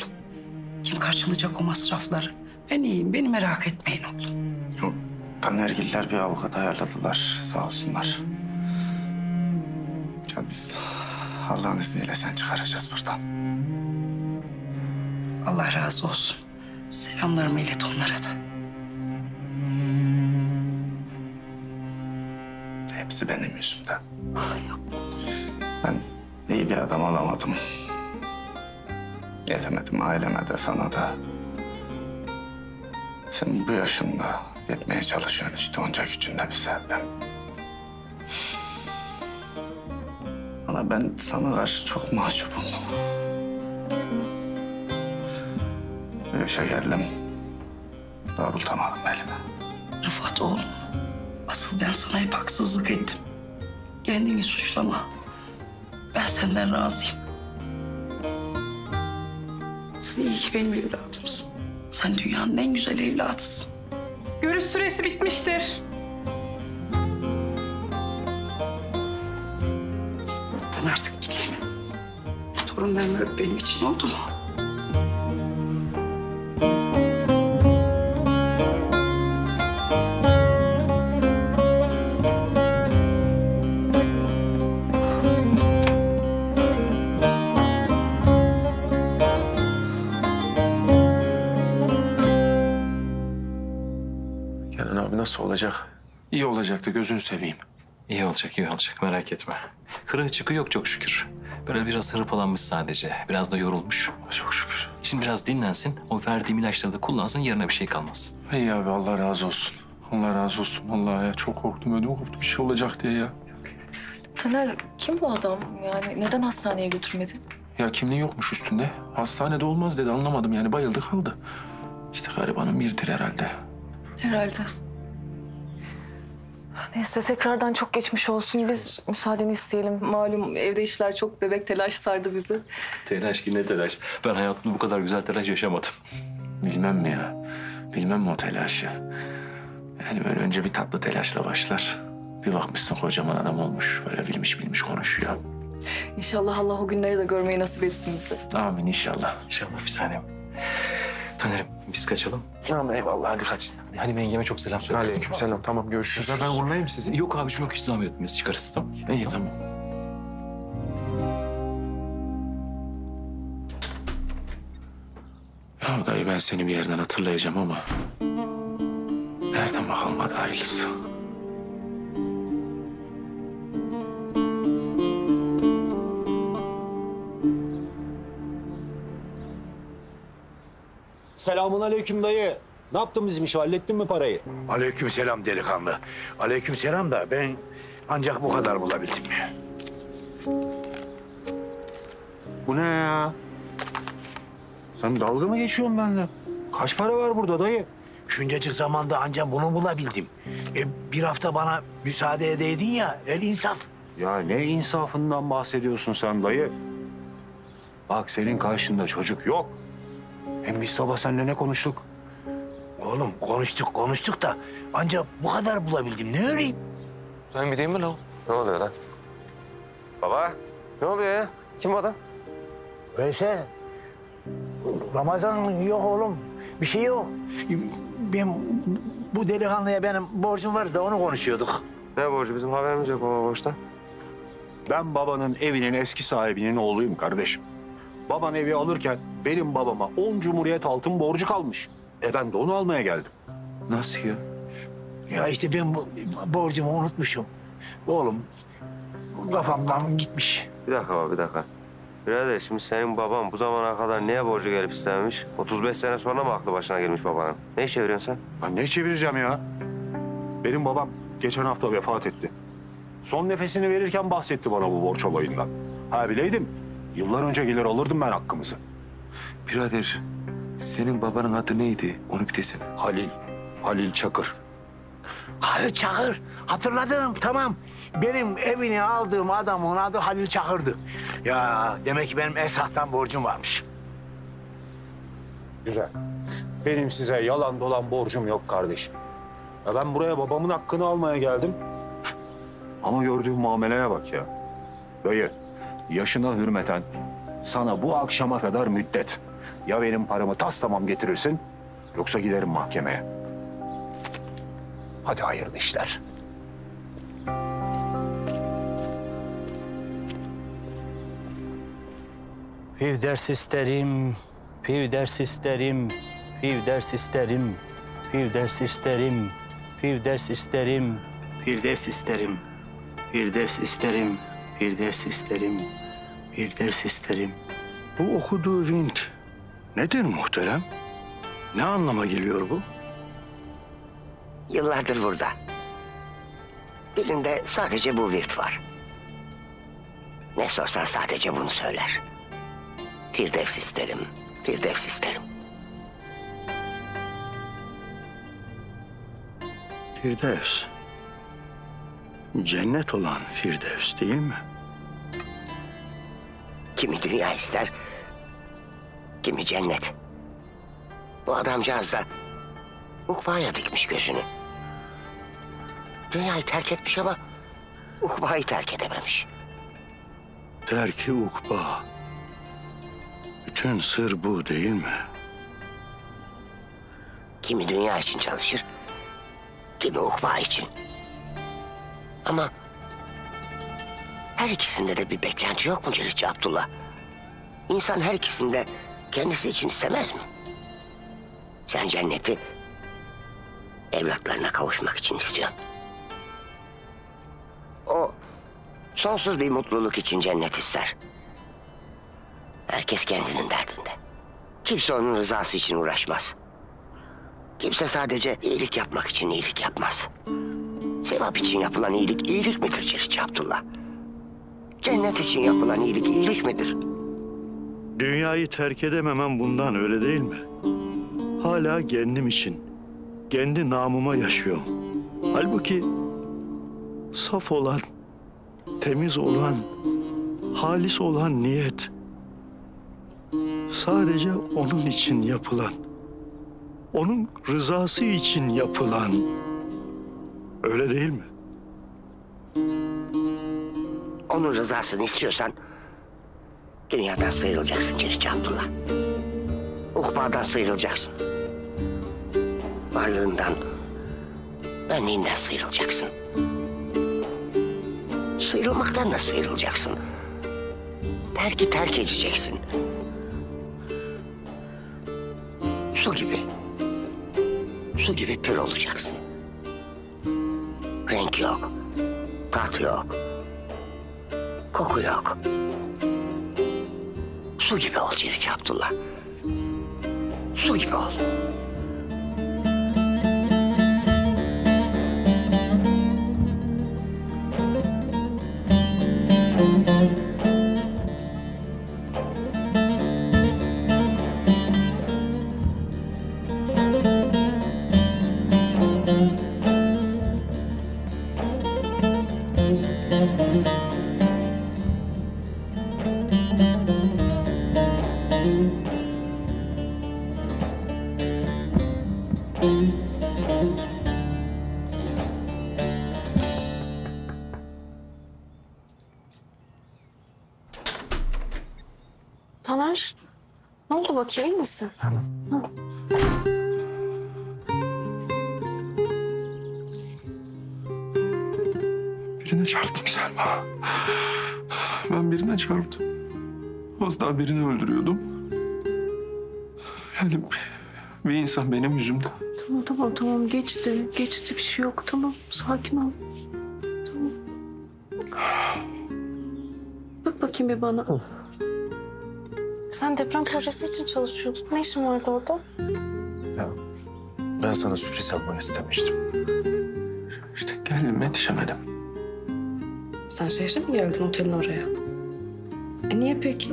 Kim karşılayacak o masrafları? Ben iyiyim, beni merak etmeyin oğlum. Yok, Tanergiller bir avukat ayarladılar, sağ olsunlar. Hadi biz Allah'ın izniyle sen çıkaracağız buradan. Allah razı olsun. Selamlarımı ilet onlara da. Hepsi benim yüzümden. Ben iyi bir adam olamadım. Yetemedim aileme de sana da. Sen bu yaşında yetmeye çalışıyorsun işte onca gücünde bir sebep. Ama ben sana karşı çok mahcubum. Bir işe geldim, doğrultamadım elime. Rıfat oğlum, asıl ben sana hep haksızlık ettim. Kendini suçlama. Ben senden razıyım. Sen iyi ki benim evladımsın. Sen dünyanın en güzel evladısın. Görüş süresi bitmiştir. Ben artık gideyim. Torunlarımı öp benim için, oldu mu? Nasıl olacak? İyi olacaktı, gözünü seveyim. İyi olacak, iyi olacak. Merak etme. Kırığı çıkı yok çok şükür. Böyle biraz hırpalanmış sadece. Biraz da yorulmuş. Çok şükür. Şimdi biraz dinlensin, o verdiğim ilaçları da kullansın, yarına bir şey kalmaz. İyi abi, Allah razı olsun. Allah razı olsun. Vallahi ya, çok korktum, ödüm koptu bir şey olacak diye ya. Taner, kim bu adam? Yani neden hastaneye götürmedin? Ya kimliği yokmuş üstünde. Hastanede olmaz dedi, anlamadım yani. Bayıldı kaldı. İşte garibanın biridir herhalde. Herhalde. Neyse, tekrardan çok geçmiş olsun. Biz müsaadeni isteyelim. Malum evde işler çok, bebek telaş sardı bizi. Telaş ki ne telaş? Ben hayatımda bu kadar güzel telaş yaşamadım. Bilmem mi ya? Bilmem mi o telaşı? Yani böyle önce bir tatlı telaşla başlar. Bir bakmışsın kocaman adam olmuş. Böyle bilmiş bilmiş konuşuyor. İnşallah Allah o günleri de görmeyi nasip etsin bize. Amin inşallah. İnşallah bir tanem. Taner'im biz kaçalım. Tamam eyvallah hadi kaçın. Hani ben yengeme çok selam söylesin. Aleykümselam tamam görüşürüz. Ben uğurlayayım sizi. Yok abiciğim yok hiç zahmet etmez çıkarız tamam. İyi tamam. Ya dayı ben seni bir yerden hatırlayacağım ama nereden bakalım hadi hayırlısı. Selamun aleyküm dayı. Ne yaptın bizim işi? Hallettin mi parayı? Aleyküm selam delikanlı. Aleyküm selam da ben ancak bu kadar bulabildim. Bu ne ya? Sen dalga mı geçiyorsun benimle? Kaç para var burada dayı? Şuncacık zamanda ancak bunu bulabildim. Bir hafta bana müsaade edeydin ya, el insaf. Ya ne insafından bahsediyorsun sen dayı? Bak senin karşında çocuk yok. Hem biz sabah seninle ne konuştuk? Oğlum konuştuk da ancak bu kadar bulabildim. Ne öreyim? Sen bir değil mi lan? Ne oluyor lan? Baba, ne oluyor ya? Kim bu adam? Veysel. Ramazan yok oğlum. Bir şey yok. Ben bu delikanlıya benim borcum var da onu konuşuyorduk. Ne borcu? Bizim haberimiz yok baba borçtan. Ben babanın evinin eski sahibinin oğluyum kardeşim. Baban evi alırken benim babama 10 cumhuriyet altın borcu kalmış. Ben de onu almaya geldim. Nasıl ya? Ya işte ben borcumu unutmuşum. Oğlum kafamdan gitmiş. Bir dakika baba, bir dakika. Birader şimdi senin baban bu zamana kadar neye borcu gelip istememiş? 35 sene sonra mı aklı başına gelmiş babanın? Ne çeviriyorsun sen? Ben ne çevireceğim ya? Benim babam geçen hafta vefat etti. Son nefesini verirken bahsetti bana bu borç olayından. Ha bileydim, yıllar önce gelir alırdım ben hakkımızı. Birader, senin babanın adı neydi? Onu bir desene. Halil Çakır. Halil Çakır, hatırladım tamam. Benim evini aldığım adamın adı Halil Çakır'dı. Ya demek ki benim esahtan borcum varmış. Güzel. Benim size yalan dolan borcum yok kardeşim. Ya ben buraya babamın hakkını almaya geldim. Ama gördüğüm muameleye bak ya. Dayı, yaşına hürmeten sana bu akşama kadar müddet. Ya benim paramı tas tamam getirirsin, yoksa giderim mahkemeye. Hadi hayırlı işler. Firdevs isterim. Bu okuduğu vint nedir muhterem? Ne anlama geliyor bu? Yıllardır burada. Dilimde sadece bu virt var. Ne sorsan sadece bunu söyler. Firdevs isterim. Cennet olan Firdevs değil mi? Kimi dünya ister, kimi cennet. Bu adamcağız da ukbağaya dikmiş gözünü. Dünyayı terk etmiş ama ukbağayı terk edememiş. Terki ukba. Bütün sır bu değil mi? Kimi dünya için çalışır, kimi ukba için. Ama her ikisinde de bir beklenti yok mu Ciritçi Abdullah? İnsan her ikisinde kendisi için istemez mi? Sen cenneti evlatlarına kavuşmak için istiyorsun. O sonsuz bir mutluluk için cennet ister. Herkes kendinin derdinde. Kimse onun rızası için uğraşmaz. Kimse sadece iyilik yapmak için iyilik yapmaz. Sevap için yapılan iyilik, iyilik midir Ciritçi Abdullah? Cennet için yapılan iyilik, iyilik midir? Dünyayı terk edememem bundan, öyle değil mi? Hala kendim için, kendi namıma yaşıyorum. Halbuki saf olan, temiz olan, halis olan niyet sadece onun için yapılan, onun rızası için yapılan, öyle değil mi? Onun rızasını istiyorsan dünyadan sıyrılacaksın Ciritçi Abdullah. Ukba'dan sıyrılacaksın. Varlığından, benliğinden sıyrılacaksın. Sıyrılmaktan da sıyrılacaksın. Terki terk edeceksin. Su gibi pür olacaksın. Renk yok, tat yok, koku yok. Su gibi ol Ciritçi Abdullah. Su gibi ol. Taner, ne oldu bakayım, iyi misin? Tamam. Birine çarptım Selma. Ben birine çarptım. Az daha birini öldürüyordum. Yani bir insan benim yüzümden. Tamam geçti. Geçti, bir şey yok. Tamam, sakin ol. Tamam. Bak bakayım bir bana. Hı. Sen deprem projesi için çalışıyordun. Ne işin vardı orada? Ya, ben sana sürpriz yapmanı istemiştim. İşte geldim, yetişemedim. Sen şehre mi geldin, otelin oraya? Niye peki?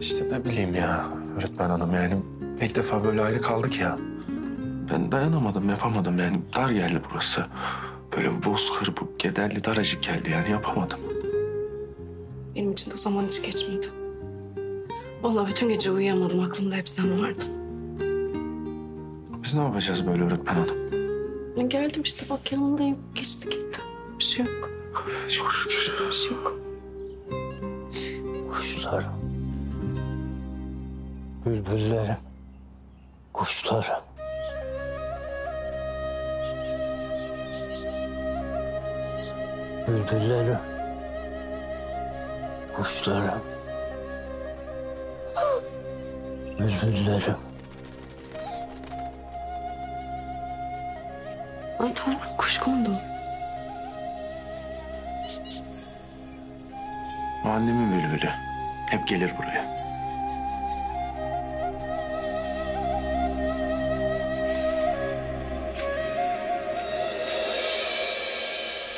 İşte ne bileyim ya öğretmen hanım, yani ilk defa böyle ayrı kaldık ya. Ben dayanamadım, yapamadım yani, dar geldi burası. Böyle bozkır, bu gederli daracık geldi yani, yapamadım. Benim için de zaman hiç geçmedi. Vallahi bütün gece uyuyamadım, aklımda hep sen vardın. Biz ne yapacağız böyle öğretmen hanım? Ben geldim işte, bak yanındayım. Geçti gitti. Bir şey yok. Çok şükür. Bir şey yok. Kuşlarım. Bülbüllerim. Kuşlarım. Bülbüllerim. Kuşlarım. Bülbüllerim. Ay tamam, kuş kondu. Annemin bülbülü. Hep gelir buraya.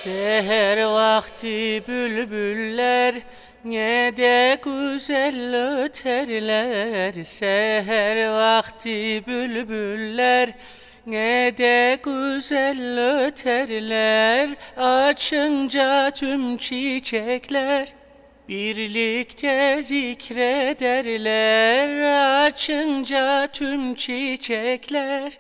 Seher vakti bülbüller ne de güzel öterler. Seher vakti bülbüller ne de güzel öterler. Açınca tüm çiçekler birlikte zikrederler. Açınca tüm çiçekler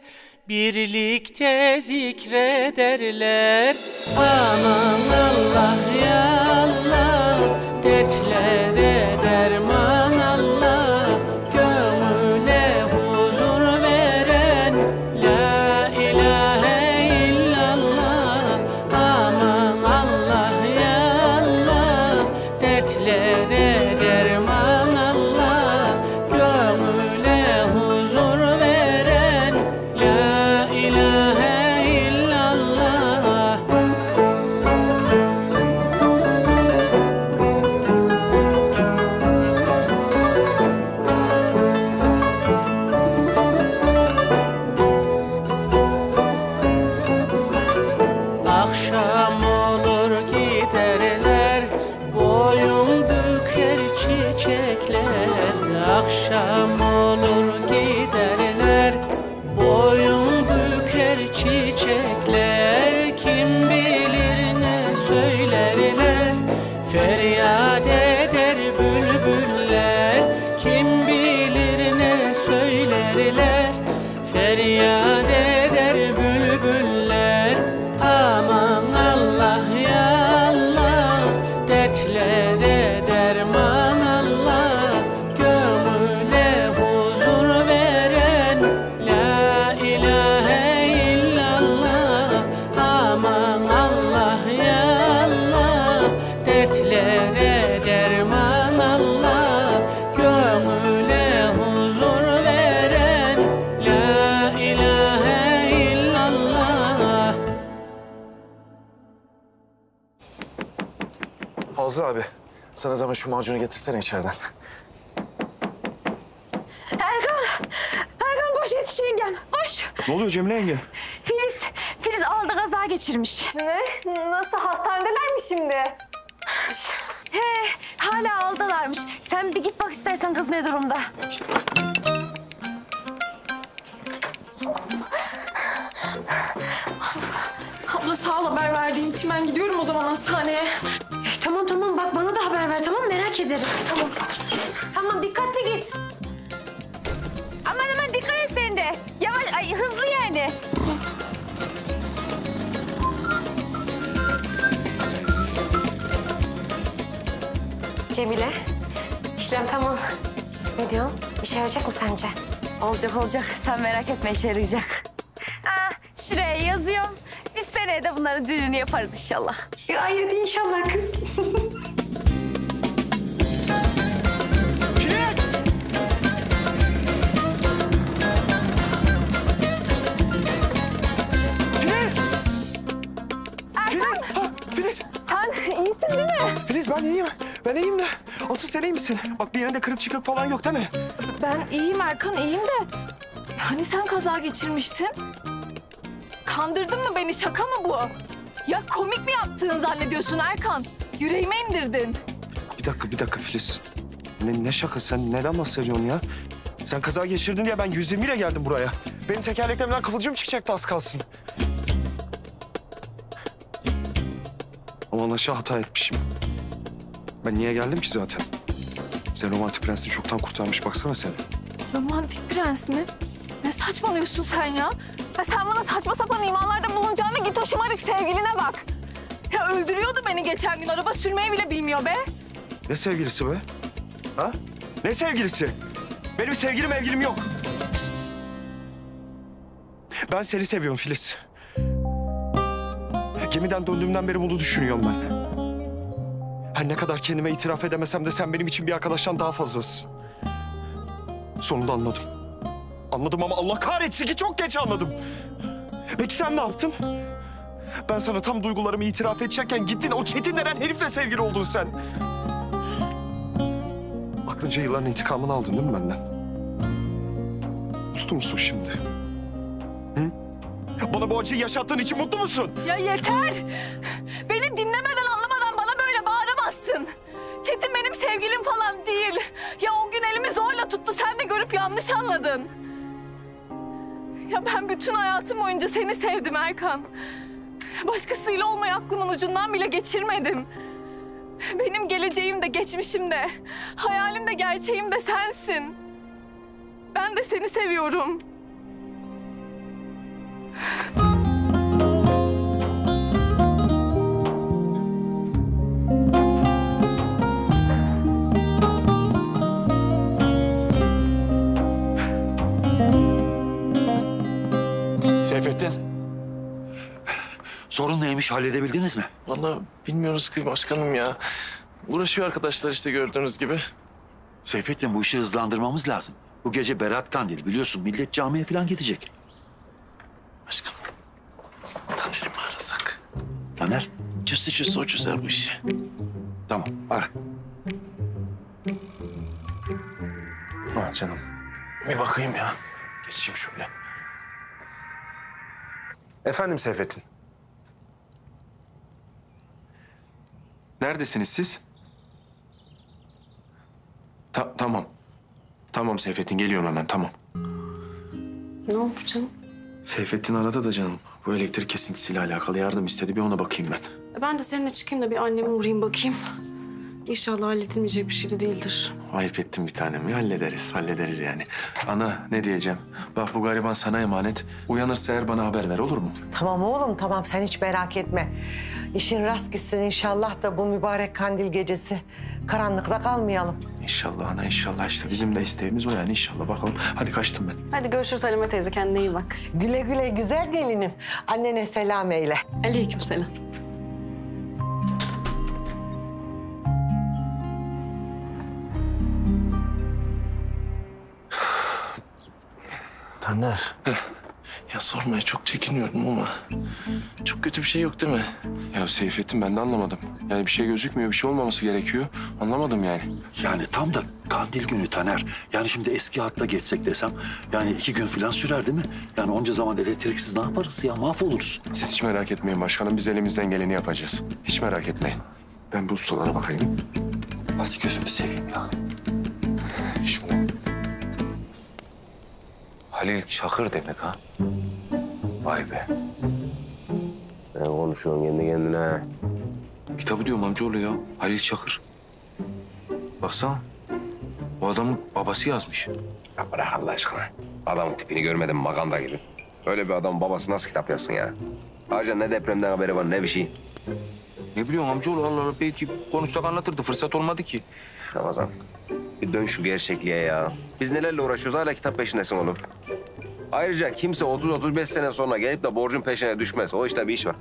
birlikte zikrederler. Aman Allah ya Allah, dertlere derman Allah, gönüle huzur veren La ilahe illallah. Aman Allah ya Allah, dertlere derman Allah, gönüle huzur veren La ilahe illallah. Akşam olur giderler, boyun büker çiçekler. Akşam olur giderler, boyun büker çiçekler. Kim bilir ne söylerler, feryat eder bülbüller. Kim bilir ne söylerler, feryat eder bülbüller. Aman Allah ya Allah, dertlere derman Allah, gönüle huzur veren La ilahe illallah. Aman Allah ya Allah, dertlere derman Allah, gönüle huzur veren La ilahe illallah. Fazlı abi, sana zaman şu macunu getirsene içeriden. Erkan koş, yetiş yengem. Koş. Ne oluyor Cemile yenge? Filiz aldı, kaza geçirmiş. Ne? Nasıl, hastanedeler mi şimdi? He, hala aldılarmış. Sen bir git bak istersen kız ne durumda. Ablası Sağ ol haber verdiğin için. Ben gidiyorum o zaman hastaneye. Tamam tamam, bak bana da haber ver, tamam, merak ederim. Tamam. Tamam, dikkatli git. Aman aman, dikkat et sen de. Yavaş, ay, hızlı yani. Cemile, işlem tamam. Ne diyorsun? İşe yarayacak mı sence? Olacak olacak. Sen merak etme, işe yarayacak. Şuraya yazıyorum. Biz seneye de bunların düğününü yaparız inşallah. Ay hadi inşallah kız. Ben iyiyim. Ben iyiyim de. Asıl sen iyi misin? Bak bir yerinde kırık çıkık falan yok değil mi? Ben iyiyim Erkan, iyiyim de. Hani sen kaza geçirmiştin? Kandırdın mı beni? Şaka mı bu? Ya komik mi yaptığını zannediyorsun Erkan? Yüreğime indirdin. Bir dakika Filiz. Ne şakası? Sen neden bahsediyorsun ya? Sen kaza geçirdin diye ben 120 ile geldim buraya. Benim tekerleklerimden kıvılcım çıkacaktı az kalsın. Aman aşağı, hata etmişim. Ben niye geldim ki zaten? Sen romantik prensini çoktan kurtarmış, baksana sen. Romantik prens mi? Ne saçmalıyorsun sen ya? Ya sen bana saçma sapan imanlarda bulunacağına git o şımarık sevgiline bak. Ya öldürüyordu beni geçen gün, araba sürmeyi bile bilmiyor be. Ne sevgilisi be? Ha? Ne sevgilisi? Benim sevgilim yok. Ben seni seviyorum Filiz. Gemiden döndüğümden beri bunu düşünüyorum ben. Her ne kadar kendime itiraf edemesem de sen benim için bir arkadaştan daha fazlasın. Sonunda anladım. Anladım ama Allah kahretsin ki çok geç anladım. Peki sen ne yaptın? Ben sana tam duygularımı itiraf edecekken gittin o Çetin denen herifle sevgili oldun sen. Aklınca yılların intikamını aldın değil mi benden? Mutlu musun şimdi? Hı? Bana bu acıyı yaşattığın için mutlu musun? Ya yeter! Beni dinlemeden anlamadan bana böyle bağıramazsın. Çetin benim sevgilim falan değil. Ya o gün elimi zorla tuttu, sen de görüp yanlış anladın. Ya ben bütün hayatım boyunca seni sevdim Erkan. Başkasıyla olmayı aklımın ucundan bile geçirmedim. Benim geleceğim de geçmişim de, hayalim de gerçeğim de sensin. Ben de seni seviyorum. Seyfettin, sorun neymiş, halledebildiniz mi? Vallahi bilmiyoruz ki başkanım ya. Uğraşıyor arkadaşlar işte, gördüğünüz gibi. Seyfettin, bu işi hızlandırmamız lazım. Bu gece Berat Kandili, biliyorsun, millet camiye falan gidecek. Başkanım, Taner'i mi arasak? Taner? Çözse o çözer bu işi. Tamam, ara. Ha canım, bir bakayım ya. Geçeyim şöyle. Efendim Seyfettin. Neredesiniz siz? Tamam. Tamam Seyfettin, geliyorum hemen, tamam. Ne olmuş canım? Seyfettin aradı da canım, bu elektrik kesintisiyle alakalı yardım istedi. Bir ona bakayım ben. Ben de seninle çıkayım da bir anneme uğrayayım bakayım. İnşallah halledilmeyecek bir şey de değildir. Ayıp ettim bir tanem. Hallederiz yani. Ana ne diyeceğim? Bak bu gariban sana emanet. Uyanırsa eğer bana haber ver, olur mu? Tamam oğlum tamam, sen hiç merak etme. İşin rast gitsin inşallah da bu mübarek kandil gecesi karanlıkta kalmayalım. İnşallah ana, inşallah işte bizim de isteğimiz o yani, inşallah bakalım. Hadi kaçtım ben. Hadi görüşürüz Halime teyze, kendine iyi bak. Güle güle güzel gelinim. Annene selam eyle. Aleyküm selam. Taner, ya sormaya çok çekiniyorum ama çok kötü bir şey yok değil mi? Ya Seyfettin, ben de anlamadım. Yani bir şey gözükmüyor, bir şey olmaması gerekiyor. Anlamadım yani. Yani tam da kandil günü Taner. Yani şimdi eski hatta geçsek desem, yani 2 gün falan sürer değil mi? Yani onca zaman elektriksiz ne yaparız ya, mahvoluruz. Siz hiç merak etmeyin başkanım, biz elimizden geleni yapacağız. Hiç merak etmeyin. Ben bu ustalara bakayım. Hadi gözümü seveyim ya. Şimdi... Halil Çakır demek ha? Vay be. Sen konuşuyorsun kendi kendine. Kitabı diyorum amcaoğlu ya. Halil Çakır. Baksana. O adamın babası yazmış. Ya bırak Allah aşkına. Adamın tipini görmedim maganda gibi. Öyle bir adamın babası nasıl kitap yazsın ya? Ayrıca ne depremden haberi var ne bir şey. Ne biliyorsun amcaoğlu Allah Allah. Belki konuşsak anlatırdı. Fırsat olmadı ki. Ramazan. Bir dön şu gerçekliğe ya. Biz nelerle uğraşıyoruz hala kitap peşindesin oğlum. Ayrıca kimse 30-35 sene sonra gelip de borcun peşine düşmez. O işte bir iş var.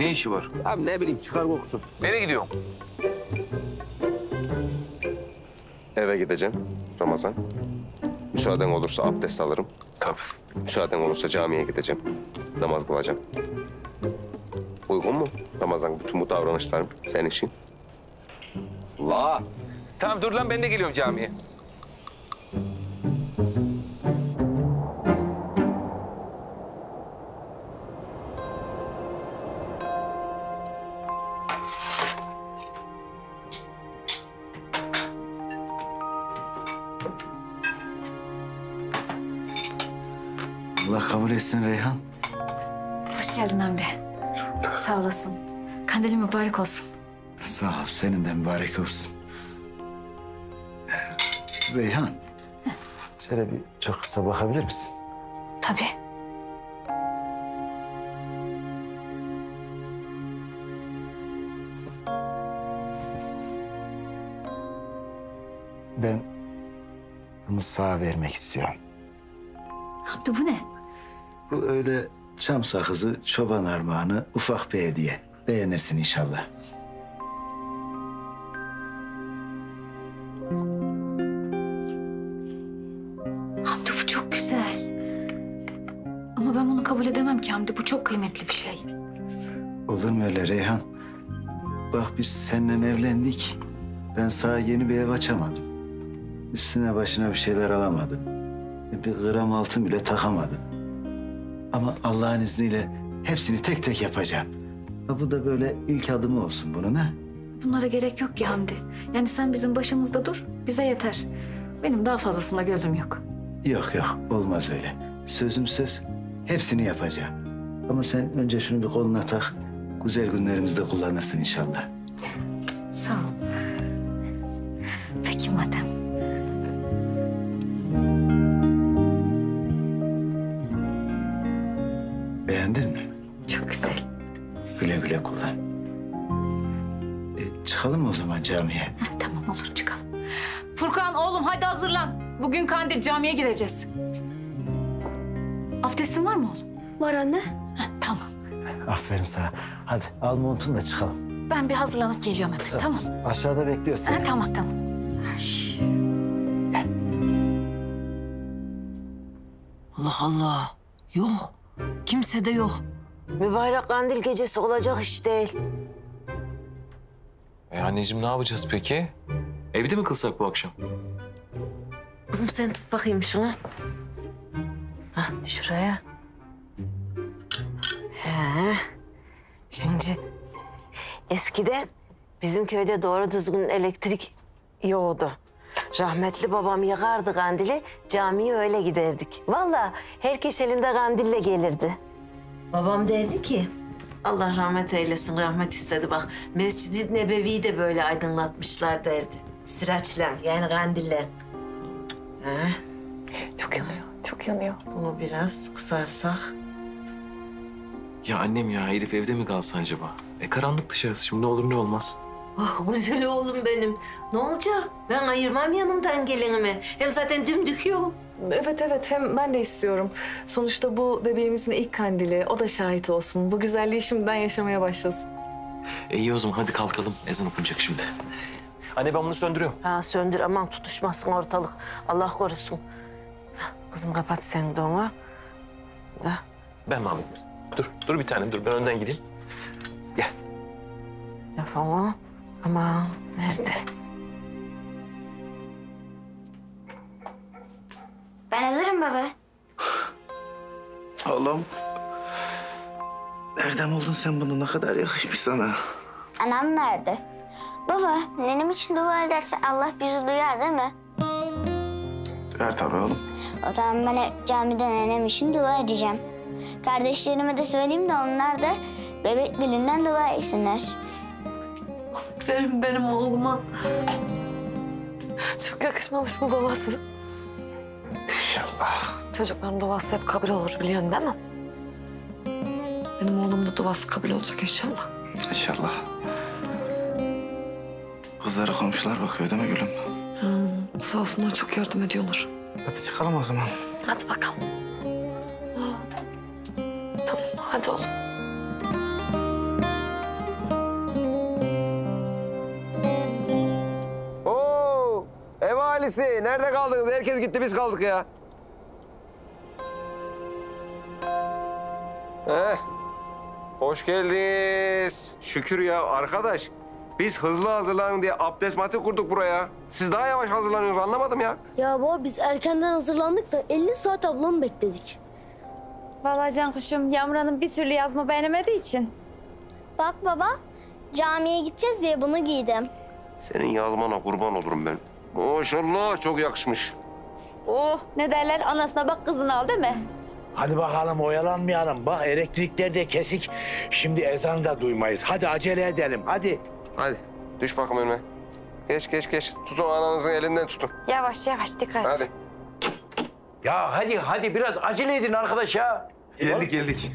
Ne işi var? Abi ne bileyim çıkar kokusu. Nereye gidiyorsun? Eve gideceğim Ramazan. Müsaaden olursa abdest alırım. Tabii. Müsaaden olursa camiye gideceğim. Namaz kılacağım. Uygun mu Ramazan bütün bu davranışlarım senin için? La! Tamam dur lan ben de geliyorum camiye. Allah kabul etsin Reyhan. Hoş geldin Hamdi. Sağ olasın. Kandilin mübarek olsun. Sağ ol, senin de mübarek olsun. Reyhan, hı, şöyle bir çok kısa bakabilir misin? Tabii. Ben Musa'ya vermek istiyorum. Hamdi bu ne? Bu öyle çam sakızı, çoban armağanı, ufak bir hediye. Beğenirsin inşallah. Hamdi bu çok güzel. Ama ben bunu kabul edemem ki Hamdi. Bu çok kıymetli bir şey. Olur mu öyle Reyhan? Bak biz seninle evlendik. Ben sana yeni bir ev açamadım. Üstüne başına bir şeyler alamadım. Bir gram altın bile takamadım. Ama Allah'ın izniyle hepsini tek tek yapacağım. Bu da böyle ilk adımı olsun bunun ha? Bunlara gerek yok ki Hamdi. Yani sen bizim başımızda dur, bize yeter. Benim daha fazlasında gözüm yok. Yok yok, olmaz öyle. Sözüm söz, hepsini yapacağım. Ama sen önce şunu bir koluna tak, güzel günlerimizde kullanırsın inşallah. Sağ ol. Peki madem. Beğendin mi? Çok güzel. Güle güle kullan. Çıkalım mı o zaman camiye? Heh, tamam olur çıkalım. Furkan oğlum hadi hazırlan. Bugün kandil camiye gideceğiz. Abdestin var mı oğlum? Var anne. Heh, tamam. Aferin sana. Hadi al montunu da çıkalım. Ben bir hazırlanıp geliyorum hemen tamam. Tamam. Aşağıda bekliyorsun. Heh, tamam tamam. Gel. Allah Allah. Yok. Kimse de yok. Mübarek kandil gecesi olacak iş değil. Anneciğim ne yapacağız peki? Evde mi kılsak bu akşam? Kızım sen tut bakayım şunu. Hah şuraya. He. Şimdi eskiden bizim köyde doğru düzgün elektrik yoktu. Rahmetli babam yakardı kandili, camiye öyle giderdik. Vallahi herkes elinde kandille gelirdi. Babam derdi ki, Allah rahmet eylesin, rahmet istedi bak. Mescid-i Nebevi'yi de böyle aydınlatmışlar derdi. Sıraçla, yani kandille. Ha? Çok yanıyor, çok yanıyor. Bunu biraz kısarsak. Ya annem ya, Elif evde mi kalsa acaba? Karanlık dışarısı şimdi ne olur ne olmaz. Ah güzel oğlum benim. Ne olacak? Ben ayırmam yanımdan gelinimi. Hem zaten dümdük yok. Evet evet hem ben de istiyorum. Sonuçta bu bebeğimizin ilk kandili. O da şahit olsun. Bu güzelliği şimdiden yaşamaya başlasın. İyi o zaman hadi kalkalım. Ezan okunacak şimdi. Anne ben bunu söndürüyorum. Ha söndür aman tutuşmasın ortalık. Allah korusun. Kızım kapat sen de onu. Da. Ben mi alayım? Dur, dur bir tanem dur. Ben önden gideyim. Gel. Ya falan. Aman nerede? Ben hazırım baba. Oğlum. Nereden buldun sen bunu? Ne kadar yakışmış sana. Anam nerede? Baba nenem için dua ederse Allah bizi duyar değil mi? Duyar tabii oğlum. O zaman ben camide nenem için dua edeceğim. Kardeşlerime de söyleyeyim de onlar da bebek dilinden dua etsinler. Aferin benim oğluma. Çok yakışmamış mı babası? İnşallah. Çocukların duası hep kabul olur biliyorsun değil mi? Benim oğlum da duası kabul olacak inşallah. İnşallah. Kızlara komşular bakıyor değil mi gülüm? Hmm, sağ olsunlar çok yardım ediyorlar. Hadi çıkalım o zaman. Hadi bakalım. Tamam hadi oğlum. Oo, ev ailesi nerede kaldınız? Herkes gitti biz kaldık ya. Hoş geldiniz. Şükür ya arkadaş. Biz hızlı hazırlanın diye abdest mati kurduk buraya. Siz daha yavaş hazırlanıyorsunuz anlamadım ya. Ya baba biz erkenden hazırlandık da 50 saat ablamı bekledik. Vallahi can kuşum Yağmur Hanım bir türlü yazma beğenemediği için. Bak baba camiye gideceğiz diye bunu giydim. Senin yazmana kurban olurum ben. Maşallah çok yakışmış. Oh ne derler anasına bak kızını al değil mi? Hadi bakalım oyalanmayalım. Bak elektrikler de kesik. Şimdi ezanı da duymayız. Hadi acele edelim hadi. Hadi düş bakayım önüme. Geç. Tutun ananızın elinden tutun. Yavaş dikkat. Hadi. Ya hadi biraz acele edin arkadaş ya. Geldik.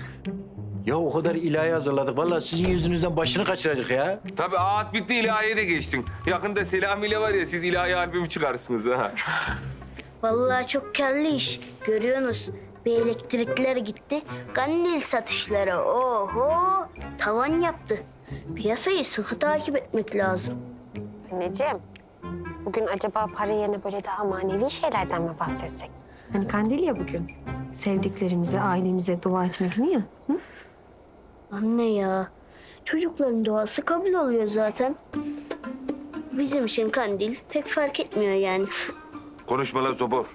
Ya o kadar ilahi hazırladık. Vallahi sizin yüzünüzden başını kaçıracak ya. Tabii ağat bitti ilahiye de geçtin. Yakında Selami ile var ya siz ilahi albümü çıkarsınız ha. Vallahi çok karlı iş. Görüyorsunuz. Bir elektrikler gitti. Kandil satışları oho tavan yaptı. Piyasayı sıkı takip etmek lazım. Anneciğim, bugün acaba para yerine böyle daha manevi şeylerden mi bahsetsek? Hani kandil ya bugün. Sevdiklerimize, ailemize dua etmek mi ya? Hı? Anne ya, çocukların duası kabul oluyor zaten. Bizim için kandil pek fark etmiyor yani. Konuşma lan Zobor.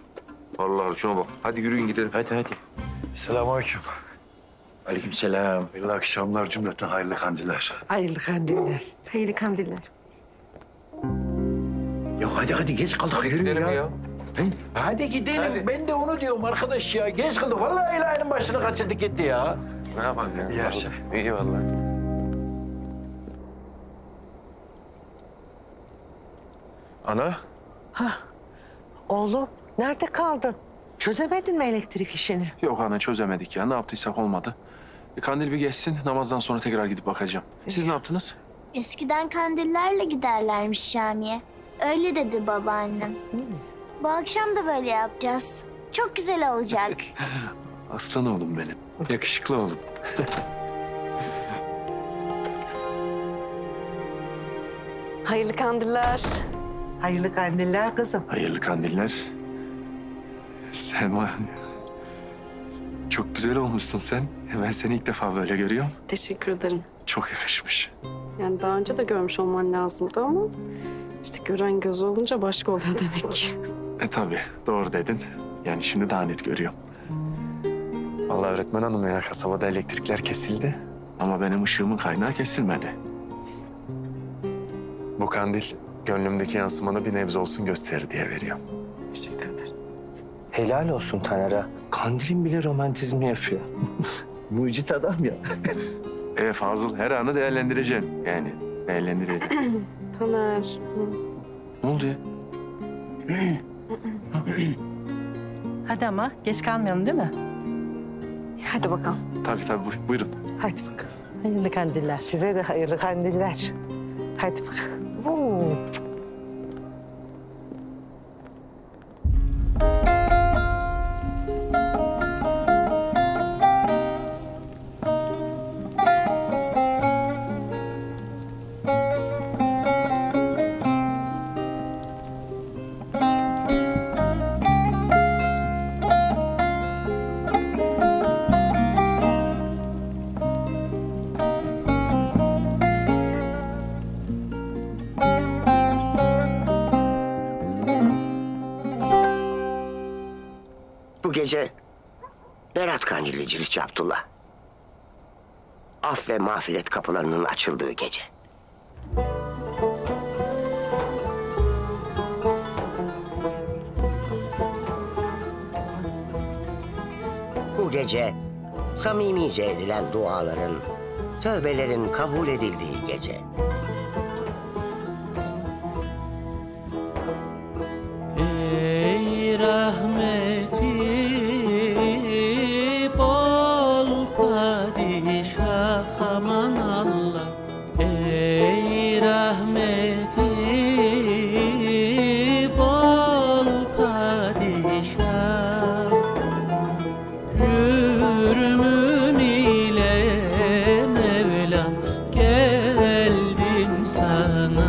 Allah şuna bak. Hadi yürüyün gidelim. Hadi. Selamünaleyküm. Aleykümselam. Hayırlı akşamlar cümleten hayırlı kandiller. Hayırlı kandiller. Ya hadi geç kaldık. Hadi gidelim ya. Hadi gidelim. Hadi. Ben de onu diyorum arkadaş ya. Geç kaldık. Vallahi ilahinin başını kaçırdık gitti ya. Ne yapalım ya? İyi akşam. İyi vallahi. Ana. Hah. Oğlum nerede kaldın? Çözemedin mi elektrik işini? Yok ana çözemedik ya. Ne yaptıysak olmadı. Kandil bir geçsin. Namazdan sonra tekrar gidip bakacağım. Siz ne yaptınız? Eskiden kandillerle giderlermiş camiye. Öyle dedi babaannem. Bu akşam da böyle yapacağız. Çok güzel olacak. Aslan oğlum benim. Yakışıklı oğlum. Hayırlı kandiller. Hayırlı kandiller kızım. Hayırlı kandiller. Selma, çok güzel olmuşsun sen. Ben seni ilk defa böyle görüyorum. Teşekkür ederim. Çok yakışmış. Yani daha önce de görmüş olman lazımdı ama... ...işte gören gözü olunca başka oluyor demek ki. Tabii, doğru dedin. Yani şimdi daha net görüyorum. Vallahi öğretmen hanım ya, kasabada elektrikler kesildi. Ama benim ışığımın kaynağı kesilmedi. Bu kandil, gönlümdeki yansımanı bir nebze olsun gösterir diye veriyorum. Teşekkür ederim. Helal olsun Taner'e. Kandilin bile romantizmi yapıyor. Mucit adam ya. Fazıl her anı değerlendireceğim. Yani değerlendireceğim. Taner. Ne oldu ya? Hadi ama geç kalmayalım değil mi? Hadi bakalım. Tabii buyurun. Hadi bakalım. Hayırlı kandiller. Size de hayırlı kandiller. Hadi bakalım. Oo. Berat Kandili, Ciritçi Abdullah. Af ve mağfiret kapılarının açıldığı gece. Bu gece samimice edilen duaların tövbelerin kabul edildiği gece. Ey rahmeti bol padişah aman Allah. Ey rahmeti bol padişah. Yürümün ile Mevlam geldim sana.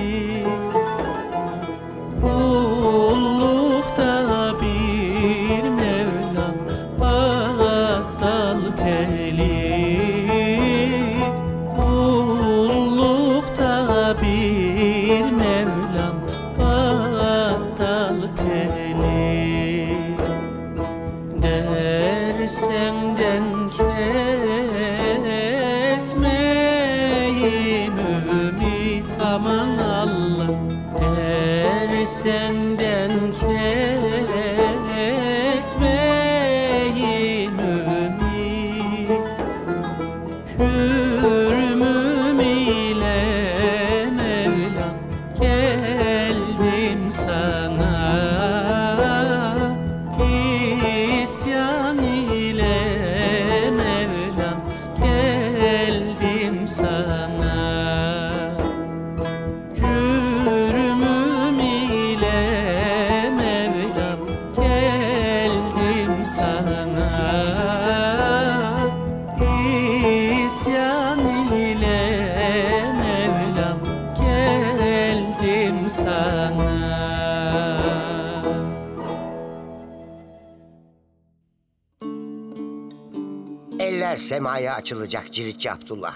Semaya açılacak Ciritçi Abdullah.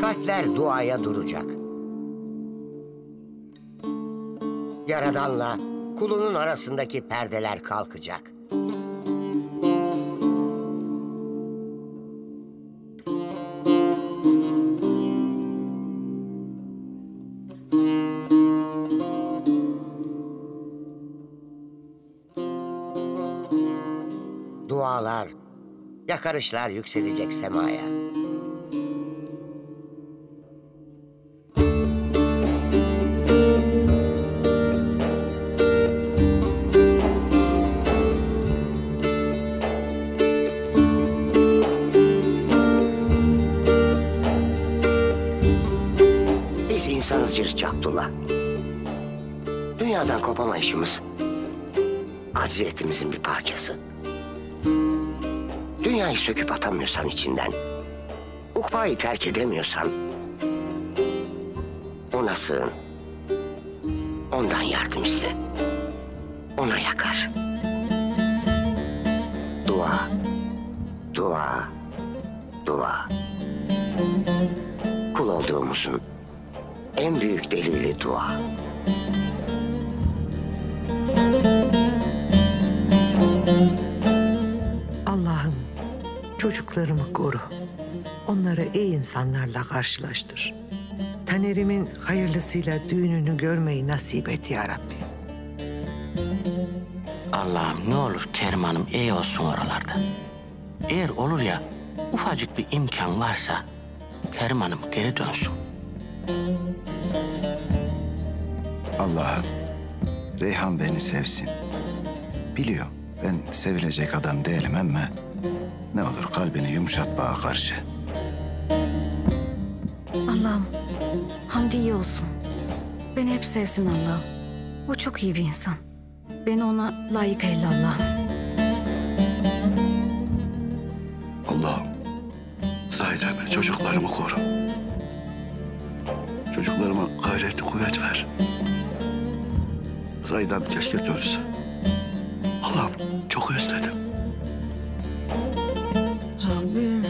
Kalpler duaya duracak. Yaradanla kulunun arasındaki perdeler kalkacak. Dualar, yakarışlar yükselecek semaya. Biz insanız Ciritçi Abdullah. Dünyadan kopamayışımız acziyetimizin bir parçası. Dünyayı söküp atamıyorsan içinden, ukbayı terk edemiyorsan, ona sığın, ondan yardım iste, ona yakar. Dua, dua, dua. Kul olduğumuzun en büyük delili dua. Çocuklarımı koru. Onları iyi insanlarla karşılaştır. Taner'imin hayırlısıyla düğününü görmeyi nasip et ya Rabbi. Allah'ım ne olur Kerim Hanım iyi olsun oralarda. Eğer olur ya ufacık bir imkan varsa Kerim Hanım geri dönsün. Allah'ım Reyhan beni sevsin. Biliyor ben sevilecek adam değilim ama ne olur kalbini yumuşat bağa karşı. Allah'ım Hamdi iyi olsun. Beni hep sevsin Allah'ım. O çok iyi bir insan. Beni ona layık eyle Allah'ım. Allah'ım sahiden çocuklarımı koru. Çocuklarıma gayret, kuvvet ver. Zahidem keşke dönse. Allah'ım çok özledim. Rabbim,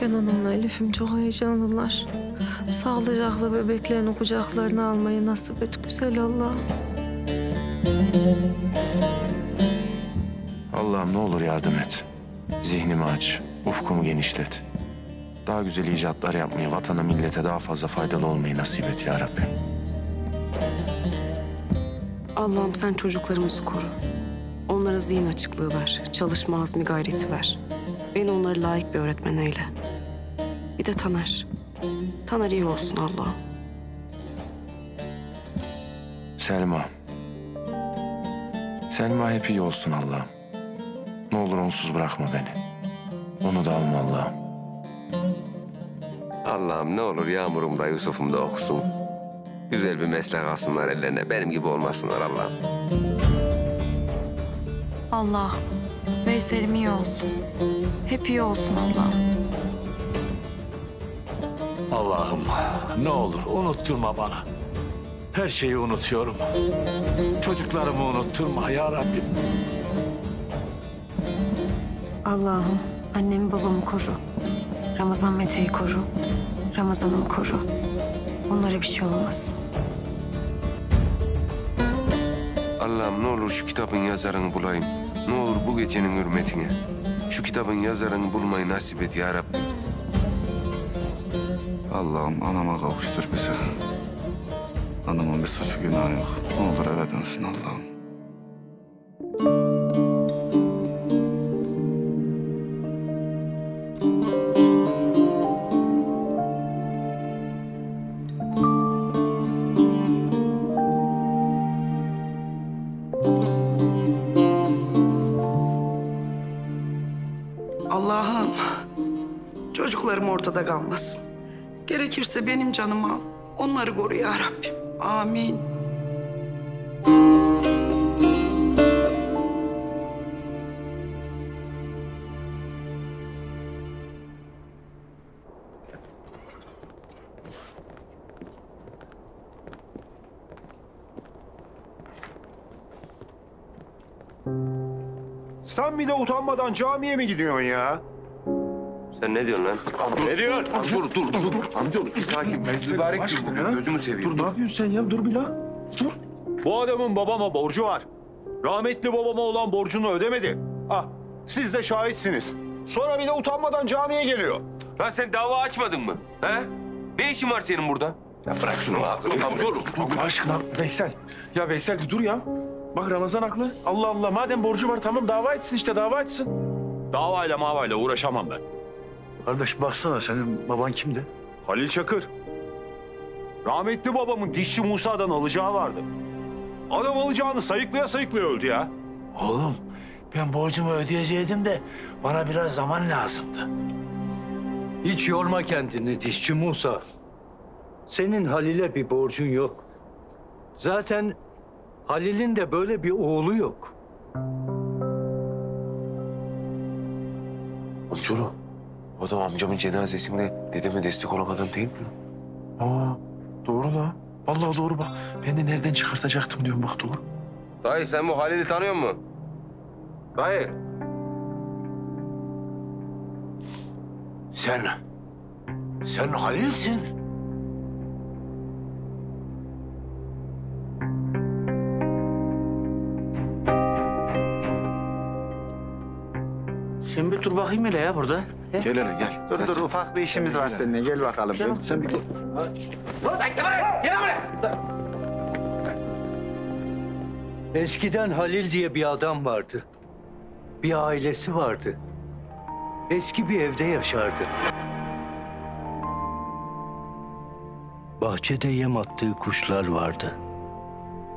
Kenan'ımla Elif'im çok heyecanlılar. Sağlıcakla bebeklerini kucaklarına almayı nasip et güzel Allah'ım. Allah'ım ne olur yardım et. Zihnimi aç, ufkumu genişlet. Daha güzel icatlar yapmayı, vatana, millete daha fazla faydalı olmayı nasip et ya Rabbi. Allah'ım sen çocuklarımızı koru. Onlara zihin açıklığı ver, çalışma azmi gayreti ver. Beni onlara layık bir öğretmen eyle. Bir de Taner. Taner iyi olsun Allah'ım. Selma. Selma hep iyi olsun Allah'ım. Ne olur onsuz bırakma beni. Onu da alma Allah'ım. Allah'ım ne olur Yağmur'um da Yusuf'um da okusun. Güzel bir meslek alsınlar ellerine. Benim gibi olmasınlar Allah'ım. Allah Veysel'im iyi olsun. Hep iyi olsun Allah'ım. Allah'ım ne olur unutturma bana. Her şeyi unutuyorum. Çocuklarımı unutturma ya Rabbim. Allah'ım annemi babamı koru. Ramazan Mete'yi koru. Ramazan'ımı koru. Onlara bir şey olmaz. Allah'ım ne olur şu kitabın yazarını bulayım. Ne olur bu gecenin hürmetine. Şu kitabın yazarını bulmayı nasip et ya Rabbim. Allah'ım anama kavuştur bizi. Anamın bir suçu günahı yok. Ne olur eve dönsün Allah'ım. Allah'ım çocuklarım ortada kalmasın. Gerekirse benim canımı al. Onları koru ya Rabbim. Amin. Sen bir de utanmadan camiye mi gidiyorsun ya? Sen ne diyorsun lan? Ne diyorsun? Dur. Sakin. Mübarek gün. Gözümü seveyim. Dur ne yapıyorsun sen ya? Dur bir la. Dur. Bu adamın babama borcu var. Rahmetli babama olan borcunu ödemedi. Ah siz de şahitsiniz. Sonra bir de utanmadan camiye geliyor. Lan sen dava açmadın mı? He? Ne işin var senin burada? Ya bırak şunu abi. Dur. Aşkına Veysel. Ya Veysel bir dur ya. Bak Ramazan haklı. Allah Allah madem borcu var tamam dava etsin işte dava etsin. Davayla mavayla uğraşamam ben. Kardeş baksana senin baban kimdi? Halil Çakır. Rahmetli babamın dişçi Musa'dan alacağı vardı. Adam alacağını sayıklaya sayıklaya öldü ya. Oğlum ben borcumu ödeyeceydim de bana biraz zaman lazımdı. Hiç yorma kendini dişçi Musa. Senin Halil'e bir borcun yok. Zaten Halil'in de böyle bir oğlu yok. Uçurum. O da amcamın cenazesinde dedeme destek olan adam değil mi? Aa, doğru da. Vallahi doğru bak. Ben de nereden çıkartacaktım diyorum bak doğru. Dayı sen bu Halil'i tanıyor musun? Dayı. Sen Halil'sin. Sen bir dur bakayım hele ya burada. Gel hele gel. Dur dur, ufak bir işimiz var seninle. Gel bakalım. Gel, sen bir gel. Gel buraya. Eskiden Halil diye bir adam vardı. Bir ailesi vardı. Eski bir evde yaşardı. Bahçede yem attığı kuşlar vardı.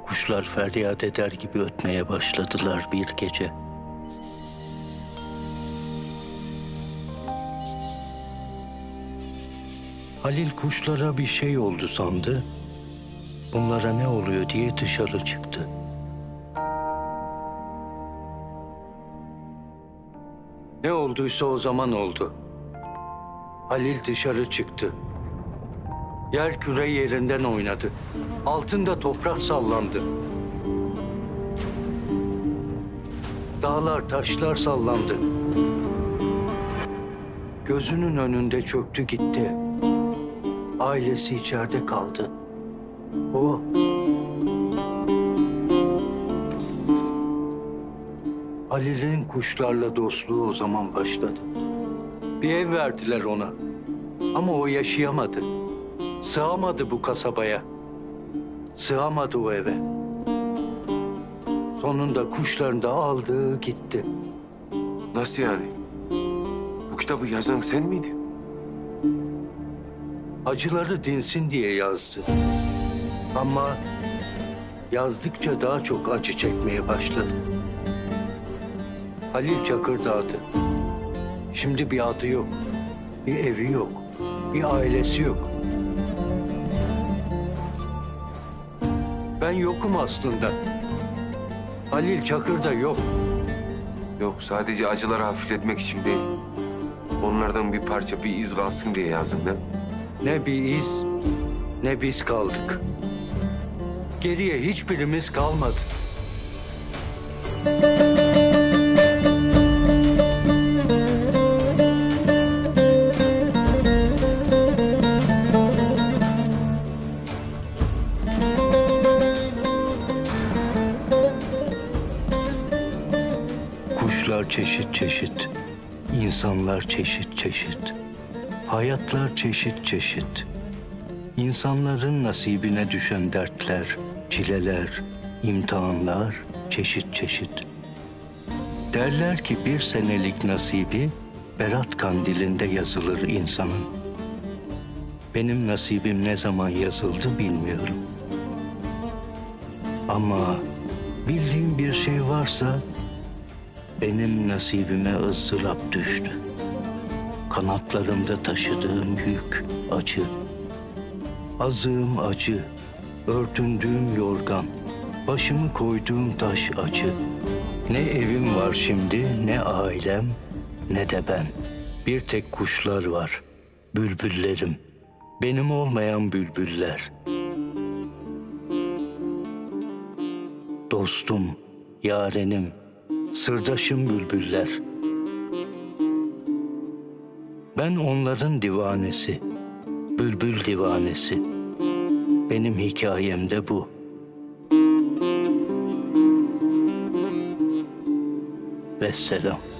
Kuşlar feryat eder gibi ötmeye başladılar bir gece. Halil kuşlara bir şey oldu sandı. Bunlara ne oluyor diye dışarı çıktı. Ne olduysa o zaman oldu. Halil dışarı çıktı. Yer küre yerinden oynadı. Altında toprak sallandı. Dağlar, taşlar sallandı. Gözünün önünde çöktü gitti. Ailesi içeride kaldı. O... Halil'in kuşlarla dostluğu o zaman başladı. Bir ev verdiler ona. Ama o yaşayamadı. Sığamadı bu kasabaya. Sığamadı o eve. Sonunda kuşlarını da aldı gitti. Nasıl yani? Bu kitabı yazan sen miydin? Acıları dinsin diye yazdı. Ama yazdıkça daha çok acı çekmeye başladı. Halil Çakır'dı adı. Şimdi bir adı yok, bir evi yok, bir ailesi yok. Ben yokum aslında. Halil Çakır da yok. Yok, sadece acıları hafifletmek için değil. Onlardan bir parça, bir iz kalsın diye yazdım ben. Ne bir iz, ne biz kaldık. Geriye hiçbirimiz kalmadı. Çeşit çeşit, insanlar çeşit çeşit, hayatlar çeşit çeşit. İnsanların nasibine düşen dertler, çileler, imtihanlar çeşit çeşit. Derler ki bir senelik nasibi Berat Kandili'nde yazılır insanın. Benim nasibim ne zaman yazıldı bilmiyorum. Ama bildiğim bir şey varsa... Benim nasibime ızdırap düştü. Kanatlarımda taşıdığım yük, acı. Azığım acı, örtündüğüm yorgan, başımı koyduğum taş acı. Ne evim var şimdi, ne ailem, ne de ben. Bir tek kuşlar var, bülbüllerim. Benim olmayan bülbüller. Dostum, yarenim. Sırdaşım bülbüller. Ben onların divanesi, bülbül divanesi. Benim hikayem de bu. Vesselam.